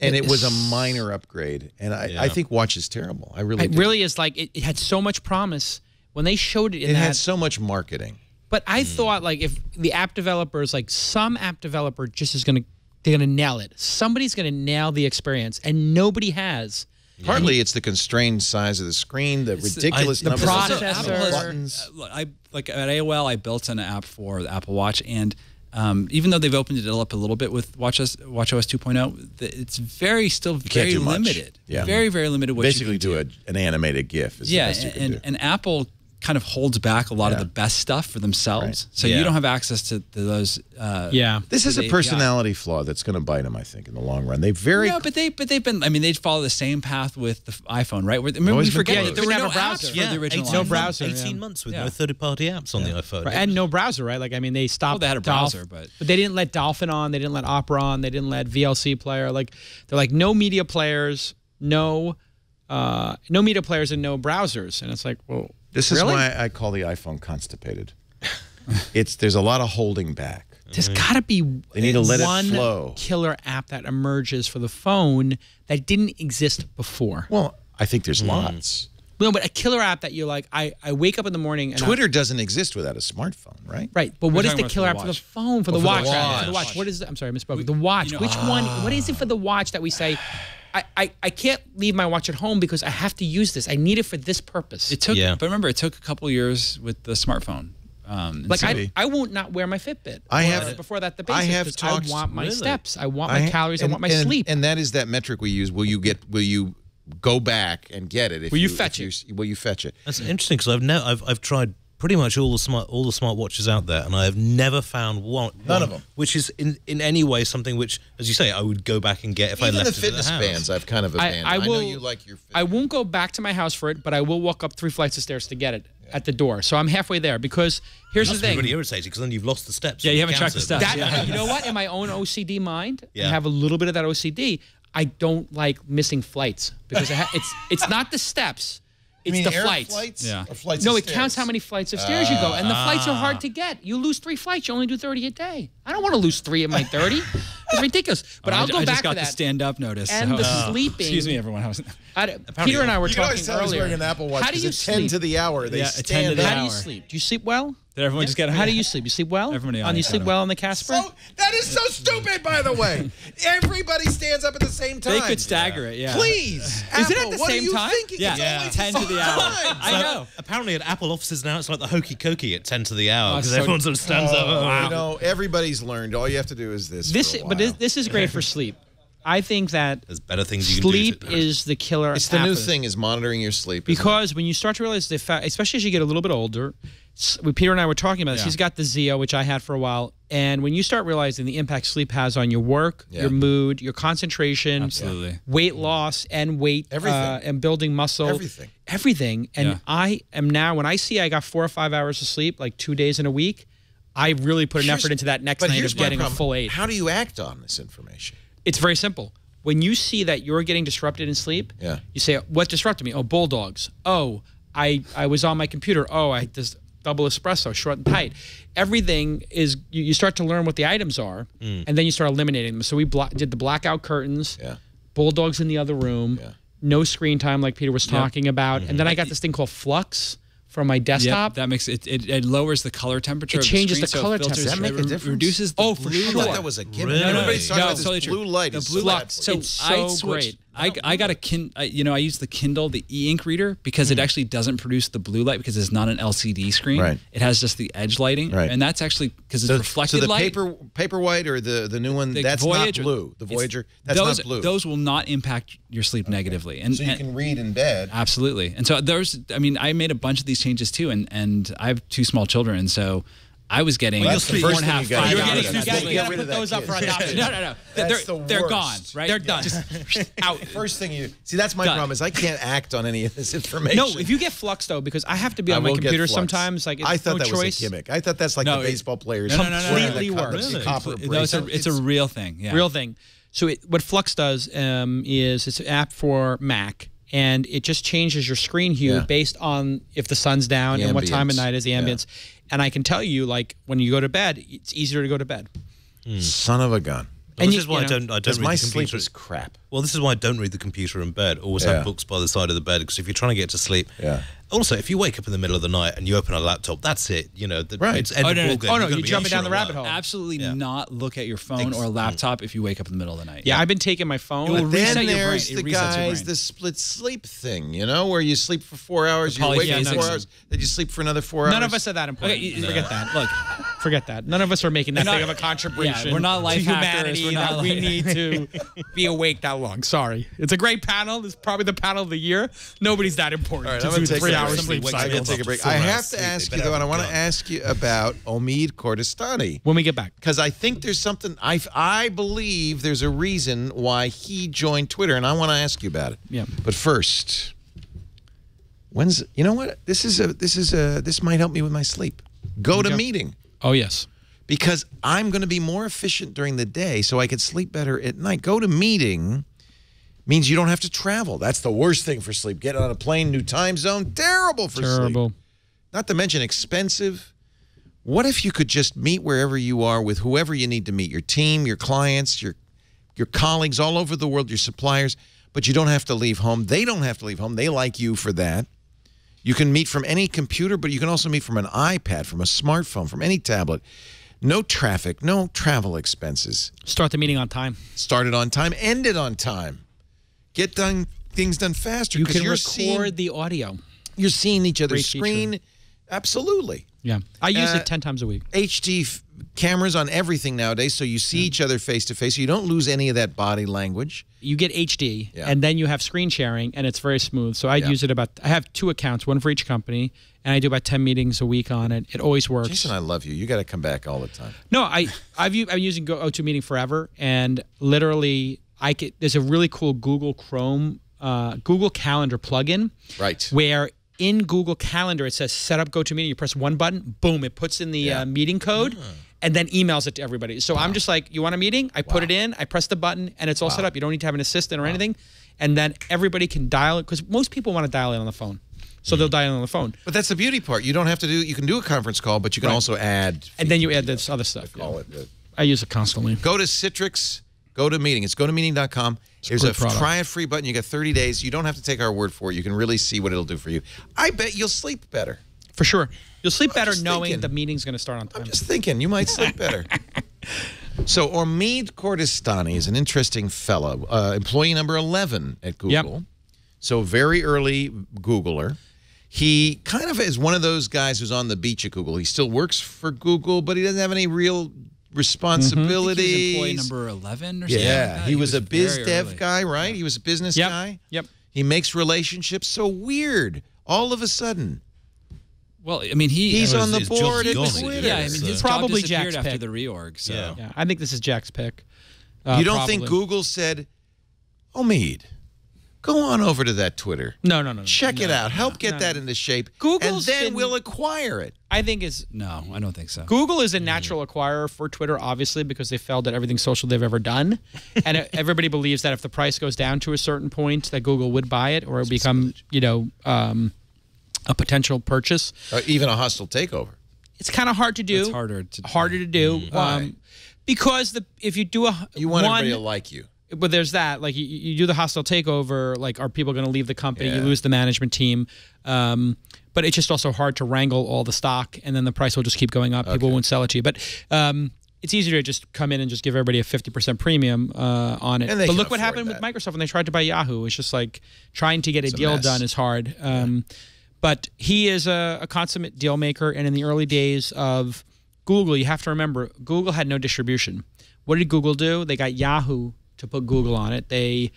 And it was a minor upgrade. And I think Watch is terrible. I really do. It really is, like, it had so much promise. When they showed it in that, it had so much marketing. But I thought, like, if the app developers, like, some app developer just is going to, they're going to nail it. Somebody's going to nail the experience, and nobody has. Partly it's the constrained size of the screen, the ridiculous number of buttons. Like, at AOL, I built an app for the Apple Watch, and even though they've opened it up a little bit with WatchOS 2.0, it's still very limited. Yeah. Very, very limited. Basically you can do an animated GIF is the best you can do. And Apple kind of holds back a lot of the best stuff for themselves. Right. So you don't have access to those. This is a personality flaw that's going to bite them, I think, in the long run. But they've been, I mean, they'd follow the same path with the iPhone, right? We forget that there were no browsers for the original iPhone. No browser. 18 months with no third-party apps on the iPhone. Right. And no browser, right? Like, I mean, they stopped. Well, they had a browser, but they didn't let Dolphin on. They didn't let Opera on. They didn't let VLC player. Like, they're like, no media players, no media players, and no browsers. And it's like, well. This is why I call the iPhone constipated. There's a lot of holding back. There's got to be one killer app that emerges for the phone that didn't exist before. Well, I think there's lots. No, but a killer app that you're like, I wake up in the morning. And Twitter doesn't exist without a smartphone, right? Right, but what is the killer app for the phone? For the watch, right? For the watch. What is? I'm sorry, I misspoke. The watch. Which one? What is it for the watch that we say? I can't leave my watch at home because I have to use this. I need it for this purpose. But remember, it took a couple years with the smartphone. Like I won't not wear my Fitbit. Before that, the basics. I want my steps. I want my calories. I want my sleep. And that is that metric we use. Will you go back and get it? Will you fetch it? That's interesting, because I've tried pretty much all the smart watches out there, and I have never found one. None of them. Which is in any way something which, as you say, I would go back and get if I left the fitness bands. I've kind of abandoned. I know you like your fitness. I won't go back to my house for it, but I will walk up 3 flights of stairs to get it at the door. So I'm halfway there, because here's the thing. That's really irritating, because then you've lost the steps. Yeah, you haven't tracked the steps. You know what? In my own OCD mind, I have a little bit of that OCD. I don't like missing flights, because it's not the steps. It's the flights. Flights no, it stairs. Counts how many flights of stairs you go. And the flights are hard to get. You lose 3 flights. You only do 30 a day. I don't want to lose 3 of my 30. It's ridiculous. But I'll go back to that. I just got the stand-up notice. And the sleeping. Excuse me, everyone. Peter and I were talking earlier. You always wearing an Apple Watch. How do you sleep? 10 to the hour. They stand to the hour. How do you sleep? Do you sleep well? Did everyone just get it? How do you sleep? You sleep well? Everybody on you sleep well on the Casper? So, that is so stupid, by the way. Everybody stands up at the same time. They could stagger it, Please. Apple, is it at the same time? Thinking? Yeah, 10 to the hour. I know. Apparently at Apple offices now, it's like the hokey cokey at 10 to the hour, because everyone sort of stands up. Wow. You know, everybody's learned. All you have to do is this for a while. But this is great for sleep. I think that there's better things you can do. Sleep is the killer. It's the new thing is monitoring your sleep. Because when you start to realize, especially as you get a little bit older, Peter and I were talking about this. He's got the Zio, which I had for a while. And when you start realizing the impact sleep has on your work, your mood, your concentration, weight loss and weight, and building muscle. Everything. And I am now, when I see I got 4 or 5 hours of sleep, like 2 days in a week, I really put an effort into that next night of getting a full 8. How do you act on this information? It's very simple. When you see that you're getting disrupted in sleep, you say, what disrupted me? Oh, bulldogs. Oh, I was on my computer. Oh, I just double espresso, short and tight. Everything is, you start to learn what the items are, and then you start eliminating them. So we did the blackout curtains, bulldogs in the other room, no screen time like Peter was talking about. And then I got this thing called Flux. from my desktop. Yep, that makes it, it lowers the color temperature. It changes the color temperature. Does that make a difference? Reduces the blue light. I thought that was a gimmick. Really? Everybody's talking about this blue light. The blue light. So it's great. I got a I use the Kindle, the e-ink reader, because it actually doesn't produce the blue light because it's not an LCD screen. Right. It has just the edge lighting. Right. And that's actually because it's reflected light. So the Paperwhite or the new one, that's not blue. The Voyager, that's not blue. Those will not impact your sleep negatively. And so you can read in bed. Absolutely. And so there's, I mean, I made a bunch of these changes too, and I have 2 small children, so I was getting like 4.5, 5 hours. You gotta put those up for adoption. No. They're gone, right? They're done. Just out. First thing you see, that's my problem is I can't act on any of this information. No, if you get flux though, because I have to be on my computer sometimes. Like it's no choice. I thought that was a gimmick. I thought that's like the baseball players. No, it's a real thing. Yeah. Real thing. So what Flux does is it's an app for Mac. And it just changes your screen hue based on if the sun's down and what time of night is the ambience. Yeah. And I can tell you, like, when you go to bed, it's easier to go to bed. Mm. Son of a gun. And this is why I don't read the computer. My sleep is crap. Well, this is why I don't read the computer in bed. Always have books by the side of the bed, because if you're trying to get to sleep. Yeah. Also, if you wake up in the middle of the night and you open a laptop, that's it. You know, it's end of all game. Oh, no, you're jumping down the rabbit hole. Absolutely not look at your phone or laptop if you wake up in the middle of the night. Yeah, I've been taking my phone. Well, then there's the guys, the split sleep thing, you know, where you sleep for 4 hours, you wake up for 4 hours, then you sleep for another 4 hours. None of us are that important. Forget that. Look, forget that. None of us are making that big of a contribution. We're not life hackers. We need to be awake that long. Sorry. It's a great panel. It's probably the panel of the year. Nobody's that important. All right, take a break. I have to ask you, though, and I want to ask you about Omid Kordestani. When we get back. Because I think there's something, I believe there's a reason why he joined Twitter, and I want to ask you about it. Yeah. But first, when's, you know what? This might help me with my sleep. Go to meeting. Oh, yes. Because I'm going to be more efficient during the day so I could sleep better at night. Go to meeting means you don't have to travel. That's the worst thing for sleep. Get on a plane, new time zone, terrible for sleep. Terrible. Not to mention expensive. What if you could just meet wherever you are with whoever you need to meet, your team, your clients, your colleagues all over the world, your suppliers, but you don't have to leave home. They don't have to leave home. They like you for that. You can meet from any computer, but you can also meet from an iPad, from a smartphone, from any tablet. No traffic, no travel expenses. Start the meeting on time. Start it on time, end it on time. Get things done faster. You can record the audio. You're seeing each other's screen. Feature. Absolutely. Yeah. I use it 10 times a week. HD cameras on everything nowadays, so you see each other face to face. So you don't lose any of that body language. You get HD, and then you have screen sharing, and it's very smooth. So I use it about, I have 2 accounts, one for each company, and I do about 10 meetings a week on it. It always works. Jason, I love you. You got to come back all the time. No, I'm using GoToMeeting forever, and literally... there's a really cool Google Chrome, Google Calendar plugin, where in Google Calendar it says set up GoToMeeting. You press one button, boom, it puts in the meeting code, and then emails it to everybody. So I'm just like, you want a meeting? I put it in, I press the button, and it's all set up. You don't need to have an assistant or anything, and then everybody can dial it because most people want to dial in on the phone. So they'll dial on the phone. But that's the beauty part. You don't have to do. You can do a conference call, but you can also add. And then you add this other stuff. I use it constantly. Go to Citrix. GoToMeeting. It's GoToMeeting.com. There's a try it free button. You got 30 days. You don't have to take our word for it. You can really see what it'll do for you. I bet you'll sleep better. For sure. You'll sleep better knowing the meeting's going to start on time. I'm just thinking. You might sleep better. So Omid Kordestani is an interesting fellow. Employee number 11 at Google. Yep. So very early Googler. He kind of is one of those guys who's on the beach at Google. He still works for Google, but he doesn't have any real... responsibility. Employee number 11 or something. Yeah, like he was a biz dev guy, right? He was a business guy. Yep. He makes relationships. So weird. All of a sudden. Well, I mean, he's on the board at Twitter. Yeah, I mean, he's probably Jack's after the reorg. So yeah, I think this is Jack's pick. You don't think Google said, Omid, go on over to that Twitter. No. Check it out. Help get that into shape. Google's and then we'll acquire it. I think is no, I don't think so. Google is a natural acquirer for Twitter, obviously, because they failed at everything social they've ever done. And everybody believes that if the price goes down to a certain point, that Google would buy it or it would become, you know, a potential purchase. Or even a hostile takeover. It's kind of hard to do. It's harder to do. Because if you do you want everybody to like you. But there's that, like, you do the hostile takeover, like, are people going to leave the company? Yeah. You lose the management team. But it's just also hard to wrangle all the stock, and then the price will just keep going up. Okay. People won't sell it to you. But it's easier to just come in and just give everybody a 50% premium on it. But look what happened with Microsoft when they tried to buy Yahoo. It's just like trying to get a deal done is hard. But he is a consummate deal maker. And in the early days of Google, you have to remember, Google had no distribution. What did Google do? They got Yahoo to put Google on it. They,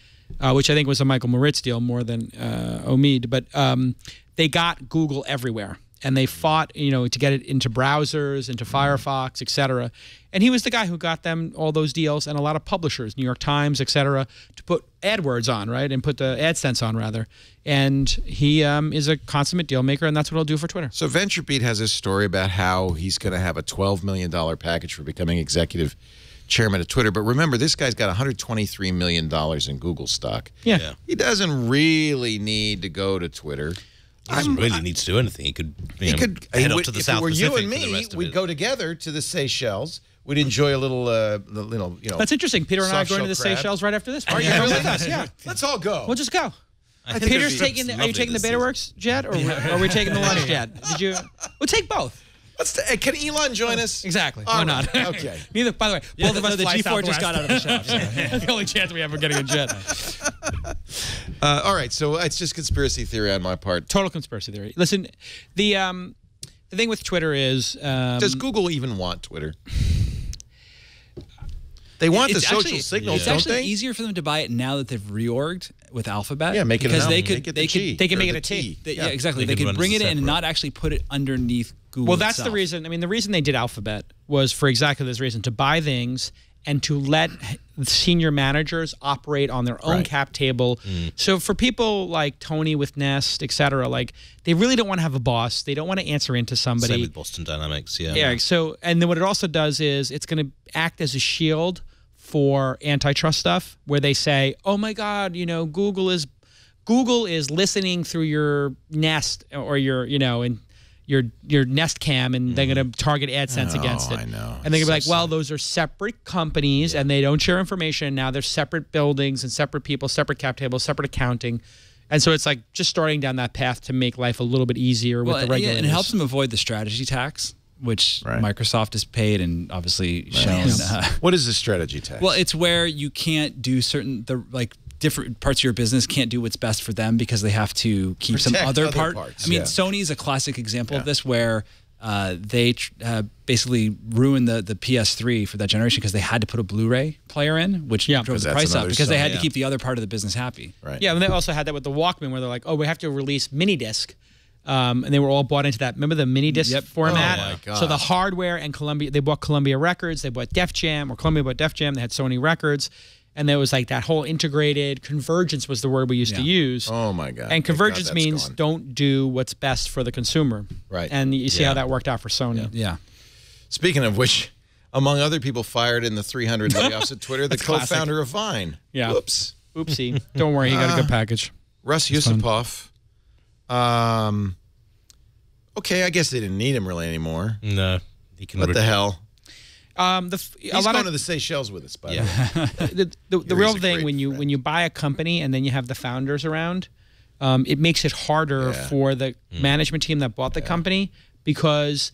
which I think was a Michael Moritz deal more than Omid, but they got Google everywhere. And they fought, you know, to get it into browsers, into Firefox, et cetera. And he was the guy who got them all those deals and a lot of publishers, New York Times, et cetera, to put AdWords on, right? And put the AdSense on, rather. And he is a consummate deal maker, and that's what he'll do for Twitter. So VentureBeat has this story about how he's going to have a $12 million package for becoming executive chairman of Twitter. But remember, this guy's got $123 million in Google stock. Yeah. He doesn't really need to go to Twitter. He doesn't really need to do anything. He could, he could head up to the South Pacific. If it were you and me, we'd go together to the Seychelles. We'd enjoy a little, you know. That's interesting. Peter and I are going to the Seychelles right after this. Are you with us? Yeah. Let's all go. We'll just go. Peter's taking. Are you taking the BetaWorks jet, or are we taking the lunch jet? Did you? We'll take both. Can Elon join us? Exactly. Why not? Okay. Neither. By the way, both of us. The G4 just got out of the shop. That's the only chance we have of getting a jet. All right, so it's just conspiracy theory on my part. Total conspiracy theory. Listen, the thing with Twitter is... does Google even want Twitter? They want the social signals, don't they? It's actually easier for them to buy it now that they've reorged with Alphabet. Yeah, make it an L. They can make it a T. Yeah, exactly. They could bring it in and not actually put it underneath Google. Well, that's the reason. I mean, the reason they did Alphabet was for exactly this reason, to buy things and to let senior managers operate on their own cap table. So for people like Tony with Nest, et cetera, like, they really don't want to have a boss. They don't want to answer into somebody. Same with Boston Dynamics, yeah. Yeah, so, and then what it also does is it's going to act as a shield for antitrust stuff where they say, oh, my God, you know, Google is listening through your Nest or your, you know, and your Nest Cam, and they're going to target AdSense against it. I know. And they're going to be like, well, those are separate companies, and they don't share information. Now they're separate buildings and separate people, separate cap tables, separate accounting. And so it's like just starting down that path to make life a little bit easier with the regulators. And it helps them avoid the strategy tax, which Microsoft has paid and obviously shown. What is the strategy tax? Well, it's where you can't do certain, like, different parts of your business can't do what's best for them because they have to keep some other parts. I mean, Sony is a classic example of this, where they basically ruined the PS3 for that generation because they had to put a Blu-ray player in, which drove the price up because they had to keep the other part of the business happy. Right. Yeah, and they also had that with the Walkman, where they're like, oh, we have to release minidisc. And they were all bought into that. Remember the mini disc format? Oh my God. So the hardware and Columbia, they bought Columbia Records, they bought Def Jam, or Columbia bought Def Jam, they had Sony Records. And there was like that whole integrated convergence was the word we used to use. Oh my God. And convergence means don't do what's best for the consumer. Right. And you see how that worked out for Sony. Yeah. Speaking of which, among other people fired in the 300 layoffs at Twitter, the co-founder of Vine. Yeah. Oops. Oopsie. Don't worry, he got a good package. Russ Yusupov. Okay, I guess they didn't need him really anymore. No. He can what the hell? He's going to the Seychelles with us, by the way. The real thing when you buy a company and then you have the founders around, it makes it harder for the management team that bought the company, because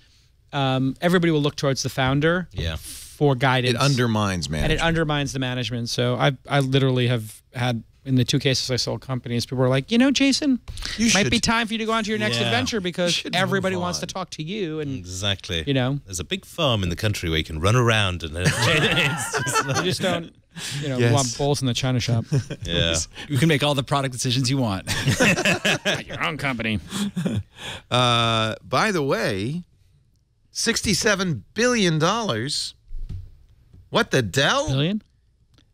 everybody will look towards the founder for guidance. It undermines management. And it undermines the management. So I literally have had... In the two cases I sold companies, people were like, you know, Jason, it might be time for you to go on to your next adventure, because everybody wants to talk to you. And exactly. You know. There's a big farm in the country where you can run around and you just don't, you know, want balls in the China shop. Yeah. You can make all the product decisions you want. Your own company. By the way, $67 billion. What the Dell? Billion?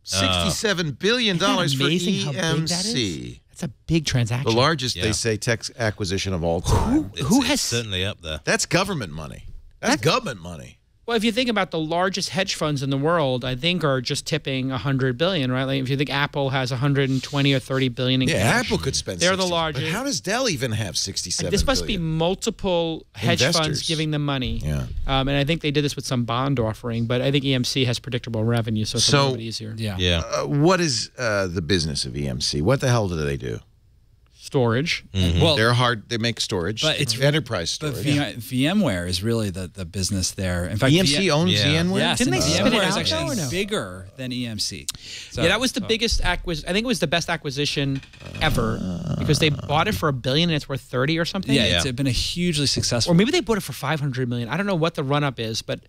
$67 billion for EMC. That's a big transaction. The largest, they say, tech acquisition of all time. Who has certainly up there? That's government money. That's government money. Well, if you think about the largest hedge funds in the world, I think are just tipping $100 billion, right? Like if you think Apple has 120 or 30 billion in cash. Apple could spend. They're 60, the largest. But how does Dell even have 67? This must be multiple hedge funds giving them money. Yeah. And I think they did this with some bond offering, but I think EMC has predictable revenue, so it's a little bit easier. Yeah. Yeah. What is the business of EMC? What the hell do they do? Storage. Mm-hmm. Well, they make storage, but it's enterprise storage. But VMware is really the business there. In fact, EMC owns VMware. Yes, didn't they spin it out? Is actually bigger than EMC. So, yeah, that was the biggest acquisition. I think it was the best acquisition ever because they bought it for $1 billion and it's worth 30 or something. Yeah, it's been a hugely successful. Or maybe they bought it for $500 million. I don't know what the run up is, but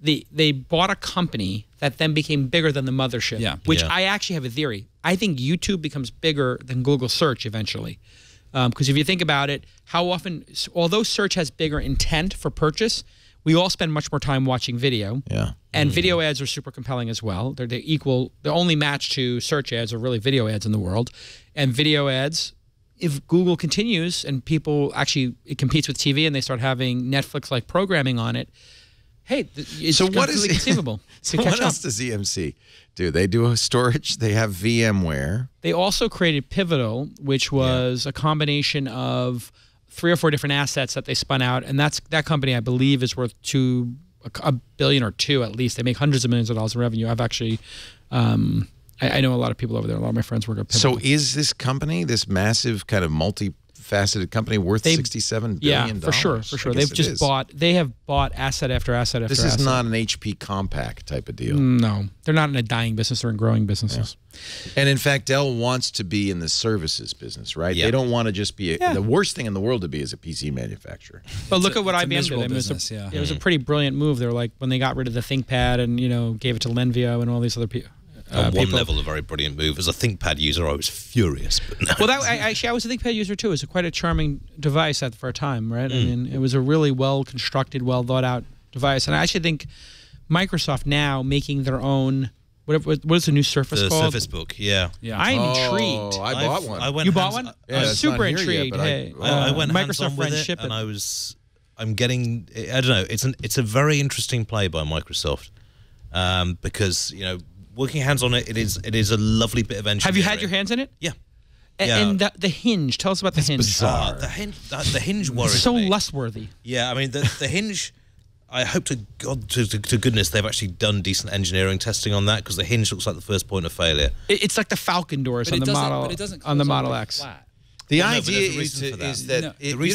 they bought a company that then became bigger than the mothership, which I actually have a theory. I think YouTube becomes bigger than Google search eventually. Because if you think about it, how often, although search has bigger intent for purchase, we all spend much more time watching video. Yeah. And video ads are super compelling as well. They're equal, the only match to search ads are really video ads in the world. And video ads, if Google continues and people actually, it competes with TV and they start having Netflix-like programming on it, hey, it's completely conceivable. So what else does EMC do? They do a storage. They have VMware. They also created Pivotal, which was a combination of 3 or 4 different assets that they spun out, and that company I believe is worth $2 billion or $2 billion at least. They make hundreds of millions of dollars in revenue. I've actually, I know a lot of people over there. A lot of my friends work at Pivotal. So is this company, this massive kind of multifaceted company worth $67 billion? Yeah, for sure, for sure. They've just bought. They have bought asset after asset after asset. This is not an HP Compaq type of deal. No, they're not in a dying business; they're in growing businesses. Yeah. And in fact, Dell wants to be in the services business, right? Yeah. They don't want to just be. The worst thing in the world to be is a PC manufacturer. But look at what IBM did. Business, it was a pretty brilliant move. They're like when they got rid of the ThinkPad and gave it to Lenvio and all these other people. On one level, a very brilliant move. As a ThinkPad user, I was furious. But no. Well, I was a ThinkPad user too. It's quite a charming device for a time, right? I mean, it was a really well-constructed, well-thought-out device. And I actually think Microsoft now making their own. What is the new Surface called? The Surface Book, yeah. I'm intrigued. Oh, I bought one. You bought one? Yeah, I'm super intrigued. I went Microsoft Friendship, and I'm getting. I don't know. It's a very interesting play by Microsoft, because working hands on it, it is a lovely bit of engineering. Have you had your hands in it? Yeah. And the hinge. Tell us about the hinge. Bizarre. The hinge worries me. So lustworthy. Yeah, I mean the hinge. I hope to God, to goodness, they've actually done decent engineering testing on that because the hinge looks like the first point of failure. It's like the Falcon doors on the model. On the Model X. The idea is that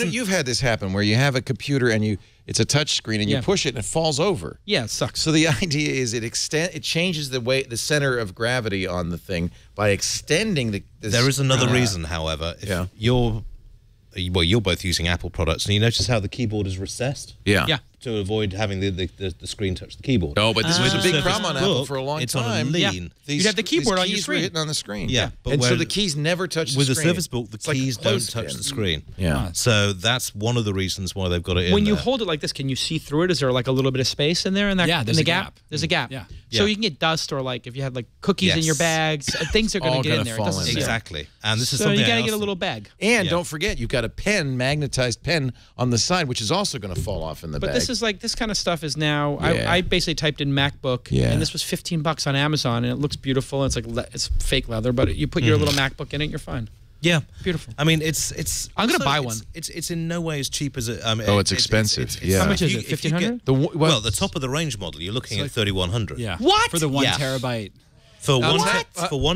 you've had this happen where you have a computer and it's a touch screen and you push it and it falls over. Yeah, it sucks. So the idea is it changes the center of gravity on the thing by extending the. There is another reason, however. If you're both using Apple products, and you notice how the keyboard is recessed. Yeah. Yeah. To avoid having the screen touch the keyboard. No, but this was a big problem on Apple for a long time. It's on a lean. You'd have the keyboard on your screen. Were hitting on the screen. Yeah. But and so the keys never touch the screen. With the Surface Book, the keys don't touch the screen. Yeah. So that's one of the reasons why they've got it in When you hold it like this, can you see through it? Is there like a little bit of space in there? Yeah, there's a gap. There's a gap. Yeah. So you can get dust or like if you had like cookies in your bags, things are going to get in there. Exactly. And this is something you got to get a little bag. And don't forget, you've got a pen, magnetized pen on the side, which is also going to fall off in the bag. Like this kind of stuff is now. Yeah. I basically typed in MacBook, and this was $15 on Amazon, and it looks beautiful. And it's like it's fake leather, but you put your little MacBook in it, you're fine. Yeah, beautiful. I mean, it's. I'm gonna buy one. It's in no way as cheap as. It's expensive. How much is it? $1,500. Well, the top of the range model, you're looking at $3,100. Yeah. What for the 1 terabyte? For 1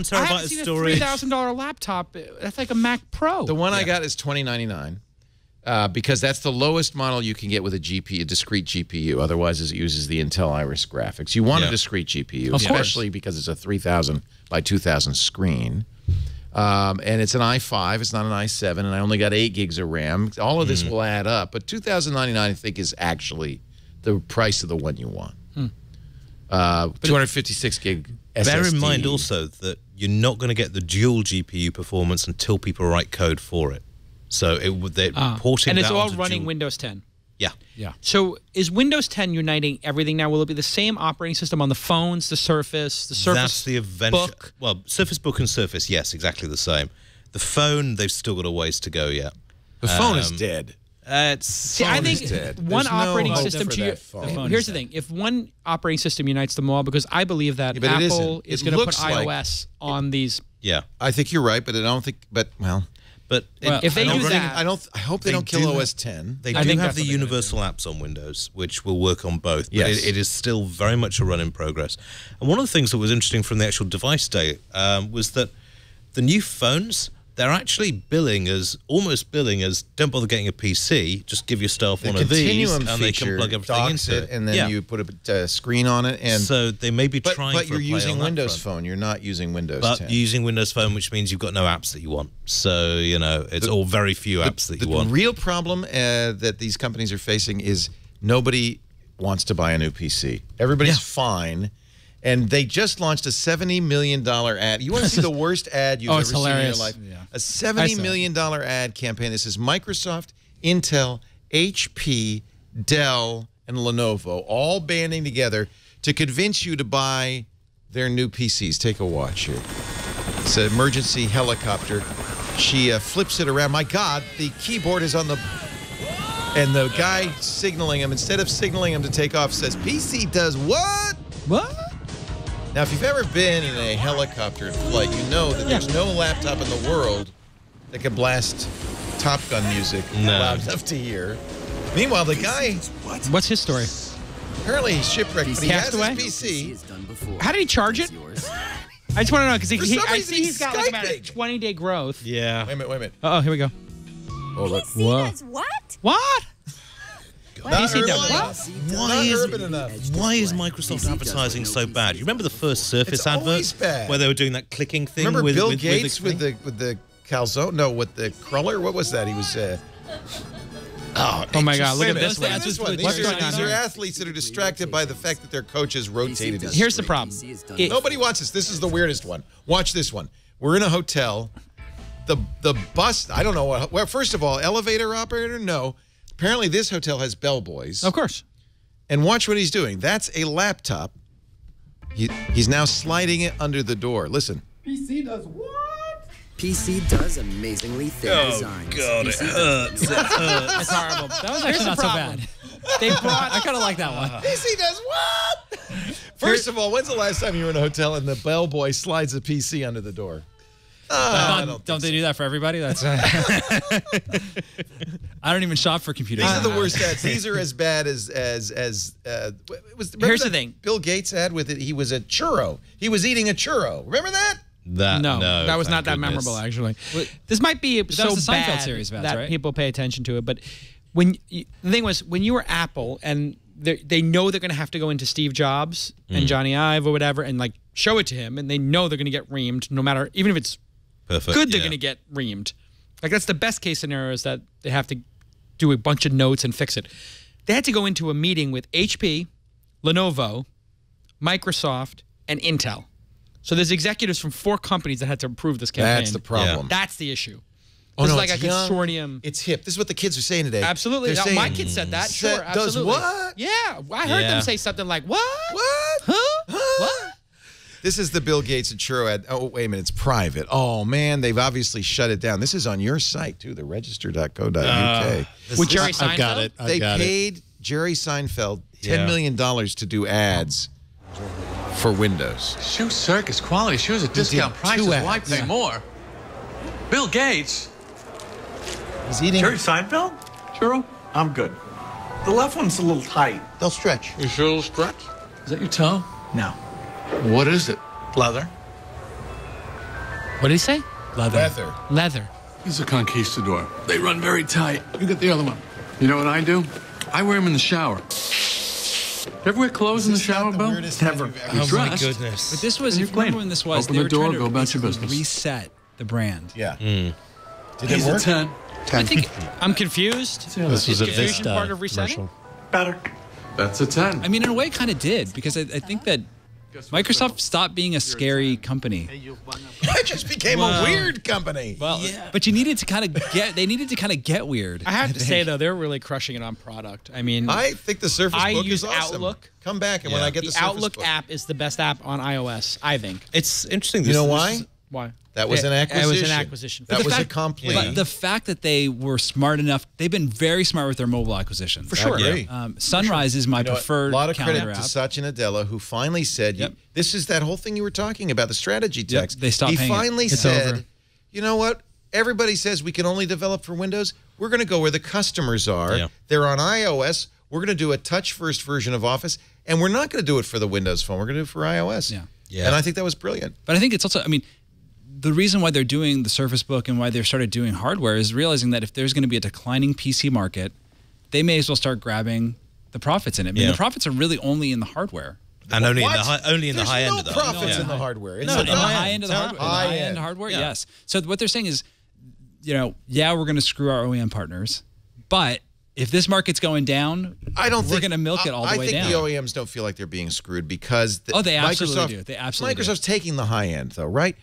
terabyte of storage. $3,000 laptop. That's like a Mac Pro. The one I got is $2,099. Because that's the lowest model you can get with a discrete GPU. Otherwise, it uses the Intel Iris graphics. You want a discrete GPU, especially because it's a 3,000 by 2,000 screen. And it's an i5. It's not an i7. And I only got 8 gigs of RAM. All of this will add up. But $2,099, I think, is actually the price of the one you want. 256 gig SSD. Bear in mind also that you're not going to get the dual GPU performance until people write code for it. So they're porting that. And it's all running Windows 10. Yeah. Yeah. So is Windows 10 uniting everything now? Will it be the same operating system on the phones, the Surface Book? Well, Surface Book and Surface, yes, exactly the same. The phone, they've still got a ways to go yet. The phone is dead. See, I think one operating system to your phone. Here's the thing: if one operating system unites them all, because I believe that Apple is going to put iOS on these. Yeah, I think you're right, but I don't think. But well. But well, if they do that, I hope they don't kill OS X. They do have the universal apps on Windows, which will work on both. But yes, it is still very much a run in progress. And one of the things that was interesting from the actual device day was that the new phones, they're actually billing as, almost billing as, don't bother getting a PC, just give yourself one of these, and they can plug everything into it. And then you put a screen on it. And so they may be trying to play on that front. But you're using Windows Phone. You're not using Windows 10. But you're using Windows Phone, which means you've got no apps that you want. So, you know, it's all very few apps that you want. The real problem that these companies are facing is nobody wants to buy a new PC. Everybody's fine. And they just launched a $70 million ad. You want to see the worst ad you've ever seen in your life? Yeah. A $70 million ad campaign. This is Microsoft, Intel, HP, Dell, and Lenovo all banding together to convince you to buy their new PCs. Take a watch here. It's an emergency helicopter. She flips it around. My God, the keyboard is on the... And the guy signaling him, instead of signaling him to take off, says, PC does what? What? Now, if you've ever been in a helicopter flight, you know that there's no laptop in the world that can blast Top Gun music loud enough to hear. Meanwhile, the guy... What's his story? Apparently he's shipwrecked, but he has his PC. How did he charge it? I just want to know, because I see he's got like about a 20-day growth. Yeah. Wait a minute, wait a minute. Uh-oh, here we go. Oh, look. Whoa. What? What? Why is Microsoft advertising so bad? You remember the first Surface advert where they were doing that clicking thing? Remember Bill Gates with the calzone? No, with the cruller? What was that? He was. Oh my God! Look at this one. These are athletes that are distracted by the fact that their coaches rotated. Here's the problem. Nobody wants this. This is the weirdest one. Watch this one. We're in a hotel. The bus. I don't know what. Well, first of all, elevator operator. No. Apparently, this hotel has bellboys. Of course. And watch what he's doing. That's a laptop. He's now sliding it under the door. Listen. PC does what? PC does amazingly thin designs. Oh, God, it hurts. It hurts. It's horrible. That was actually not so bad. They brought... I kind of like that one. PC does what? First of all, when's the last time you were in a hotel and the bellboy slides a PC under the door? Don't they do that for everybody? That's I don't even shop for computers. These are the worst ads. These are as bad as Here's the thing. Bill Gates ad with it. He was a churro. He was eating a churro. Remember that? No, that was not that memorable actually. This might be so bad that people pay attention to it. But when the thing was, when you were Apple and they know they're going to have to go into Steve Jobs and Johnny Ive or whatever and like show it to him, and they know they're going to get reamed no matter even if it's. Perfect. Good, they're going to get reamed. Like, that's the best case scenario is that they have to do a bunch of notes and fix it. They had to go into a meeting with HP, Lenovo, Microsoft, and Intel. So there's executives from 4 companies that had to approve this campaign. That's the problem. Yeah. That's the issue. Oh, it's like it's a consortium. It's hip. This is what the kids are saying today. Absolutely. Now, saying, my kid said that. Sure, absolutely. Does what? Yeah. I heard them say something like, what? What? Huh? Huh? What? This is the Bill Gates and churro ad. Oh, wait a minute. It's private. Oh, man. They've obviously shut it down. This is on your site, too, the register.co.uk. With Jerry Seinfeld? I've got it. They paid Jerry Seinfeld $10 million to do ads for Windows. Shoe Circus quality shoes at discount prices. Why pay more? Bill Gates. He's eating. Jerry Seinfeld? Churro? I'm good. The left one's a little tight. They'll stretch. You sure it'll stretch? Is that your toe? No. What is it? Leather. What did he say? Leather. Leather. Leather. He's a conquistador. They run very tight. You get the other one. You know what I do? I wear them in the shower. Ever wear clothes in the shower, Bill? Never. Oh, my goodness. But this was, remember when this was, open the door, go about your business. Reset the brand. Yeah. Mm. Did it work? He's a 10. 10. I think, I'm confused. This is a Vista part of resetting? Better. That's a 10. I mean, in a way, it kind of did, because I think that Microsoft stopped being a scary company. It just became a weird company. Well, but you needed to kind of get. They needed to kind of get weird. I have to say though, they're really crushing it on product. I mean, I think the Surface Book is awesome. Outlook. Come back and when I get the Surface Book. Outlook app is the best app on iOS. I think it's interesting. You know why? Why? That was an acquisition. It was an acquisition. That was a complete. But the fact that they were smart enough, they've been very smart with their mobile acquisitions. For sure. Yeah. Sunrise is my preferred. A lot of credit to Satya Nadella, who finally said, this is that whole thing you were talking about, the strategy text. They stopped paying. He finally said, you know what? Everybody says we can only develop for Windows. We're going to go where the customers are. Yeah. They're on iOS. We're going to do a touch-first version of Office, and we're not going to do it for the Windows Phone. We're going to do it for iOS. Yeah. Yeah. And I think that was brilliant. But I think it's also, I mean, the reason why they're doing the Surface Book and why they've started doing hardware is realizing that if there's going to be a declining PC market, they may as well start grabbing the profits in it. I mean, the profits are really only in the hardware. And only in the high end of the hardware. There's no profits in the hardware. No, in the high end of the hardware. High end hardware, yes. So what they're saying is, you know, yeah, we're going to screw our OEM partners, but if this market's going down, I don't think we're going to milk it all the way down. I think the OEMs don't feel like they're being screwed because the, they absolutely do. They absolutely Microsoft's taking the high end, though, right?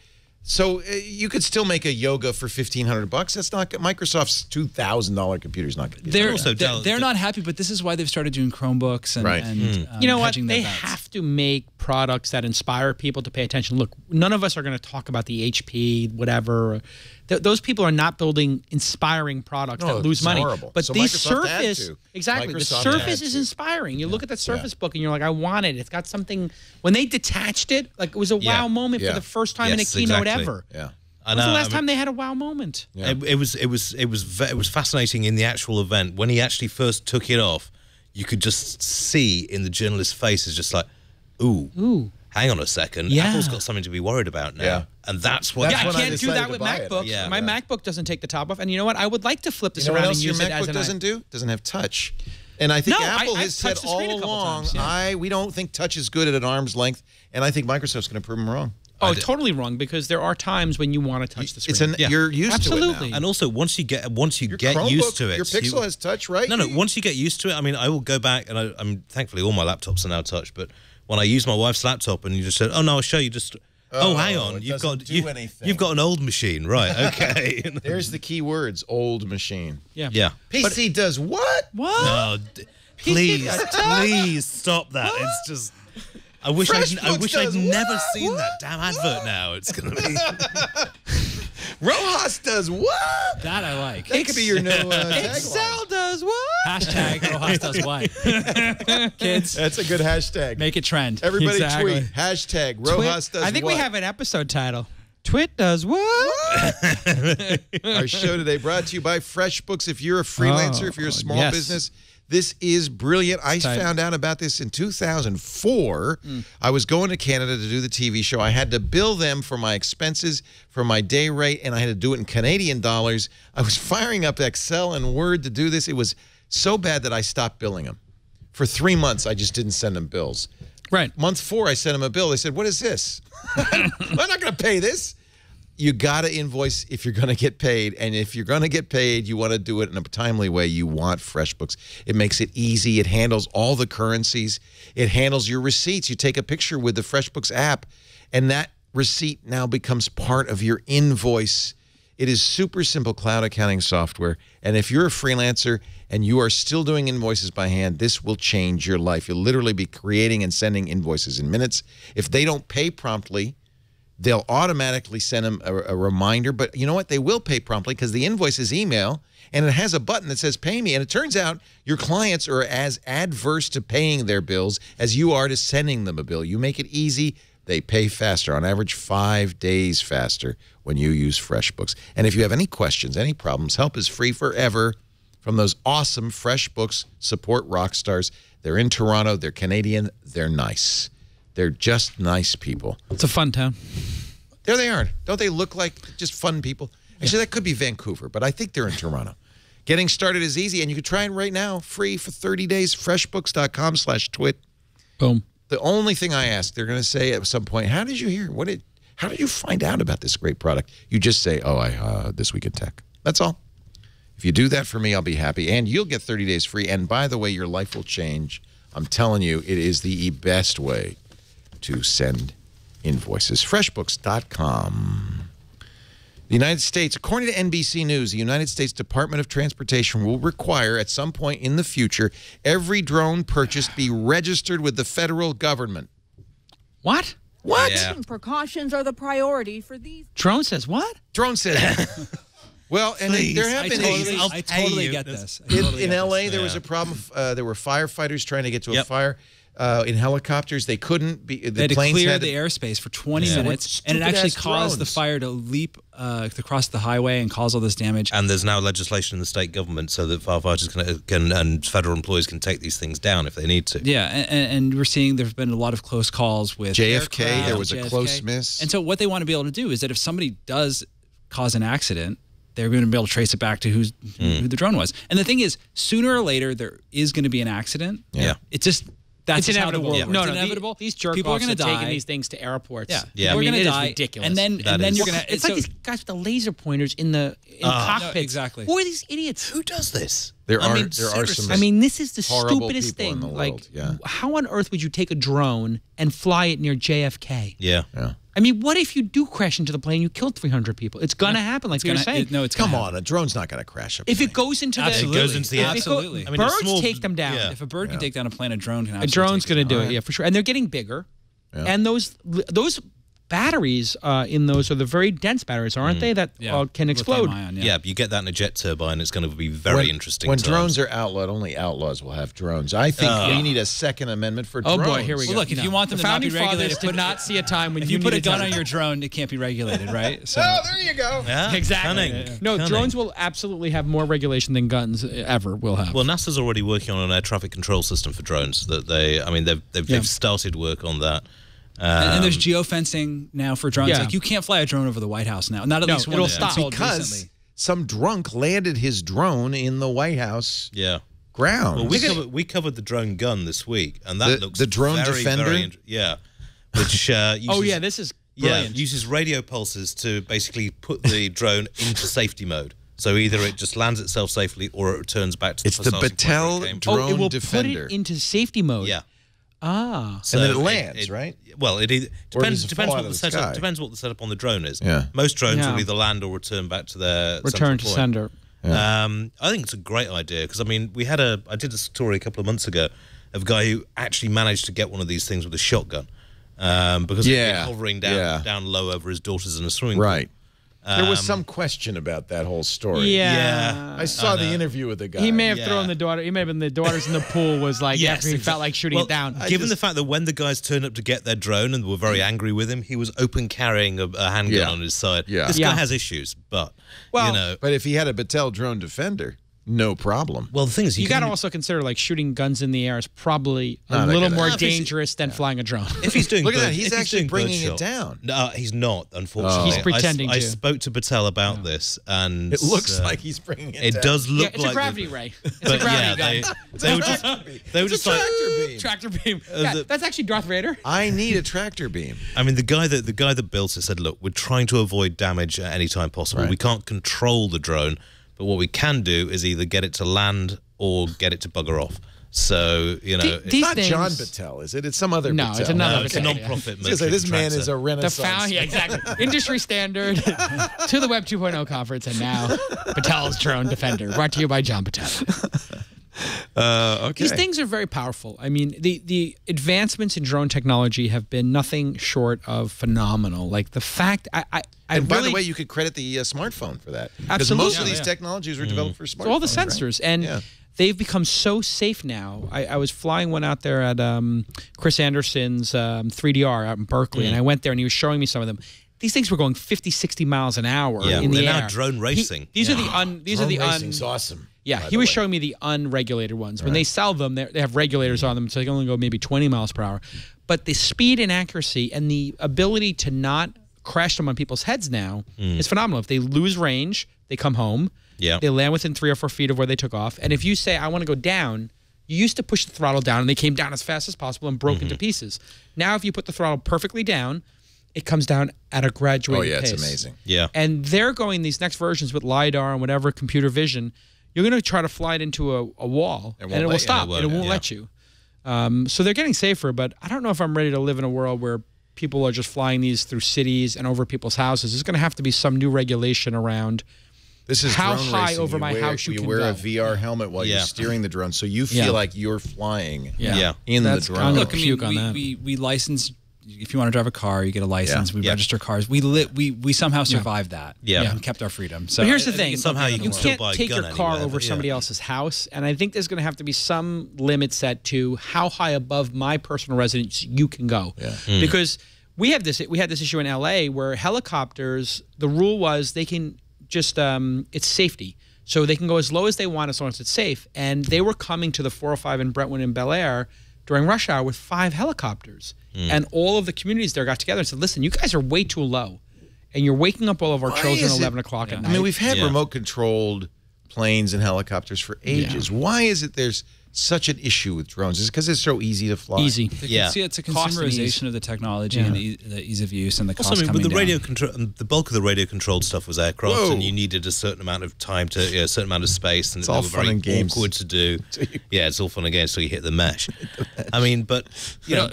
So you could still make a Yoga for $1,500. That's not Microsoft's $2,000 computer's not going to be. They're not happy, but this is why they've started doing Chromebooks and, you know what? They have to make products that inspire people to pay attention. Look, none of us are going to talk about the HP whatever. Those people are not building inspiring products that lose money. Horrible. But so the Surface, exactly, Microsoft the Surface is inspiring. You look at that Surface Book and you're like, I want it. It's got something. When they detached it, like it was a wow moment for the first time in a keynote ever. Yeah. When was the last time they had a wow moment? Yeah. It was fascinating in the actual event when he actually first took it off. You could just see in the journalist's faces, just like, ooh. Hang on a second. Yeah. Apple's got something to be worried about now. Yeah. And that's what... Yeah, I can't do that with MacBooks. Yeah. My MacBook doesn't take the top off. And you know what? I would like to flip this around and use it as an... doesn't have touch. And I think Apple has said all along, we don't think touch is good at an arm's length. And I think Microsoft's going to prove them wrong. Oh, totally wrong, because there are times when you want to touch the screen. You're used to it now. And also, once you get used to it... Your Pixel has touch, right? No, no, once you get used to it, I mean, I will go back, and I'm thankfully, all my laptops are now touch, but... When I use my wife's laptop, and you just said, "Oh no, I'll show you." Just, oh hang on, you've got an old machine, right? Okay. There's the key words: old machine. Yeah. Yeah. PC does what? What? No, please stop that. What? It's just. I wish I'd never seen that damn advert. Now it's gonna be. Rojas does what? That I like. That could be your new tagline. Excel does what? Hashtag Rojas does what? Kids. That's a good hashtag. Make it trend. Everybody tweet. Hashtag Rojas does what? I think we have an episode title. Twit does what? Our show today brought to you by FreshBooks. If you're a freelancer, if you're a small business, this is brilliant. I found out about this in 2004. I was going to Canada to do the TV show. I had to bill them for my expenses, for my day rate, and I had to do it in Canadian dollars. I was firing up Excel and Word to do this. It was so bad that I stopped billing them. For 3 months, I just didn't send them bills. Right. Month 4, I sent them a bill. They said, what is this? I'm not going to pay this. You got to invoice if you're going to get paid. And if you're going to get paid, you want to do it in a timely way. You want FreshBooks. It makes it easy. It handles all the currencies. It handles your receipts. You take a picture with the FreshBooks app, and that receipt now becomes part of your invoice. It is super simple cloud accounting software. And if you're a freelancer and you are still doing invoices by hand, this will change your life. You'll literally be creating and sending invoices in minutes. If they don't pay promptly, they'll automatically send them a reminder. But you know what? They will pay promptly because the invoice is email, and it has a button that says pay me. And it turns out your clients are as adverse to paying their bills as you are to sending them a bill. You make it easy. They pay faster, on average 5 days faster when you use FreshBooks. And if you have any questions, any problems, help is free forever from those awesome FreshBooks support rock stars. They're in Toronto. They're Canadian. They're nice. They're just nice people. It's a fun town. There they are. Don't they look like just fun people? Actually, that could be Vancouver, but I think they're in Toronto. Getting started is easy, and you can try it right now, free for 30 days, freshbooks.com/twit. Boom. The only thing I ask, they're going to say at some point, how did you hear? How did you find out about this great product? You just say, oh, This Week in Tech. That's all. If you do that for me, I'll be happy, and you'll get 30 days free. And by the way, your life will change. I'm telling you, it is the best way to send invoices. FreshBooks.com. The United States, according to NBC News, the United States Department of Transportation will require at some point in the future every drone purchased be registered with the federal government. What? What? Yeah. Precautions are the priority for these. Drone says what? Drone says. Well, and there have been issues. I totally get this. In L.A., there was a problem. There were firefighters trying to get to a fire. In helicopters, they couldn't. They had to clear the airspace for 20 minutes, and it actually caused the fire to leap across the highway and cause all this damage. And there's now legislation in the state government so that firefighters and federal employees can take these things down if they need to. Yeah, and we're seeing there's been a lot of close calls with JFK. There was a close miss. And so what they want to be able to do is that if somebody does cause an accident, they're going to be able to trace it back to who the drone was. And the thing is, sooner or later, there is going to be an accident. Yeah. It's just... That's how the world works. No, inevitable. These jerk people are going to die. Taking these things to airports. Yeah. We're going to die. Ridiculous. And then you're going to. It's like these guys with the laser pointers in cockpits. No, exactly. Who are these idiots? Who does this? There are some. I mean, this is the stupidest thing. Like, how on earth would you take a drone and fly it near JFK? Yeah. I mean, what if you do crash into the plane? You killed 300 people. It's gonna happen, like you're saying. Come on, a drone's not gonna crash a plane. If it goes into the air, absolutely. Birds take them down. Yeah. If a bird can take down a plane, a drone can. A drone's gonna do it, yeah, for sure. And they're getting bigger. Yeah. And those batteries in those are the very dense batteries, aren't they? That can explode. Yeah, but you get that in a jet turbine, it's going to be very interesting. When drones are outlawed, only outlaws will have drones. I think we need a Second Amendment for drones. Oh boy, here we go. Well, look, if you want them to not be regulated, did not see a time when you put a gun on your drone, it can't be regulated, right? So there you go. Yeah, exactly. No, drones will absolutely have more regulation than guns ever will have. Well, NASA's already working on an air traffic control system for drones. That they've started work on that. And there's geofencing now for drones. Yeah. Like you can't fly a drone over the White House now. Not at least one. It'll stop because some drunk landed his drone in the White House. Yeah. Ground. Well, we covered the drone gun this week, and that looks the drone defender. Very, yeah. Which uses, this is brilliant. Uses radio pulses to basically put the drone into safety mode. So either it just lands itself safely, or it returns back to the starting point. It's the Battelle drone defender. It will put it into safety mode. Yeah. Ah, so and then it lands, right? Well, it depends what the setup on the drone is. Yeah. Most drones will either land or return back to their sender. Yeah. I think it's a great idea because I mean, I did a story a couple of months ago of a guy who actually managed to get one of these things with a shotgun because it had been hovering down low over his daughters in a swimming pool. Right. There was some question about that whole story. Yeah. I saw the interview with the guy. He may have thrown the daughter. He may have been the daughters in the pool was like, after he felt like shooting it down. Given the fact that when the guys turned up to get their drone and were very angry with him, he was open carrying a handgun on his side. Yeah. This guy has issues, but, you know. But if he had a Battelle drone defender, no problem. Well, the thing is, you got to also consider like shooting guns in the air is probably a little more dangerous than flying a drone. If he's doing, look at that, he's actually bringing it down. No, he's not. Unfortunately, he's pretending. I spoke to Battelle about this, and it looks like he's bringing it down. It does look like it's a gravity ray. It's a gravity gun. They were just like tractor beam. That's actually Darth Vader. I need a tractor beam. I mean, the guy that built it said, "Look, we're trying to avoid damage at any time possible. We can't control the drone." But what we can do is either get it to land or get it to bugger off. So, you know... It's not John Battelle, is it? It's some other Battelle. No, it's another Battelle. It's a non-profit movie. This man is a renaissance. Yeah, exactly. Industry standard to the Web 2.0 conference, and now Battelle's Drone Defender, brought to you by John Battelle. These things are very powerful. I mean, the advancements in drone technology have been nothing short of phenomenal. Like the fact, by the way, you could credit the smartphone for that. Absolutely, most of these technologies were developed for smartphones. So all the sensors and they've become so safe now. I was flying one out there at Chris Anderson's 3DR out in Berkeley, and I went there and he was showing me some of them. These things were going 50, 60 miles an hour in the air. They're now drone racing. These are the drone racing's awesome. Yeah, he was showing me the unregulated ones. When they sell them, they have regulators on them, so they can only go maybe 20 miles per hour. But the speed and accuracy and the ability to not crash them on people's heads now is phenomenal. If they lose range, they come home. Yeah. They land within 3 or 4 feet of where they took off. And if you say, I want to go down, you used to push the throttle down, and they came down as fast as possible and broke into pieces. Now if you put the throttle perfectly down, it comes down at a graduated pace. It's amazing. Yeah. And they're going these next versions with LiDAR and whatever computer vision. You're going to try to fly it into a wall, and it will stop, and it won't let you. So they're getting safer, but I don't know if I'm ready to live in a world where people are just flying these through cities and over people's houses. There's going to have to be some new regulation around how high over my house you can go. You wear a VR helmet while you're steering the drone, so you feel like you're flying in the drone. Look, I mean, we license if you want to drive a car, you get a license. Yeah. We register cars. We somehow survived that. Yeah. We kept our freedom. So but here's the thing. Somehow you can still buy a gun anyway. You can't take your car over somebody else's house. And I think there's going to have to be some limit set to how high above my personal residence you can go. Yeah. Mm. Because we have this, we had this issue in LA where helicopters, the rule was they can just, it's safety. So they can go as low as they want as long as it's safe. And they were coming to the 405 in Brentwood and Bel Air during rush hour with 5 helicopters. Mm. And all of the communities there got together and said, listen, you guys are way too low. And you're waking up all of our children at 11 o'clock at night. I mean, we've had remote-controlled planes and helicopters for ages. Yeah. Why is it there's such an issue with drones? Is it because it's so easy to fly? Easy. Yeah. See, it's a consumerization of the technology and the ease of use and the cost coming down. Also, I mean, the bulk of the radio-controlled stuff was aircraft, and you needed a certain amount of time to, a certain amount of space, and it's all fun and games. Awkward to do. Yeah, it's all fun and games until you hit the mesh. I mean, but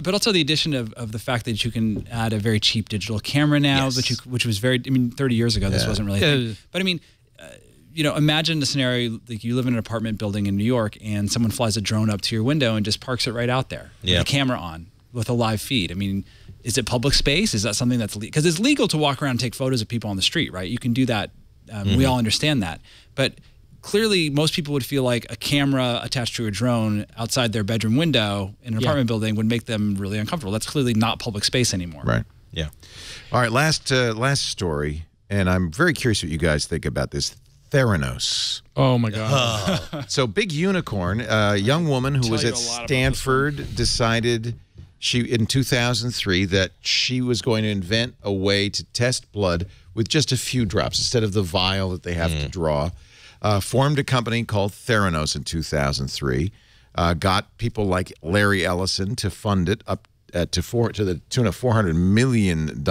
also the addition of the fact that you can add a very cheap digital camera now, which was very, I mean, 30 years ago, this wasn't really a thing. But I mean, you know, imagine a scenario like you live in an apartment building in New York and someone flies a drone up to your window and just parks it right out there with a camera on, with a live feed. I mean, is it public space? Is that something that's legal? Because it's legal to walk around and take photos of people on the street, right? You can do that. We all understand that. But clearly, most people would feel like a camera attached to a drone outside their bedroom window in an apartment building would make them really uncomfortable. That's clearly not public space anymore. Right. Yeah. All right. Last story. And I'm very curious what you guys think about this. Theranos. Oh, my God. So, big unicorn, a young woman who was at Stanford decided in 2003 that she was going to invent a way to test blood with just a few drops instead of the vial that they have to draw. Formed a company called Theranos in 2003. Got people like Larry Ellison to fund it up to the tune of $400 million.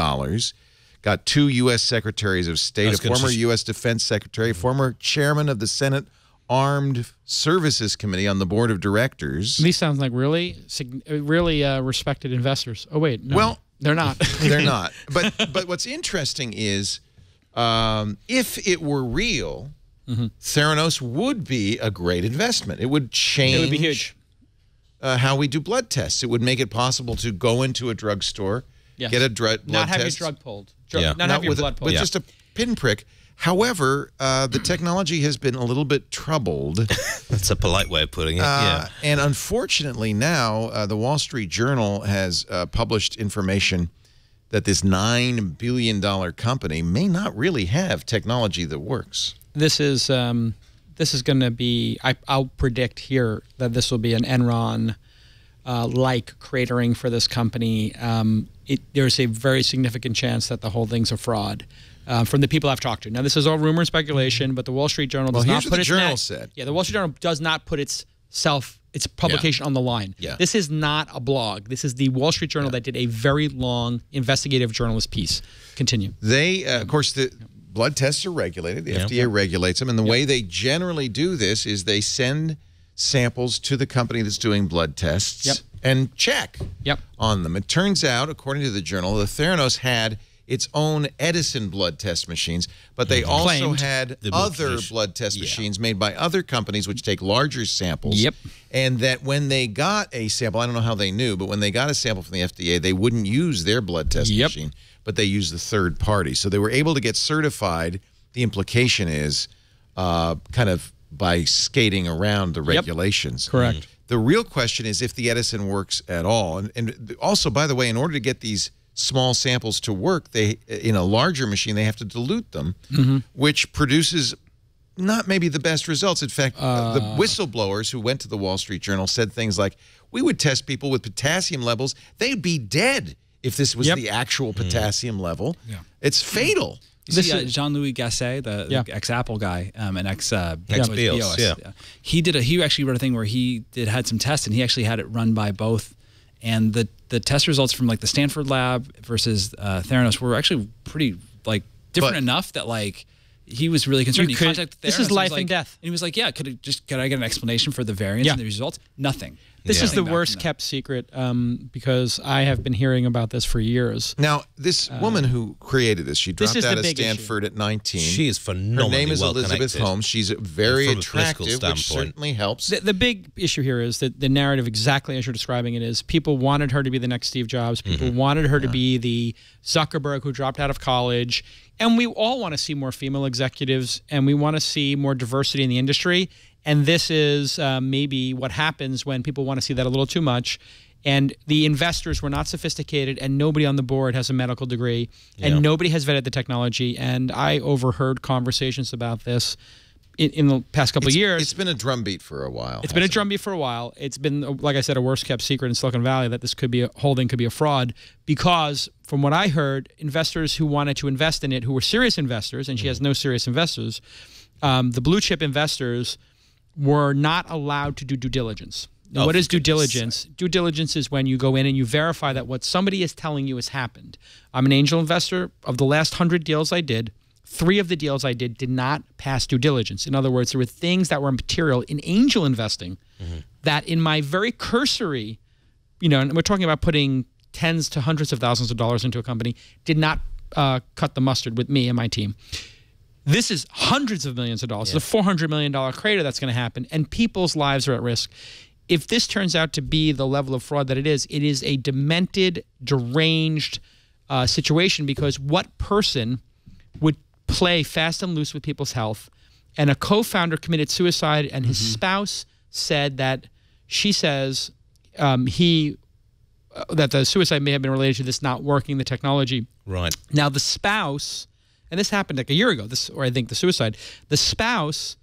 Got 2 U.S. Secretaries of State, a former U.S. Defense Secretary, former chairman of the Senate Armed Services Committee on the board of directors. These sound like really respected investors. Oh, wait. No, well, they're not. They're not. But what's interesting is if it were real, Theranos would be a great investment. It would change. It would be huge. How we do blood tests. It would make it possible to go into a drugstore, get a blood test. Not have your drug pulled. Not have your blood pulled. But just a pinprick. However, the technology has been a little bit troubled. That's a polite way of putting it, And unfortunately now, the Wall Street Journal has published information that this $9 billion company may not really have technology that works. This is going to be, I'll predict here that this will be an Enron like cratering for this company. There's a very significant chance that the whole thing's a fraud from the people I've talked to. Now, this is all rumor and speculation, but the Wall Street Journal does not put its the Wall Street Journal does not put its publication on the line. Yeah. This is not a blog. This is the Wall Street Journal that did a very long investigative journalist piece. Continue. They, of course, the blood tests are regulated. The FDA regulates them, and the way they generally do this is they send samples to the company that's doing blood tests and check on them. It turns out, according to the journal, the Theranos had its own Edison blood test machines, but they also had other blood test machines made by other companies which take larger samples. And that when they got a sample, I don't know how they knew, but when they got a sample from the FDA, they wouldn't use their blood test machine, but they used the third party. So they were able to get certified. The implication is kind of by skating around the regulations. Correct. The real question is if the Edison works at all. And also, by the way, in order to get these small samples to work, they in a larger machine, they have to dilute them, which produces not maybe the best results. In fact, the whistleblowers who went to the Wall Street Journal said things like, we would test people with potassium levels. They'd be dead if this was the actual potassium level. Yeah. It's fatal. This Jean-Louis Gasset, the ex-Apple guy, and ex-BOS, he actually wrote a thing where he had some tests, and he actually had it run by both, and the test results from like the Stanford lab versus Theranos were actually pretty like different enough that like he was really concerned. He contacted Theranos, this is life and death, and he was like, could I get an explanation for the variance in the results? Nothing. This is the worst kept secret because I have been hearing about this for years. Now, this woman who created this, she dropped out of Stanford at 19. She is phenomenally well-connected. Her name is Elizabeth Holmes. She's very attractive, which certainly helps. The big issue here is that the narrative, exactly as you're describing it, is people wanted her to be the next Steve Jobs. People wanted her to be the Zuckerberg who dropped out of college. And we all want to see more female executives, and we want to see more diversity in the industry. And this is maybe what happens when people want to see that a little too much. And the investors were not sophisticated, and nobody on the board has a medical degree, and nobody has vetted the technology. And I overheard conversations about this in the past couple of years. It's been a drumbeat for a while. It's been a drumbeat for a while. It's been, like I said, a worst-kept secret in Silicon Valley that this could be a holding, could be a fraud, because from what I heard, investors who wanted to invest in it, who were serious investors, and she has no serious investors, the blue-chip investors were not allowed to do due diligence. Now, what is due diligence? Due diligence is when you go in and you verify that what somebody is telling you has happened. I'm an angel investor. Of the last 100 deals I did, 3 of the deals I did not pass due diligence. In other words, there were things that were material in angel investing that in my very cursory, you know, and we're talking about putting tens to hundreds of thousands of dollars into a company, did not cut the mustard with me and my team. This is hundreds of millions of dollars. It's a $400 million crater that's going to happen, and people's lives are at risk. If this turns out to be the level of fraud that it is a demented, deranged situation, because what person would play fast and loose with people's health? And a co-founder committed suicide, and his spouse said that she says that the suicide may have been related to this not working, the technology. Right. Now, the spouse... and this happened like a year ago, this, or I think the suicide, the spouse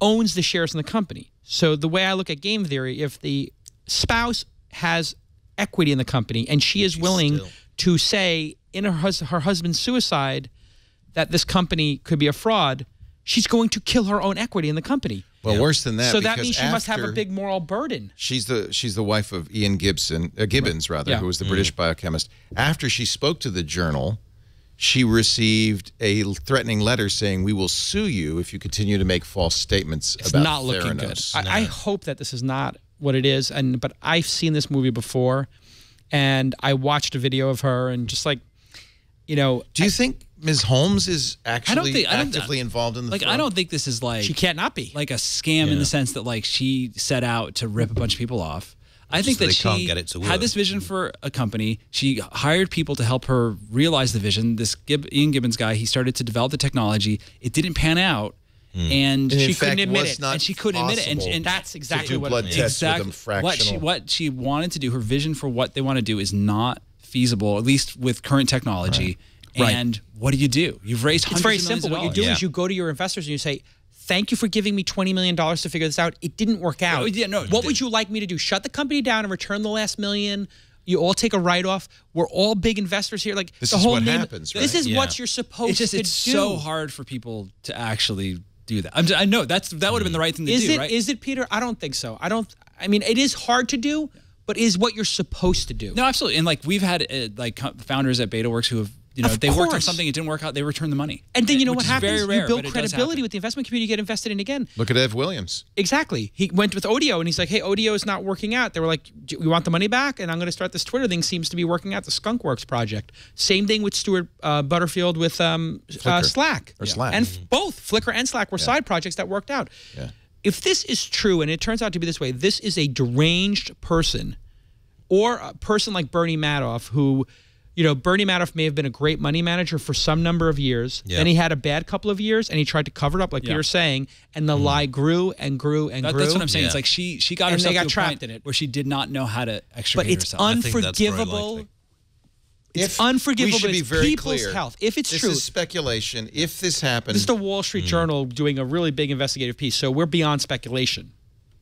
owns the shares in the company. So the way I look at game theory, if the spouse has equity in the company and she is willing to say in her husband's suicide that this company could be a fraud, she's going to kill her own equity in the company. Well, worse than that. So that means she must have a big moral burden. She's the wife of Ian Gibson, Gibbons, who was the British biochemist. After she spoke to the Journal, she received a threatening letter saying, "We will sue you if you continue to make false statements about Theranos." It's not looking good. I hope that this is not what it is. And but I've seen this movie before, and I watched a video of her, and just like, you know, do you think Ms. Holmes is actually actively involved in the fraud? I don't think this is like she can't not be like a scam in the sense that like she set out to rip a bunch of people off. I think that she had this vision for a company. She hired people to help her realize the vision. This Ian Gibbons guy, he started to develop the technology. It didn't pan out, and she couldn't admit it. And she couldn't admit it. And that's exactly what it is. Exactly what she wanted to do. Her vision for what they want to do is not feasible, at least with current technology. Right. And what do? You've raised hundreds of millions. It's very simple. What you do is you go to your investors and you say, "Thank you for giving me $20 million to figure this out. It didn't work out. What would you like me to do? Shut the company down and return the last million? You all take a write-off. We're all big investors here." Like this is what happens, right? This is what you're supposed to do. It's so hard for people to actually do that. I know that would have been the right thing to do, right? Is it, Peter? I don't think so. I mean, it is hard to do, but is what you're supposed to do. No, absolutely. And like we've had like founders at BetaWorks who have, you know, they worked on something, it didn't work out, they returned the money. And then you know what happens? Very rare, you build credibility with the investment community, you get invested in again. Look at Ev Williams. Exactly. He went with Odeo and he's like, "Hey, Odeo is not working out." They were like, "Do we want the money back? And I'm going to start this Twitter thing, seems to be working out, the Skunkworks project." Same thing with Stuart Butterfield with Slack. Or Slack. And both Flickr and Slack were side projects that worked out. Yeah. If this is true and it turns out to be this way, this is a deranged person, or a person like Bernie Madoff who... you know, Bernie Madoff may have been a great money manager for some number of years. Then he had a bad couple of years, and he tried to cover it up, like you were saying, and the lie grew and grew and grew. That's what I'm saying. It's like she got herself got trapped in it, where she did not know how to extricate herself. But it's unforgivable. It's unforgivable. But it's people's health. If it's true, this is speculation. If this happened, this is the Wall Street Journal doing a really big investigative piece. So we're beyond speculation.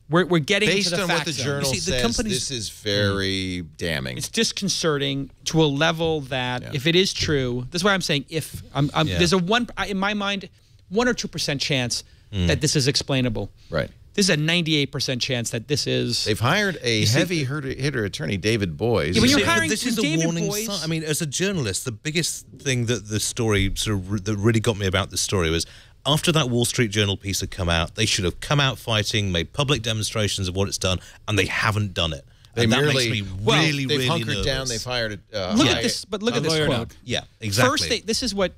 We're getting based to the on what the Journal says. This is very damning. It's disconcerting to a level that, if it is true, that's why I'm saying if there's a in my mind 1 or 2% chance that this is explainable. Right. This is a 98% chance that this is. They've hired a heavy hitter attorney, David Boies. Yeah, when you're hiring this is a warning sign. I mean, as a journalist, the biggest thing that the story sort of that really got me about the story was after that Wall Street Journal piece had come out, they should have come out fighting, made public demonstrations of what it's done, and they haven't done it. They merely, they've hunkered nervous. Down. They've hired a Look at this quote. Now. Yeah, exactly. First, this is what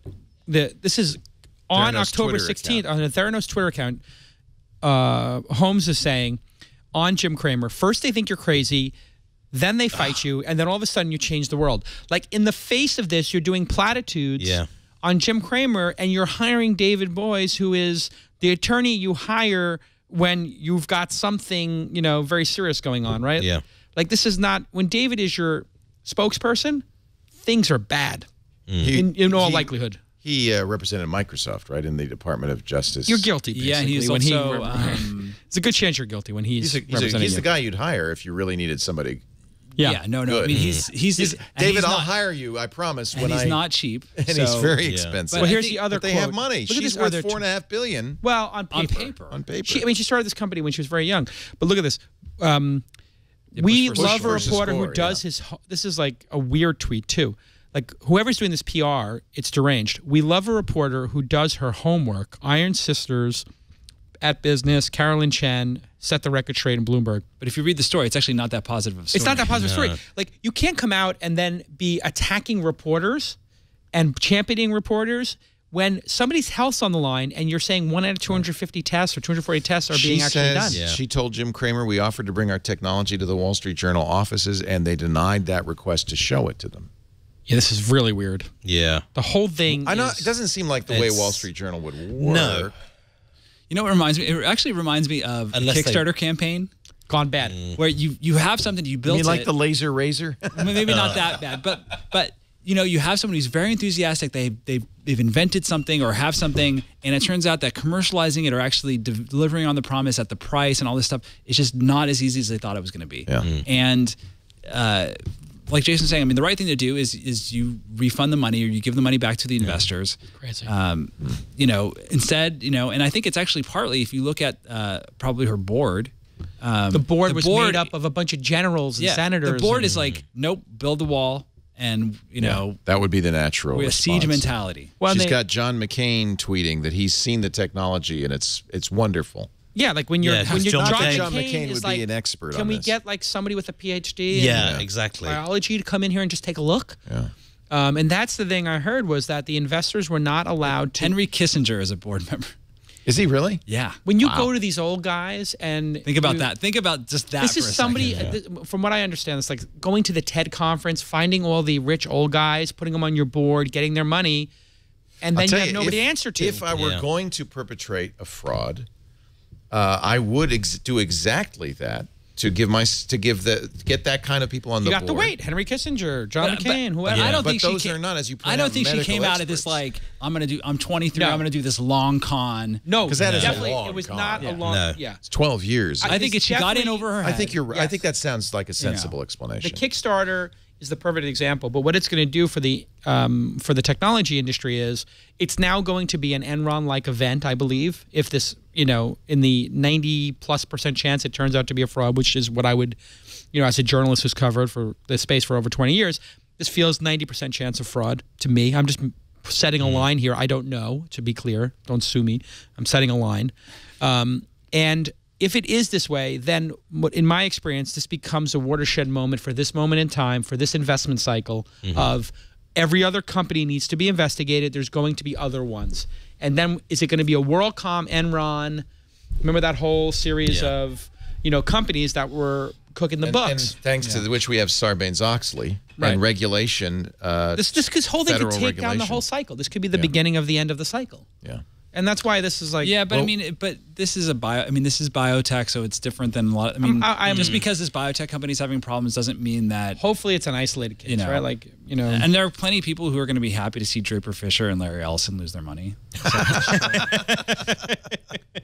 the on Theranos October 16th account. On the Theranos Twitter account. Holmes is saying on Jim Cramer, first they think you're crazy, then they fight you, and then all of a sudden you change the world. Like, in the face of this, you're doing platitudes on Jim Cramer, and you're hiring David Boies, who is the attorney you hire when you've got something, you know, very serious going on, right? Yeah. Like, this is not, when David is your spokesperson, things are bad in all likelihood. He represented Microsoft, right, in the Department of Justice. You're guilty, basically. Yeah, he's also... it's a good chance you're guilty when he's the guy you'd hire if you really needed somebody. Yeah, yeah, no, no. Good. I mean, David, I'll hire you, I promise. And he's not cheap. And he's very expensive. But well, here's the other quote. They have money. She's worth $4.5 billion. Well, on paper. On paper. I mean, she started this company when she was very young. But look at this. We love a reporter who does his... This is like a weird tweet, too. Like, whoever's doing this PR, it's deranged. We love a reporter who does her homework. Iron Sisters, At Business, Carolyn Chen, Set the Record Straight, and Bloomberg. But if you read the story, it's actually not that positive of a story. It's not that positive story. Like, you can't come out and then be attacking reporters and championing reporters when somebody's health's on the line and you're saying 1 out of 250 tests or 240 tests are being actually done. Yeah. She told Jim Cramer, we offered to bring our technology to the Wall Street Journal offices, and they denied that request to show it to them. Yeah, this is really weird. Yeah. The whole thing it doesn't seem like the way Wall Street Journal would work. No. You know what reminds me? It actually reminds me of a Kickstarter campaign. Gone bad. Where you have something, you built it. You mean like the laser razor? I mean, maybe not that bad, but you know, you have someone who's very enthusiastic. They've invented something or have something, and it turns out that commercializing it or actually delivering on the promise at the price and all this stuff is just not as easy as they thought it was going to be. Yeah. And... like Jason's saying, I mean, the right thing to do is you refund the money or you give the money back to the investors. Crazy. You know, instead, you know, and I think it's actually partly, if you look at probably her board. The board was made up of a bunch of generals and senators. The board is like, nope, build the wall. And, you know. Yeah, that would be the natural response. A siege mentality. Well, she's got John McCain tweeting that he's seen the technology and it's wonderful. Yeah, like when you're John McCain would be an expert on this. Can we get like somebody with a PhD in biology to come in here and just take a look? Yeah. And that's the thing I heard was that the investors were not allowed to. Henry Kissinger is a board member. Is he really? Yeah. When you go to these old guys and think about that. Think about just that. This is somebody from what I understand, it's like going to the TED conference, finding all the rich old guys, putting them on your board, getting their money, and then you have nobody to answer to. If I were going to perpetrate a fraud, I would do exactly that to give get that kind of people on the board. You got the weight, Henry Kissinger, John McCain, whoever. Yeah. I don't think those are not, as you point out, I don't think she came out of this like I'm 23, I'm gonna do this long con. No, because that is definitely a long con. It was not a long. No. Yeah, it's 12 years. I think she got in over her head. I think you're right. Yes. I think that sounds like a sensible explanation. The Kickstarter is the perfect example, but what it's going to do for the technology industry is it's now going to be an Enron-like event, I believe. If this, you know, in the 90+% chance it turns out to be a fraud, which is what I would, you know, as a journalist who's covered for this space for over 20 years, this feels 90% chance of fraud to me. I'm just setting a line here. I don't know, to be clear. Don't sue me. I'm setting a line, and if it is this way, then in my experience, this becomes a watershed moment for this moment in time, for this investment cycle of every other company needs to be investigated. There's going to be other ones. And then is it going to be a WorldCom, Enron? Remember that whole series of, you know, companies that were cooking the books. And thanks to which we have Sarbanes-Oxley and regulation. This whole thing could take down the whole cycle. This could be the beginning of the end of the cycle. Yeah. And that's why this is like I mean, but this is a this is biotech, so it's different than a lot. I mean, just because this biotech company is having problems doesn't mean that. Hopefully, it's an isolated case, you know, right? Like, you know, and there are plenty of people who are going to be happy to see Draper Fisher and Larry Ellison lose their money. So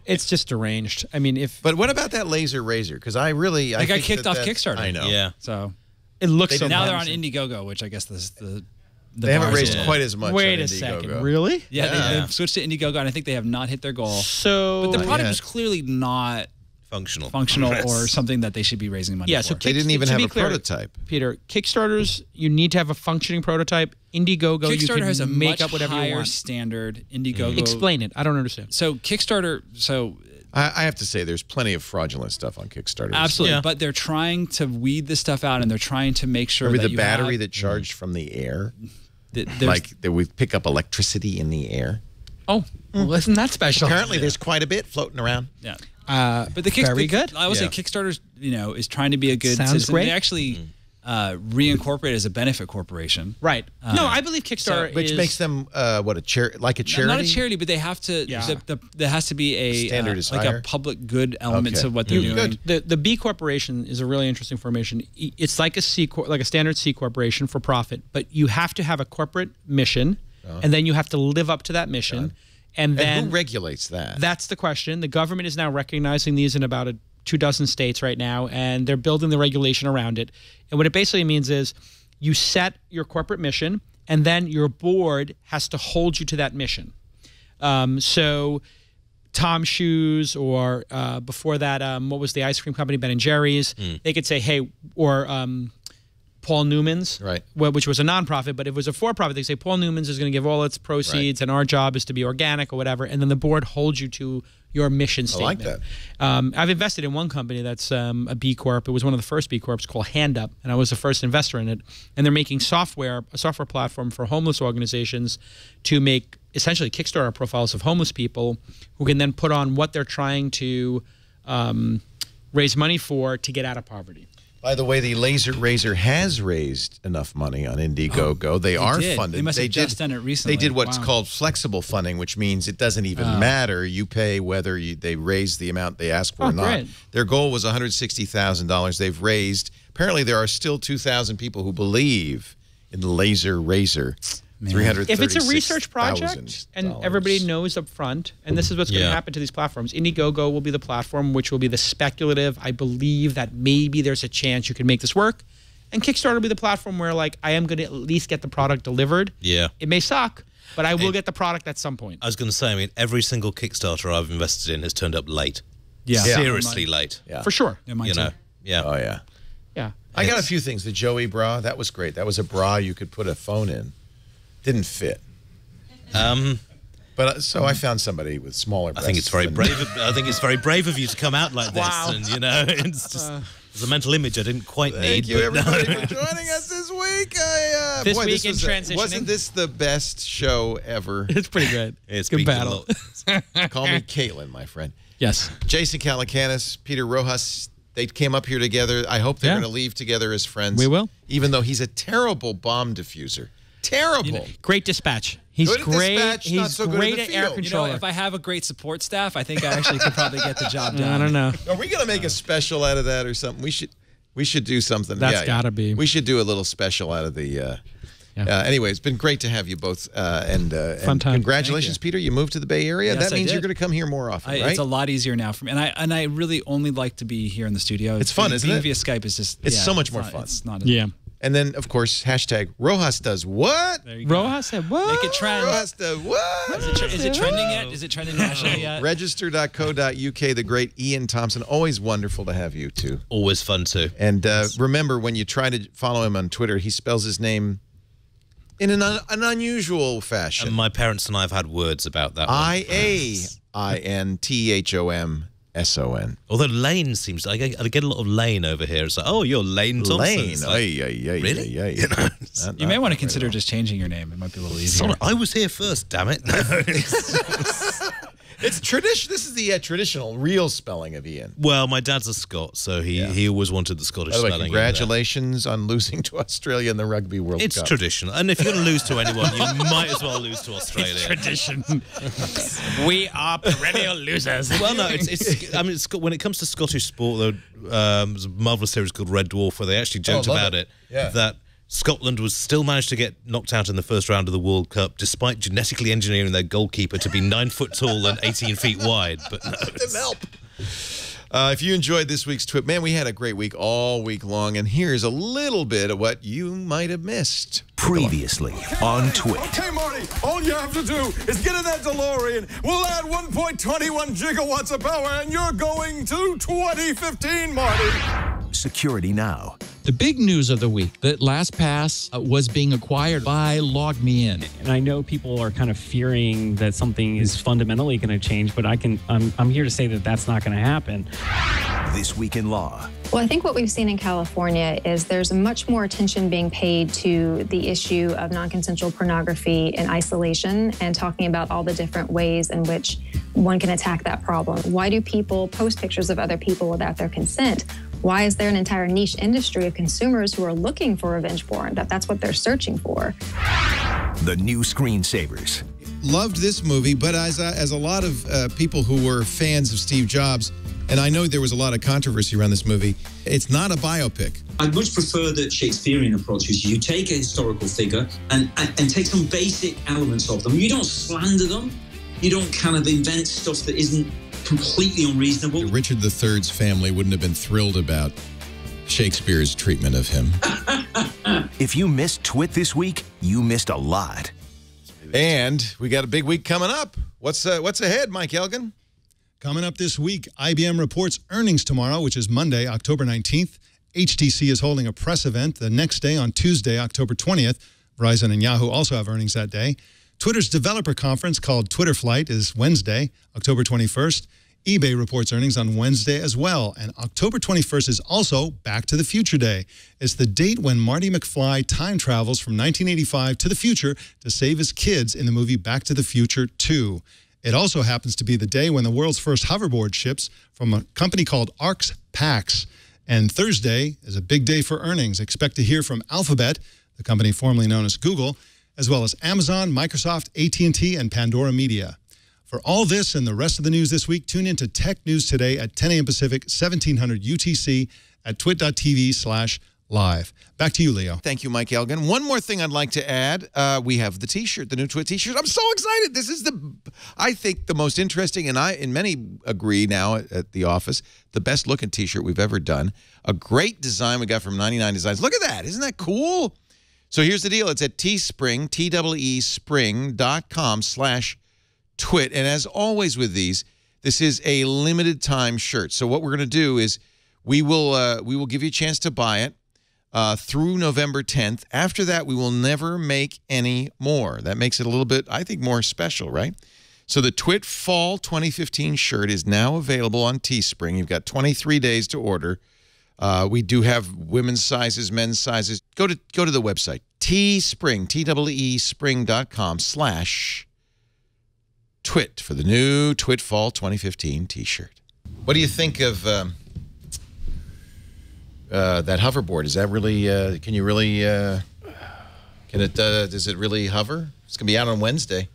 it's just deranged. I mean, if but what about that laser razor? Because I really I got kicked off Kickstarter. I know. Yeah. So it looks so now they're on Indiegogo, which I guess this they haven't raised quite as much. Wait a second, really? Yeah, they've switched to Indiegogo, and I think they have not hit their goal. So, but the product is clearly not functional or something that they should be raising money for. So they didn't even have a prototype. Peter, Kickstarters, you need to have a functioning prototype. Indiegogo, Kickstarter has a make up whatever you want. Standard Indiegogo. Explain it. I don't understand. So Kickstarter, so I have to say there's plenty of fraudulent stuff on Kickstarter. Absolutely, but they're trying to weed this stuff out, and they're trying to make sure that the battery that charged from the air, like that we pick up electricity in the air. Oh, well, isn't that special? Apparently, there's quite a bit floating around. Yeah. But the Kickstarter, I would say Kickstarter's, you know, is trying to be a good system. They actually reincorporate as a benefit corporation. Right. No, I believe Kickstarter is, which makes them what, a charity? Not a charity, but they have to there has to be a standard is like higher. A public good element of what they're doing. The B corporation is a really interesting formation. It's like a C like a standard C corporation for profit, but you have to have a corporate mission. And then you have to live up to that mission. And then who regulates that? That's the question. The government is now recognizing these in about 2 dozen states right now, and they're building the regulation around it. And what it basically means is you set your corporate mission, and then your board has to hold you to that mission. So Tom Shoes, or before that, what was the ice cream company, Ben & Jerry's? They could say, hey, or Paul Newman's, which was a nonprofit, but if it was a for-profit, they say Paul Newman's is going to give all its proceeds, and our job is to be organic or whatever, and then the board holds you to your mission statement. I like that. I've invested in one company that's a B Corp. It was one of the first B Corps called Hand Up, and I was the first investor in it. And they're making software, a software platform for homeless organizations to make essentially Kickstarter profiles of homeless people who can then put on what they're trying to raise money for to get out of poverty. By the way, the Laser Razor has raised enough money on Indiegogo. They are funded. They must have just done it recently. They did what's called flexible funding, which means it doesn't even matter. You pay whether they raise the amount they ask for or not. Great. Their goal was $160,000. They've raised. Apparently, there are still 2,000 people who believe in the Laser Razor. If it's a research project and everybody knows up front, and this is what's going to happen to these platforms, Indiegogo will be the platform which will be the speculative, I believe that maybe there's a chance you can make this work. And Kickstarter will be the platform where, like, I am going to at least get the product delivered. Yeah. It may suck, but I will get the product at some point. I was going to say, I mean, every single Kickstarter I've invested in has turned up late. Yeah. Seriously late. Yeah. For sure. You know? Yeah. Oh, yeah. Yeah. I got a few things. The Joey bra, that was great. That was a bra you could put a phone in. Didn't fit. But so I found somebody with smaller breasts. I think it's very brave. I think it's very brave of you to come out like this, and you know, it's just it's a mental image I didn't quite need. Thank you, everybody, for joining us this week. This boy, week in transitioning. Wasn't this the best show ever? It's pretty good. It's good battle. Call me Caitlin, my friend. Yes. Jason Calacanis, Peter Rojas. They came up here together. I hope they're going to leave together as friends. We will, even though he's a terrible bomb diffuser. Terrible. You know, great dispatch. He's good at dispatch, he's not so good great at air control. You know, if I have a great support staff, I think I actually could probably get the job done. I don't know. Are we gonna make a special out of that or something? We should do something. That's gotta be. We should do a little special out of the. Anyway, it's been great to have you both, and congratulations, Peter. You moved to the Bay Area. Yes, that means you're going to come here more often, right? It's a lot easier now for me, and I really only like to be here in the studio. It's fun, isn't it? Via Skype is just so much more fun. It's not. And then, of course, #Rojas does what? There you go. Rojas said what? Make it trend. Rojas does what? Is it trending yet? Is it trending nationally yet? Register.co.uk, the great Ian Thompson. Always wonderful to have you, too. Always fun, too. And remember, when you try to follow him on Twitter, he spells his name in an unusual fashion. And my parents and I have had words about that. I-A-I-N-T-H-O-M-S-O-N. Although Lane seems... I get a lot of Lane over here. It's like, oh, you're Lane Thompson. Lane. Like, really? You may want to consider just changing your name. It might be a little easier. Sorry, I was here first, damn it. No, it's tradition. This is the traditional, real spelling of Ian. Well, my dad's a Scot, so he always wanted the Scottish spelling. Congratulations on losing to Australia in the Rugby World Cup. It's tradition. And if you're going to lose to anyone, you might as well lose to Australia. It's tradition. We are perennial losers. Well, no, I mean, when it comes to Scottish sport, though, there's a marvellous series called Red Dwarf where they actually joked about it, that Scotland was still managed to get knocked out in the first round of the World Cup, despite genetically engineering their goalkeeper to be 9 foot tall and 18 feet wide. But no, it didn't help. If you enjoyed this week's TWiP, man, we had a great week all week long, and here's a little bit of what you might have missed. Previously on TWiP. Okay, Marty, all you have to do is get in that DeLorean. We'll add 1.21 gigawatts of power, and you're going to 2015, Marty. Security now. The big news of the week, that LastPass was being acquired by LogMeIn. And I know people are kind of fearing that something is fundamentally going to change, but I'm here to say that that's not going to happen. This Week in Law. Well, I think what we've seen in California is there's much more attention being paid to the issue of non-consensual pornography in isolation and talking about all the different ways in which one can attack that problem. Why do people post pictures of other people without their consent? Why is there an entire niche industry of consumers who are looking for revenge porn? That's what they're searching for. The new screensavers. Loved this movie, but as a lot of people who were fans of Steve Jobs, and I know there was a lot of controversy around this movie, it's not a biopic. I much prefer the Shakespearean approach, which is you take a historical figure and take some basic elements of them. You don't slander them. You don't kind of invent stuff that isn't completely unreasonable. Richard III's family wouldn't have been thrilled about Shakespeare's treatment of him. If you missed TWiP this week, you missed a lot. And we got a big week coming up. What's ahead, Mike Elgin? Coming up this week, IBM reports earnings tomorrow, which is Monday, October 19th. HTC is holding a press event the next day on Tuesday, October 20th. Verizon and Yahoo also have earnings that day. Twitter's developer conference, called Twitter Flight, is Wednesday, October 21st. eBay reports earnings on Wednesday as well. And October 21st is also Back to the Future Day. It's the date when Marty McFly time travels from 1985 to the future to save his kids in the movie Back to the Future 2. It also happens to be the day when the world's first hoverboard ships from a company called Arx Pax. And Thursday is a big day for earnings. Expect to hear from Alphabet, the company formerly known as Google, as well as Amazon, Microsoft, AT&T, and Pandora Media. For all this and the rest of the news this week, tune in to Tech News Today at 10 a.m. Pacific, 1700 UTC at twit.tv/live. Back to you, Leo. Thank you, Mike Elgin. One more thing I'd like to add. We have the T-shirt, the new TWiP T-shirt. I'm so excited. This is, I think, the most interesting, and many agree now at the office, the best-looking T-shirt we've ever done. A great design we got from 99 Designs. Look at that. Isn't that cool? So here's the deal. It's at Teespring, teespring.com/twit. And as always with these, this is a limited time shirt. So what we're going to do is we will give you a chance to buy it through November 10th. After that, we will never make any more. That makes it a little bit, I think, more special, right? So the TWiP Fall 2015 shirt is now available on Teespring. You've got 23 days to order. We do have women's sizes, men's sizes. Go to the website, Teespring, teespring.com/twit for the new TWiP Fall 2015 T-shirt. What do you think of that hoverboard? Is that really? Can you really? Can it? Does it really hover? It's gonna be out on Wednesday.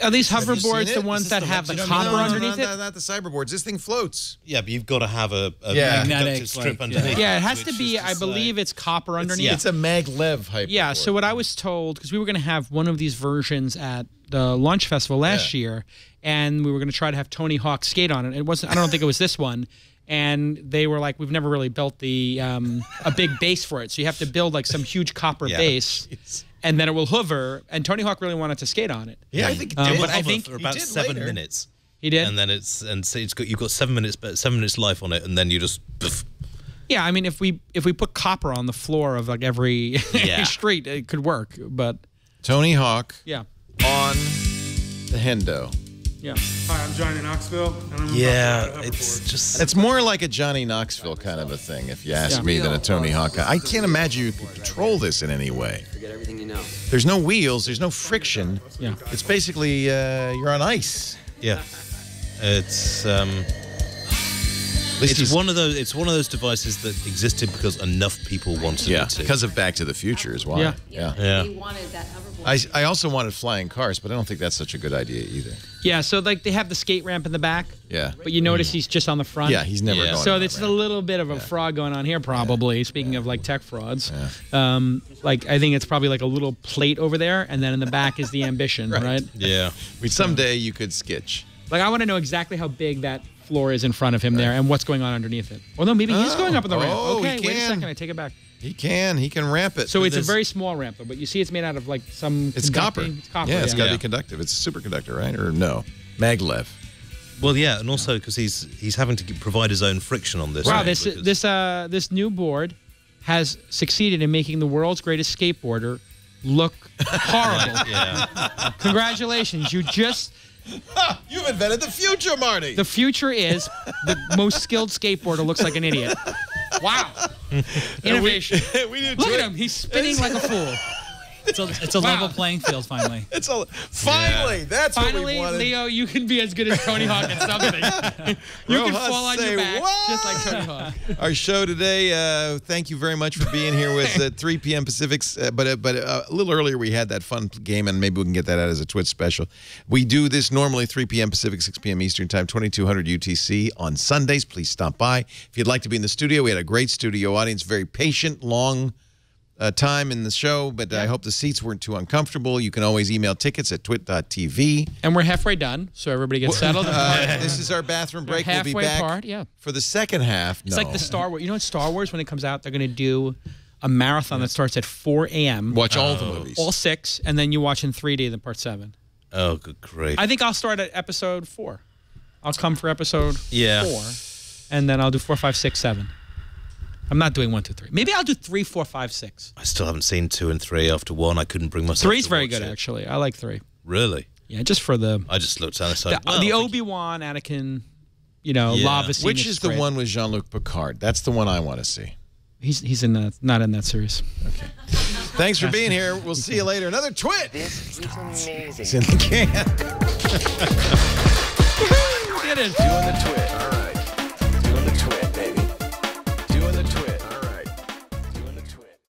Are these hoverboards the ones that have the copper underneath it? No, not the cyberboards. This thing floats. Yeah, but you've got to have a magnetic strip underneath. Yeah, it has to be, I believe it's copper underneath. It's a maglev hyperboard. Yeah, so what I was told, because we were going to have one of these versions at the Launch Festival last year, and we were going to try to have Tony Hawk skate on it. It wasn't. I don't think it was this one. And they were like, we've never really built the a big base for it. So you have to build like some huge copper base. Geez. And then it will hover, and Tony Hawk really wanted to skate on it. Yeah, I think it did. But I think for about 7 minutes. He did, and then you've got 7 minutes, but 7 minutes life on it, and then you just. Poof. Yeah, I mean, if we put copper on the floor of like every street, it could work. But Tony Hawk, on the Hendo. Yeah. Hi, I'm Johnny Knoxville. And I'm it's more like a Johnny Knoxville kind of a thing, if you ask me, than a Tony Hawk. I can't imagine you could control this in any way. Forget everything you know. There's no wheels. There's no friction. Yeah. It's basically you're on ice. Yeah. It's it's one of those devices that existed because enough people wanted it to. Because of Back to the Future is why. Yeah. They wanted that hoverboard. I also wanted flying cars, but I don't think that's such a good idea either. Yeah, so like they have the skate ramp in the back. Yeah. But you notice he's just on the front. Yeah, he's never going. So it's a little bit of a fraud going on here probably, speaking of like tech frauds. Yeah. Like I think it's probably like a little plate over there, and then in the back is the ambition, right? Yeah. Someday you could sketch. Like I want to know exactly how big that floor is in front of him there and what's going on underneath it. Well, no, maybe he's going up on the ramp. Okay, wait a second. I take it back. He can ramp it. So it's a very small ramp, though, but you see it's made out of like some... It's copper. It's copper. Yeah, it's got to be conductive. It's a superconductor, right? Or no? Maglev. Well, yeah, and also because he's having to provide his own friction on this. Wow, this new board has succeeded in making the world's greatest skateboarder look horrible. Congratulations, you just... You've invented the future, Marty. The future is the most skilled skateboarder looks like an idiot. Wow. Innovation. Look at him. He's spinning like a fool. It's a level playing field, finally. Finally, that's finally, what we wanted. Leo, you can be as good as Tony Hawk at something. You can fall on your back just like Tony Hawk. Our show today, thank you very much for being here with us at 3 p.m. Pacific. But a little earlier we had that fun game, and maybe we can get that out as a Twitch special. We do this normally 3 p.m. Pacific, 6 p.m. Eastern Time, 2200 UTC on Sundays. Please stop by. If you'd like to be in the studio, we had a great studio audience, very patient, long time in the show, but I hope the seats weren't too uncomfortable. You can always email tickets at twit.tv. And we're halfway done, so everybody gets settled. This is our bathroom break. We'll be back for the second half. It's like the Star Wars. You know what, Star Wars, when it comes out, they're going to do a marathon that starts at 4 a.m. Watch all the movies. All 6, and then you watch in 3D, then part 7. Oh, good grief. I think I'll start at episode 4. I'll come for episode 4, and then I'll do 4, 5, 6, 7. I'm not doing 1, 2, 3. Maybe I'll do 3, 4, 5, 6. I still haven't seen 2 and 3 after 1. I couldn't bring myself. 3's very good, actually. I like 3. Really? Yeah, just for the. I just looked at it. Like, the Obi-Wan, Anakin, you know, lava scene. Which is the one with Jean-Luc Picard? That's the one I want to see. He's in that, not in that series. Okay. Thanks for being here. We'll see you later. Another twit. This is amazing. It's in the can. Get it. Doing the twit. All right.